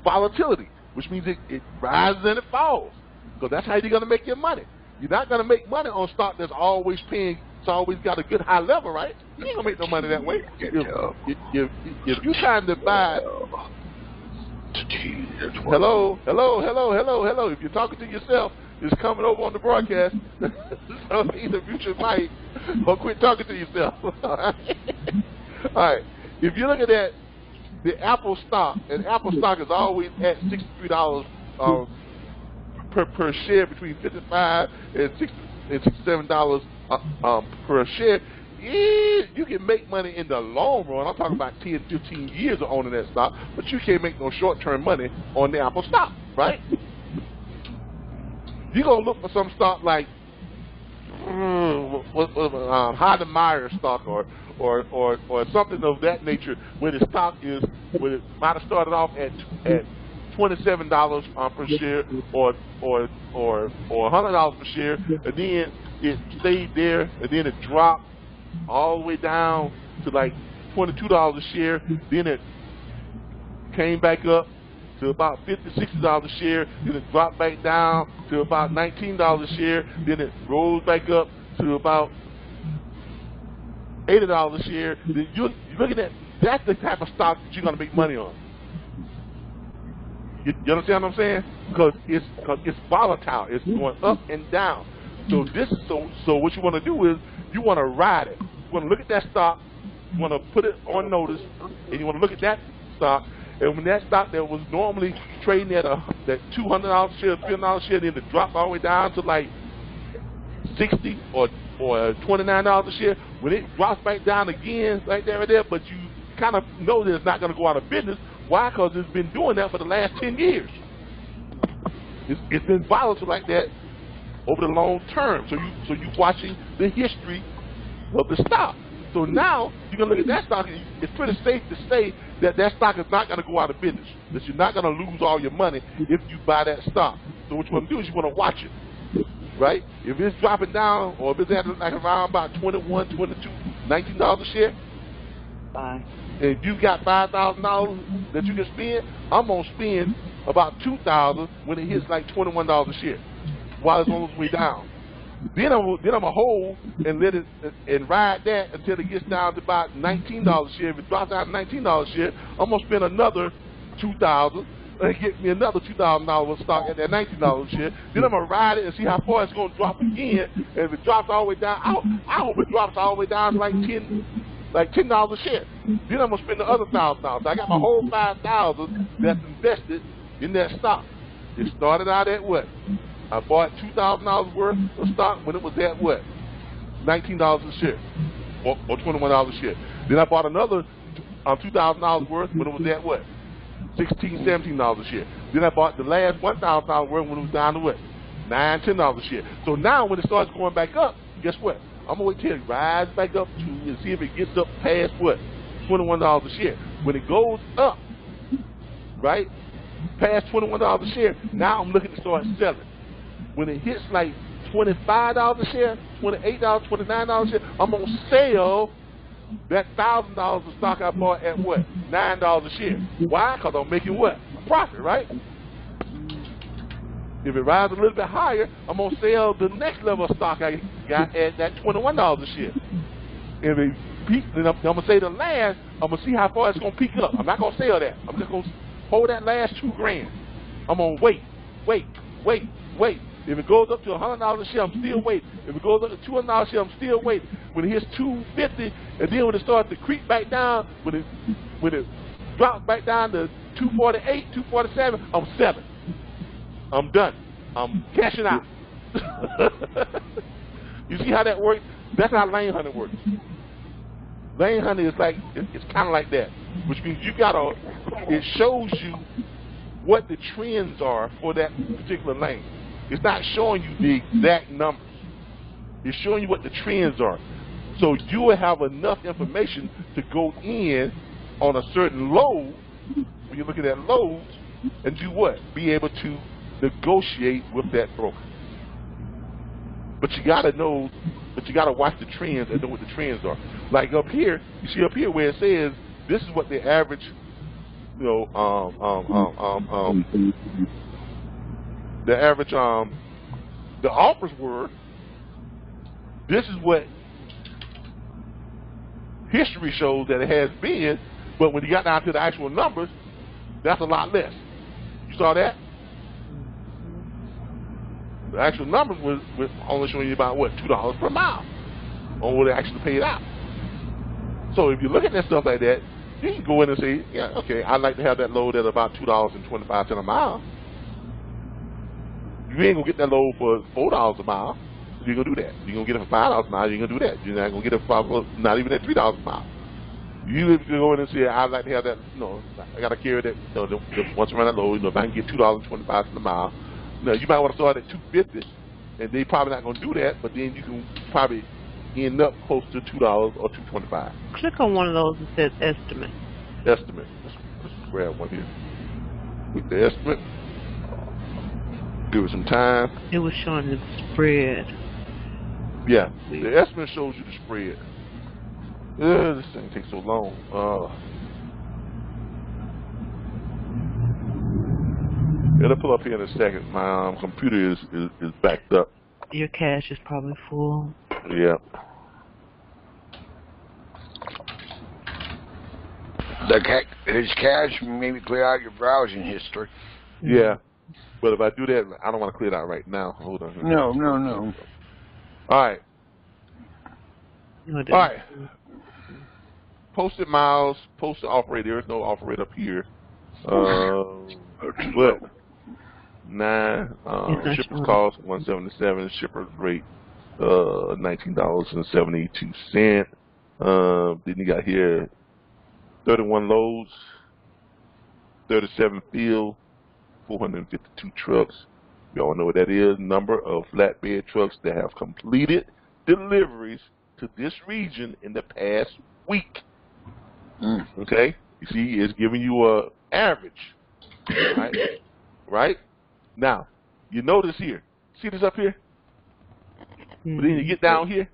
volatility, which means it rises and it falls, because that's how you're going to make your money. You're not going to make money on stock that's always paying. It's always got a good high level, right? You ain't going to make no money that way. If you time to buy... Hello. If you're talking to yourself, it's coming over on the broadcast. So either mute your mic or quit talking to yourself. All right? All right. If you look at that, the Apple stock, and Apple stock is always at $63 per share, between $55 and $67 per share. Yeah, you can make money in the long run. I'm talking about 10, 15 years of owning that stock, but you can't make no short-term money on the Apple stock, right? You're going to look for some stock like Heidemeyer stock or something of that nature, where the stock is, where it might have started off at $27 per share or $100 per share, and then it stayed there, and then it dropped all the way down to like $22 a share. Then it came back up to about $50, $60 a share. Then it dropped back down to about $19 a share. Then it rose back up to about $80 a share. Then you're looking at, that's the type of stock that you're going to make money on. You understand what I'm saying? Because it's volatile. It's going up and down. So what you want to do is you want to ride it. You want to look at that stock. You want to put it on notice, and you want to look at that stock. And when that stock that was normally trading at that $200 share, $300 share, then it dropped all the way down to like $60 or $29 a share. When it drops back down again, right there, but you kind of know that it's not going to go out of business. Why? Because it's been doing that for the last 10 years. It's been volatile like that over the long term. So you're watching the history of the stock. So now you're going to look at that stock, and it's pretty safe to say that that stock is not going to go out of business, that you're not going to lose all your money if you buy that stock. So what you want to do is you want to watch it, right? If it's dropping down or if it's at like around about $21, $22, $19 a share, bye. And if you got $5,000 that you can spend, I'm going to spend about $2,000 when it hits like $21 a share while it's on its way down. Then I'm a hold and let it and ride that until it gets down to about $19 a share. If it drops out to $19 a share, I'm gonna spend another $2,000 and get me another $2,000 stock at that $19 a share. Then I'm gonna ride it and see how far it's gonna drop again. And if it drops all the way down, I hope it drops all the way down to like ten dollars a share. Then I'm gonna spend the other $1,000. I got my whole $5,000 that's invested in that stock. It started out at what? I bought $2,000 worth of stock when it was at what? $19 a share or $21 a share. Then I bought another $2,000 worth when it was at what? $16, $17 a share. Then I bought the last $1,000 worth when it was down to what? $9, $10 a share. So now when it starts going back up, guess what? I'm going to wait till it rides back up to and see if it gets up past what? $21 a share. When it goes up, right, past $21 a share, now I'm looking to start selling. When it hits like $25 a share, $28, $29 a share, I'm going to sell that $1,000 of stock I bought at what? $9 a share. Why? Because I'm making what? A profit, right? If it rises a little bit higher, I'm going to sell the next level of stock I got at that $21 a share. If it peaks, then I'm going to say the last, I'm going to see how far it's going to peak up. I'm not going to sell that. I'm just going to hold that last $2,000. I'm going to wait. If it goes up to $100 a share, I'm still waiting. If it goes up to $200 a share, I'm still waiting. When it hits $250, and then when it starts to creep back down, when it drops back down to $248, $247, I'm selling. I'm done. I'm cashing out. You see how that works? That's how Lane Honey works. Lane Honey is like, it's kind of like that, which means you gotta. It shows you what the trends are for that particular lane. It's not showing you the exact numbers. It's showing you what the trends are. So you will have enough information to go in on a certain load, when you're looking at loads, and do what? Be able to negotiate with that broker. But you gotta know, but you gotta watch the trends and know what the trends are. Like up here, you see up here where it says, this is what the average, you know, the average, the offers were, this is what history shows that it has been, but when you got down to the actual numbers, that's a lot less. You saw that? The actual numbers was only showing you about, what, $2 per mile on what it actually paid out. So if you look at that stuff like that, you can go in and say, yeah, okay, I'd like to have that load at about $2.25 a mile. You ain't gonna get that load for $4 a mile. You're gonna do that. You're gonna get it for $5 a mile. You're gonna do that. You're not gonna get it for not even at $3 a mile. You go in and say, I'd like to have that. You know, I gotta carry that. You know, once I run that load, you know, if I can get $2.25 a mile, you know, you might want to start at $2.50, and they probably not gonna do that. But then you can probably end up close to $2 or $2.25. Click on one of those that says estimate. Estimate. Let's grab one here with the estimate. Give it some time. It was showing the spread. Yeah, the estimate shows you the spread. Ugh, this thing takes so long. It'll pull up here in a second. My computer is backed up. Your cache is probably full. Yeah. His cache maybe clear out your browsing history. Yeah. But if I do that, I don't want to clear it out right now. Hold on. No. All right. Posted miles, posted operator. There's no operator up here. But shipper's cost $177. Shipper's rate $19.72. Then you got here 31 loads, 37 field. 452 trucks. Y'all know what that is. Number of flatbed trucks that have completed deliveries to this region in the past week. Mm. Okay? You see, it's giving you an average. Right? Right? Now, you notice here. See this up here? Mm. But then you get down here.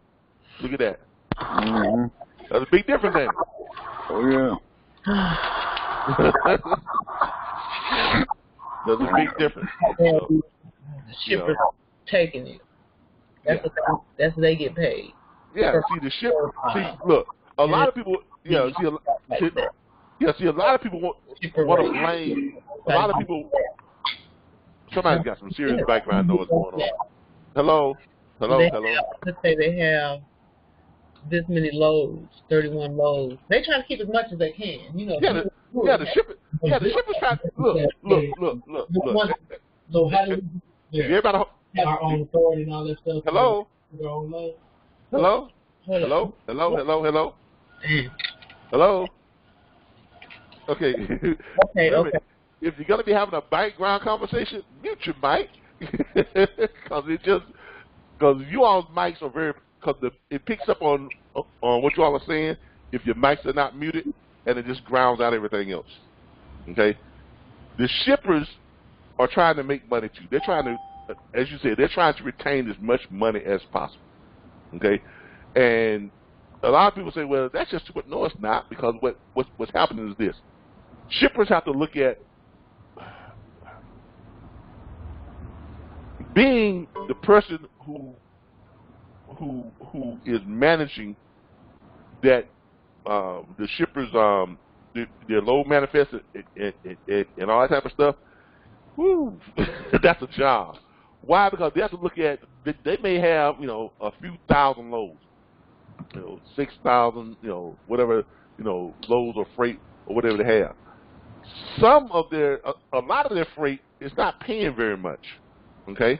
Look at that. Mm. That's a big difference there. Oh, yeah. That's a big difference. So, shippers taking it. That's what they get paid. Yeah, see the shipper. See, look, a lot of people. Yeah, see, a lot of people want to blame. A lot of people. Somebody's got some serious background noise going on. Hello, hello, hello. Let's say they have this many loads, 31 loads. They try to keep as much as they can. You know. Yeah, the shipper. Yeah, the shipper's trying to look. So how do we? Everybody. Our own authority and all that stuff. Hello? Hello? Hello? Hello? Hello? Hello? Hello? Hello? Okay. Okay, okay. If you're going to be having a background conversation, mute your mic. Because you all's mics are very, because it picks up on what you all are saying if your mics are not muted, and it just grounds out everything else. Okay? The shippers are trying to make money too. They're trying to, as you said, they're trying to retain as much money as possible, okay? And a lot of people say, well, that's just too much. No, it's not, because what's happening is this. Shippers have to look at being the person who is managing that the shippers, their load manifest and all that type of stuff. Woo, that's a job. Why? Because they have to look at, they may have, you know, a few thousand loads, you know, 6,000, you know, whatever, you know, loads or freight or whatever they have. Some of their, a lot of their freight is not paying very much, okay?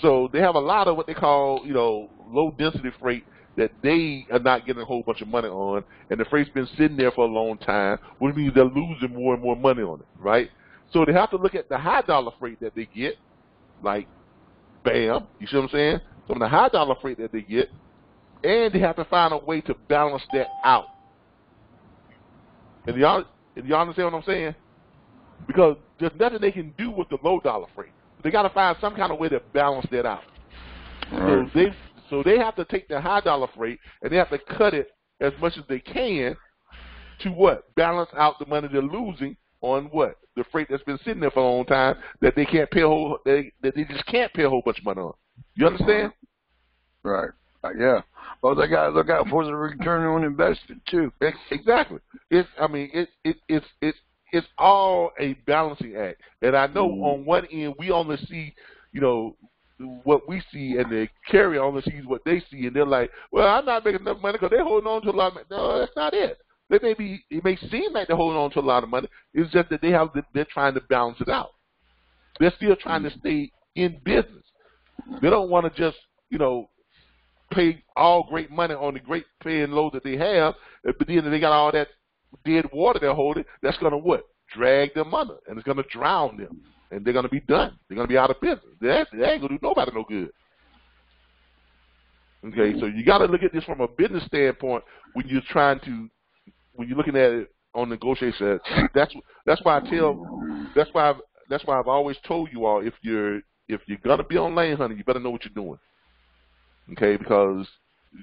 So they have a lot of what they call, you know, low density freight that they are not getting a whole bunch of money on, and the freight's been sitting there for a long time, which means they're losing more and more money on it, right? So they have to look at the high dollar freight that they get, like, bam, you see what I'm saying? Some of the high dollar freight that they get, and they have to find a way to balance that out. And y'all understand what I'm saying? Because there's nothing they can do with the low dollar freight. They got to find some kind of way to balance that out. Right. So they have to take the high dollar freight and they have to cut it as much as they can to what? Balance out the money they're losing on what? The freight that's been sitting there for a long time that they can't pay a whole, that they just can't pay a whole bunch of money on. You understand? Right. Yeah. Well, they got to look out for the return on investment too. Exactly. It's, I mean, it's all a balancing act. And I know on one end we only see, you know, what we see, and the carrier only sees what they see, and they're like, well, I'm not making enough money because they're holding on to a lot of money. No, that's not it. They may be, it may seem like they're holding on to a lot of money. It's just that they're trying to balance it out. They're still trying to stay in business. They don't want to just, you know, pay all great money on the great paying load that they have, but then they got all that dead water they're holding. That's going to what? Drag them under, and it's going to drown them, and they're going to be done. They're going to be out of business. They ain't going to do nobody no good. Okay, so you got to look at this from a business standpoint when you're trying to, when you're looking at it on negotiation, that's why I've always told you all, if you're gonna be on Lane Honey, you better know what you're doing, okay? Because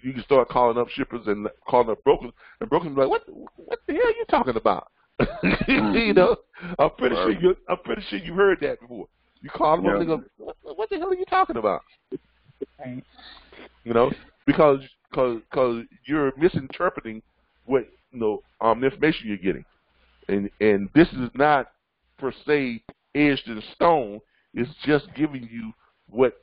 you can start calling up shippers and calling up brokers, and brokers be like, what the hell are you talking about? You know, I'm pretty sure you heard that before. You call them up and they go, what the hell are you talking about? You know, because you're misinterpreting what, you know, the information you're getting, and this is not per se edged in stone. It's just giving you what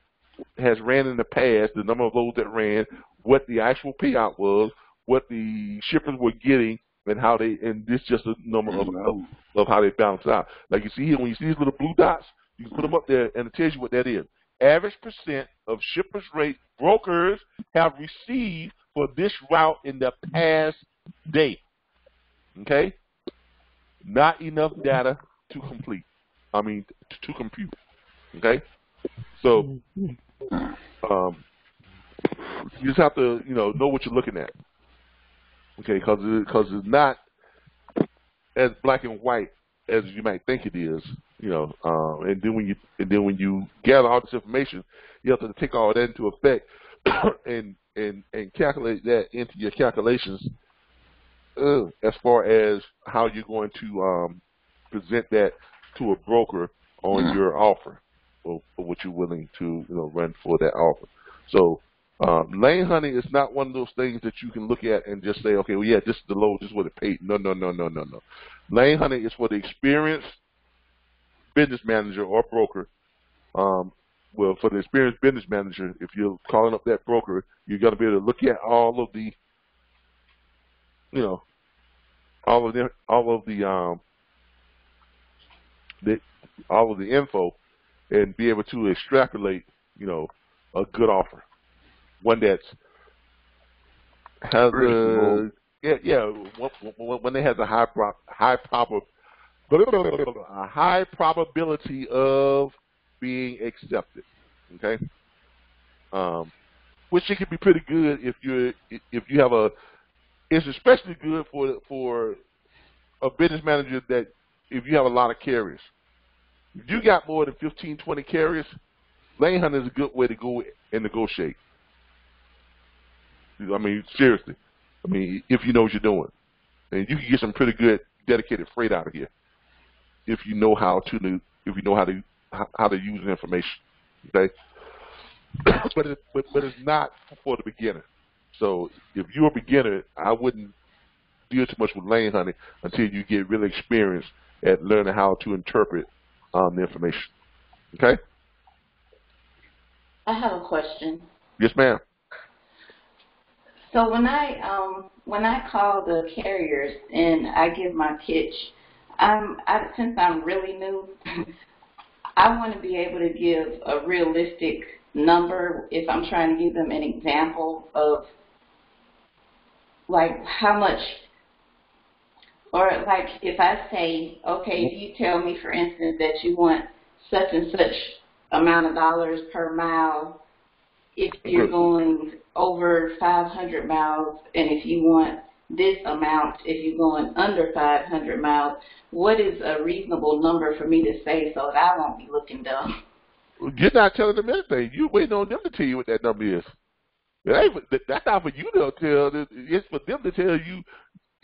has ran in the past, the number of loads that ran, what the actual payout was, what the shippers were getting, and how they, and this just a number of how they balance out. Like you see here, when you see these little blue dots, you can put them up there, and it tells you what that is. Average percent of shippers' rate brokers have received for this route in the past day. Okay? Not enough data to complete. I mean, to compute. Okay? So, you just have to, know what you're looking at. Okay, because it's not as black and white as you might think it is, and then when you gather all this information, you have to take all that into effect and calculate that into your calculations as far as how you're going to present that to a broker on your offer or what you're willing to run for that offer. So Lane Honey is not one of those things that you can look at and just say, okay, well, yeah, this is the load, this is what it paid. No. Lane Honey is for the experienced business manager or broker. Well, for the experienced business manager, if you're calling up that broker, you're going to be able to look at all of the, all of the info and be able to extrapolate, a good offer. One that has a when it has a high probability of being accepted, okay? Which it can be pretty good if you have a. It's especially good for a business manager that if you have a lot of carriers. If you got more than 15, 20 carriers, Lane Hunter is a good way to go and negotiate. I mean, seriously. I mean, if you know what you're doing. And you can get some pretty good dedicated freight out of here if you know how to use the information. Okay? But it's not for the beginner. So if you're a beginner, I wouldn't deal too much with Lane Honey until you get really experienced at learning how to interpret the information. Okay? I have a question. Yes, ma'am. So when I call the carriers and I give my pitch, since I'm really new, I want to be able to give a realistic number if I'm trying to give them an example of like how much, or like if I say, okay, if you tell me, for instance, that you want such and such amount of dollars per mile if you're going over 500 miles, and if you want this amount if you're going under 500 miles, what is a reasonable number for me to say so that I won't be looking dumb? You're not telling them anything. You're waiting on them to tell you what that number is. That's not for you to tell. It's for them to tell you.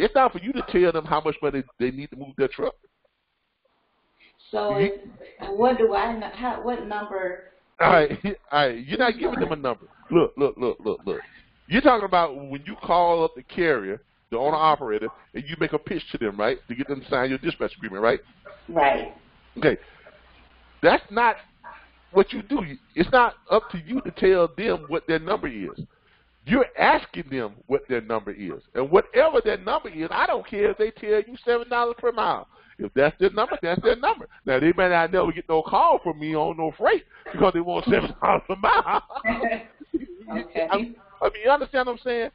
It's not for you to tell them how much money they need to move their truck. So what do I know? What number? All right. You're not giving them a number. Look. You're talking about when you call up the carrier, the owner-operator, and you make a pitch to them, right, to get them to sign your dispatch agreement, right? Right. Okay. That's not what you do. It's not up to you to tell them what their number is. You're asking them what their number is. And whatever their number is, I don't care if they tell you $7 per mile. If that's their number, that's their number. Now, they may not never get no call from me on no freight because they want $7 a mile. Okay. I mean, you understand what I'm saying?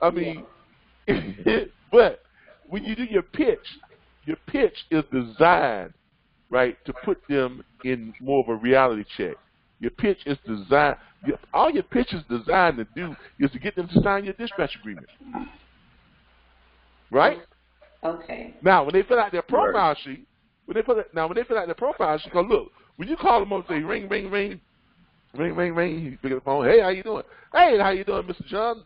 I mean, yeah. But when you do your pitch is designed, right, to put them in more of a reality check. Your pitch is designed, all your pitch is designed to do is to get them to sign your dispatch agreement. Right? Okay. Now, when they fill out their profile sheet, because look, when you call them up and say ring, you pick up the phone. Hey, how you doing? Hey, how you doing, Mr. John?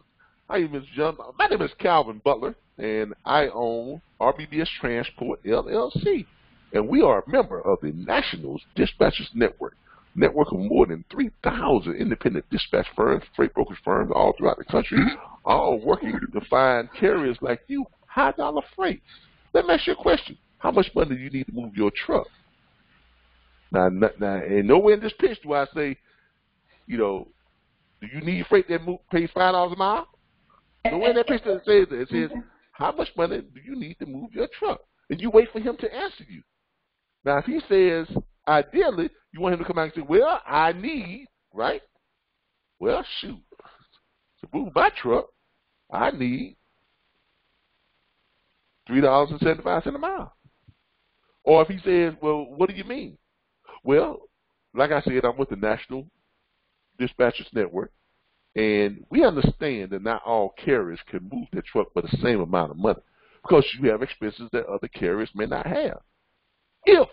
How you, Mr. John? My name is Calvin Butler, and I own RBBS Transport L L C, and we are a member of the National Dispatchers Network, network of more than 3,000 independent dispatch firms, freight brokerage firms all throughout the country, all working to find carriers like you. High-dollar freight. Let me ask you a question. How much money do you need to move your truck? Now, and nowhere in this pitch do I say, do you need freight that pays $5 a mile? Nowhere in that pitch does it say that. It says, how much money do you need to move your truck? And you wait for him to answer you. Now, if he says, ideally, you want him to come out and say, well, I need, right? Well, shoot, to move my truck, I need $3.75 a mile. Or if he says, well, what do you mean? Well, like I said, I'm with the National Dispatchers Network, And we understand that not all carriers can move their truck for the same amount of money because you have expenses that other carriers may not have. If,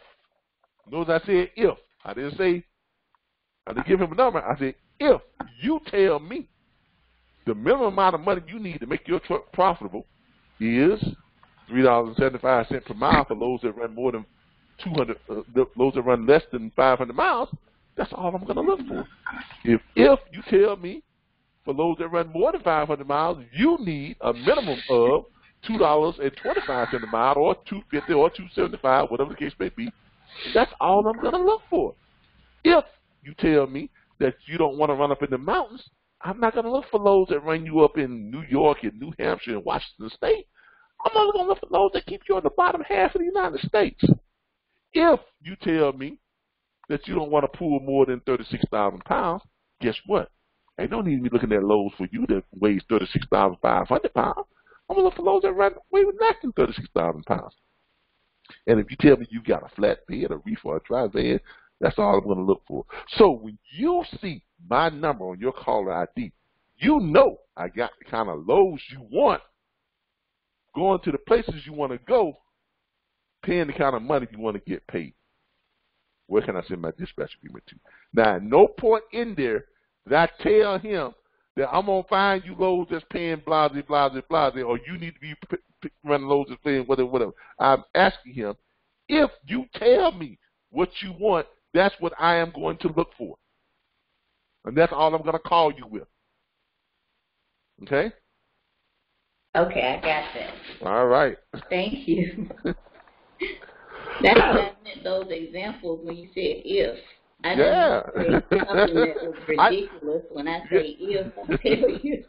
notice I said if, I didn't give him a number, I said if you tell me the minimum amount of money you need to make your truck profitable is $3.75 per mile for those that run more than 200, those that run less than 500 miles, that's all I'm going to look for. If you tell me for those that run more than 500 miles, you need a minimum of $2.25 a mile or $2.50 or $2.75, whatever the case may be, that's all I'm going to look for. If you tell me that you don't want to run up in the mountains, I'm not going to look for loads that run you up in New York and New Hampshire and Washington State. I'm only going to look for loads that keep you in the bottom half of the United States. If you tell me that you don't want to pull more than 36,000 pounds, guess what? I don't need to be looking at loads for you that weighs 36,500 pounds. I'm going to look for loads that weigh less than 36,000 pounds. And if you tell me you got a flatbed, a reef, or a dry van, that's all I'm going to look for. So when you see my number on your caller ID, you know I got the kind of loads you want, going to the places you want to go, paying the kind of money you want to get paid. Where can I send my dispatch agreement to? Now, at no point in there did I tell him that I'm going to find you loads that's paying blasey, blasey, blasey, or you need to be running loads that's paying whatever, whatever. I'm asking him, if you tell me what you want, that's what I am going to look for. And that's all I'm going to call you with. Okay? Okay, I got that. All right. Thank you. That's what I meant, those examples when you said if. I didn't say something that was ridiculous when I say if. I tell you.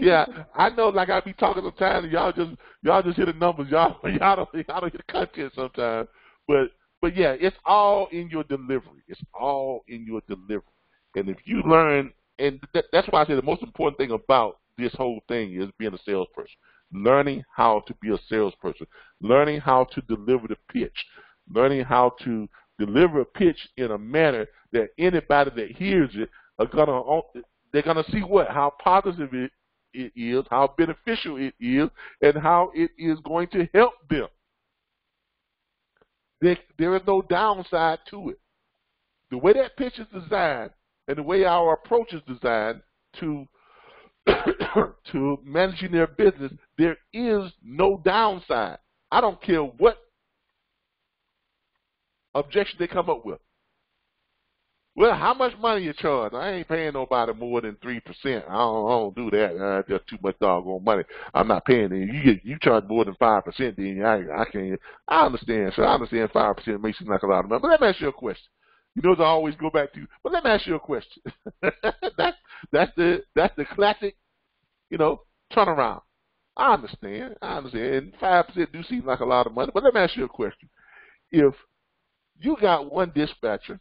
Yeah, I know. Like I be talking sometimes, and y'all just hear the numbers. Y'all don't hear the content sometimes. But yeah, it's all in your delivery. It's all in your delivery. And if you learn, and that's why I say the most important thing about this whole thing is being a salesperson, learning how to be a salesperson, learning how to deliver the pitch, learning how to deliver a pitch in a manner that anybody that hears it are they're gonna see how positive it is, how beneficial it is, and how it is going to help them. There is no downside to it. The way that pitch is designed and the way our approach is designed to managing their business, there is no downside. I don't care what objection they come up with. Well, how much money you charge? I ain't paying nobody more than 3%. I don't do that. That's too much doggone money. I'm not paying it. You charge more than 5%, then I can't. I understand. So I understand 5% makes it like a lot of money. But let me ask you a question. You know, as I always go back to, but let me ask you a question. that's the classic, you know, turnaround. I understand. I understand. And 5% do seem like a lot of money. But let me ask you a question. If you got one dispatcher,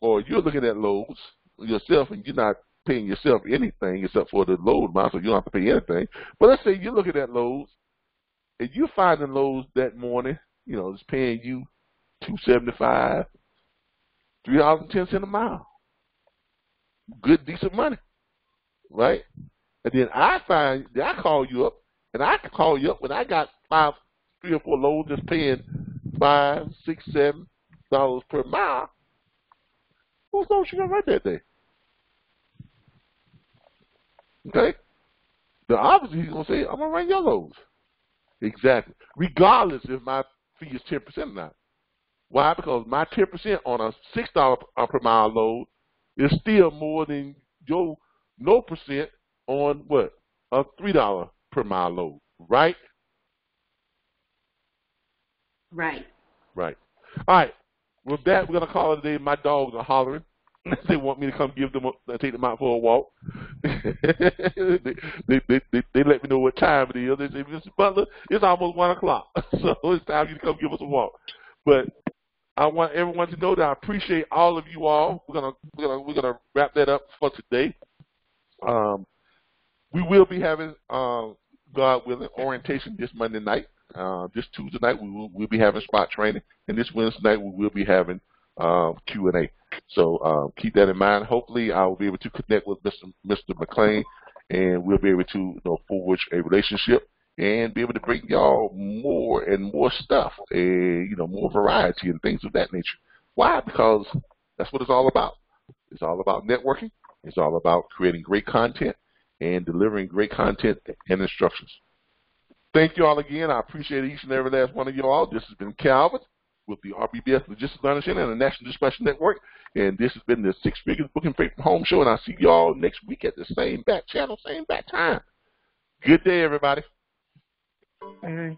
or you're looking at loads yourself and you're not paying yourself anything except for the load amount, so you don't have to pay anything. But let's say you're looking at loads and you're finding loads that morning, you know, it's paying you $2.75, $3.10 a mile. Good, decent money, right? And then I call you up, and I can call you up when I got three or four loads that's paying $5, $6, $7 per mile. Whose loads you gonna run that day? Okay? Now obviously he's gonna say, I'm gonna run your loads. Exactly. Regardless if my fee is 10% or not. Why? Because my 10% on a $6 per mile load is still more than your no percent on what? A $3 per mile load, right? Right. Right. All right. With that, we're going to call it a day. My dogs are hollering. They want me to come give them take them out for a walk. they let me know what time it is. They say, Mr. Butler, it's almost 1 o'clock, so it's time for you to come give us a walk. But I want everyone to know that I appreciate all of you all. We're gonna wrap that up for today. We will be having, God willing, orientation this Monday night. This Tuesday night we'll be having spot training, and this Wednesday night we will be having Q&A. So keep that in mind. Hopefully, I will be able to connect with Mr. McLean, and we'll be able to forge a relationship and be able to bring y'all more and more stuff, and more variety and things of that nature. Why? Because that's what it's all about. It's all about networking. It's all about creating great content and delivering great content and instructions. Thank you all again. I appreciate each and every last one of you all. This has been Calvin with the RBBS Logistics Learning Center and the National Dispatchers Network. And this has been the Six Figures Booking Freight from Home show. And I'll see you all next week at the same bat channel, same bat time. Good day, everybody. Bye.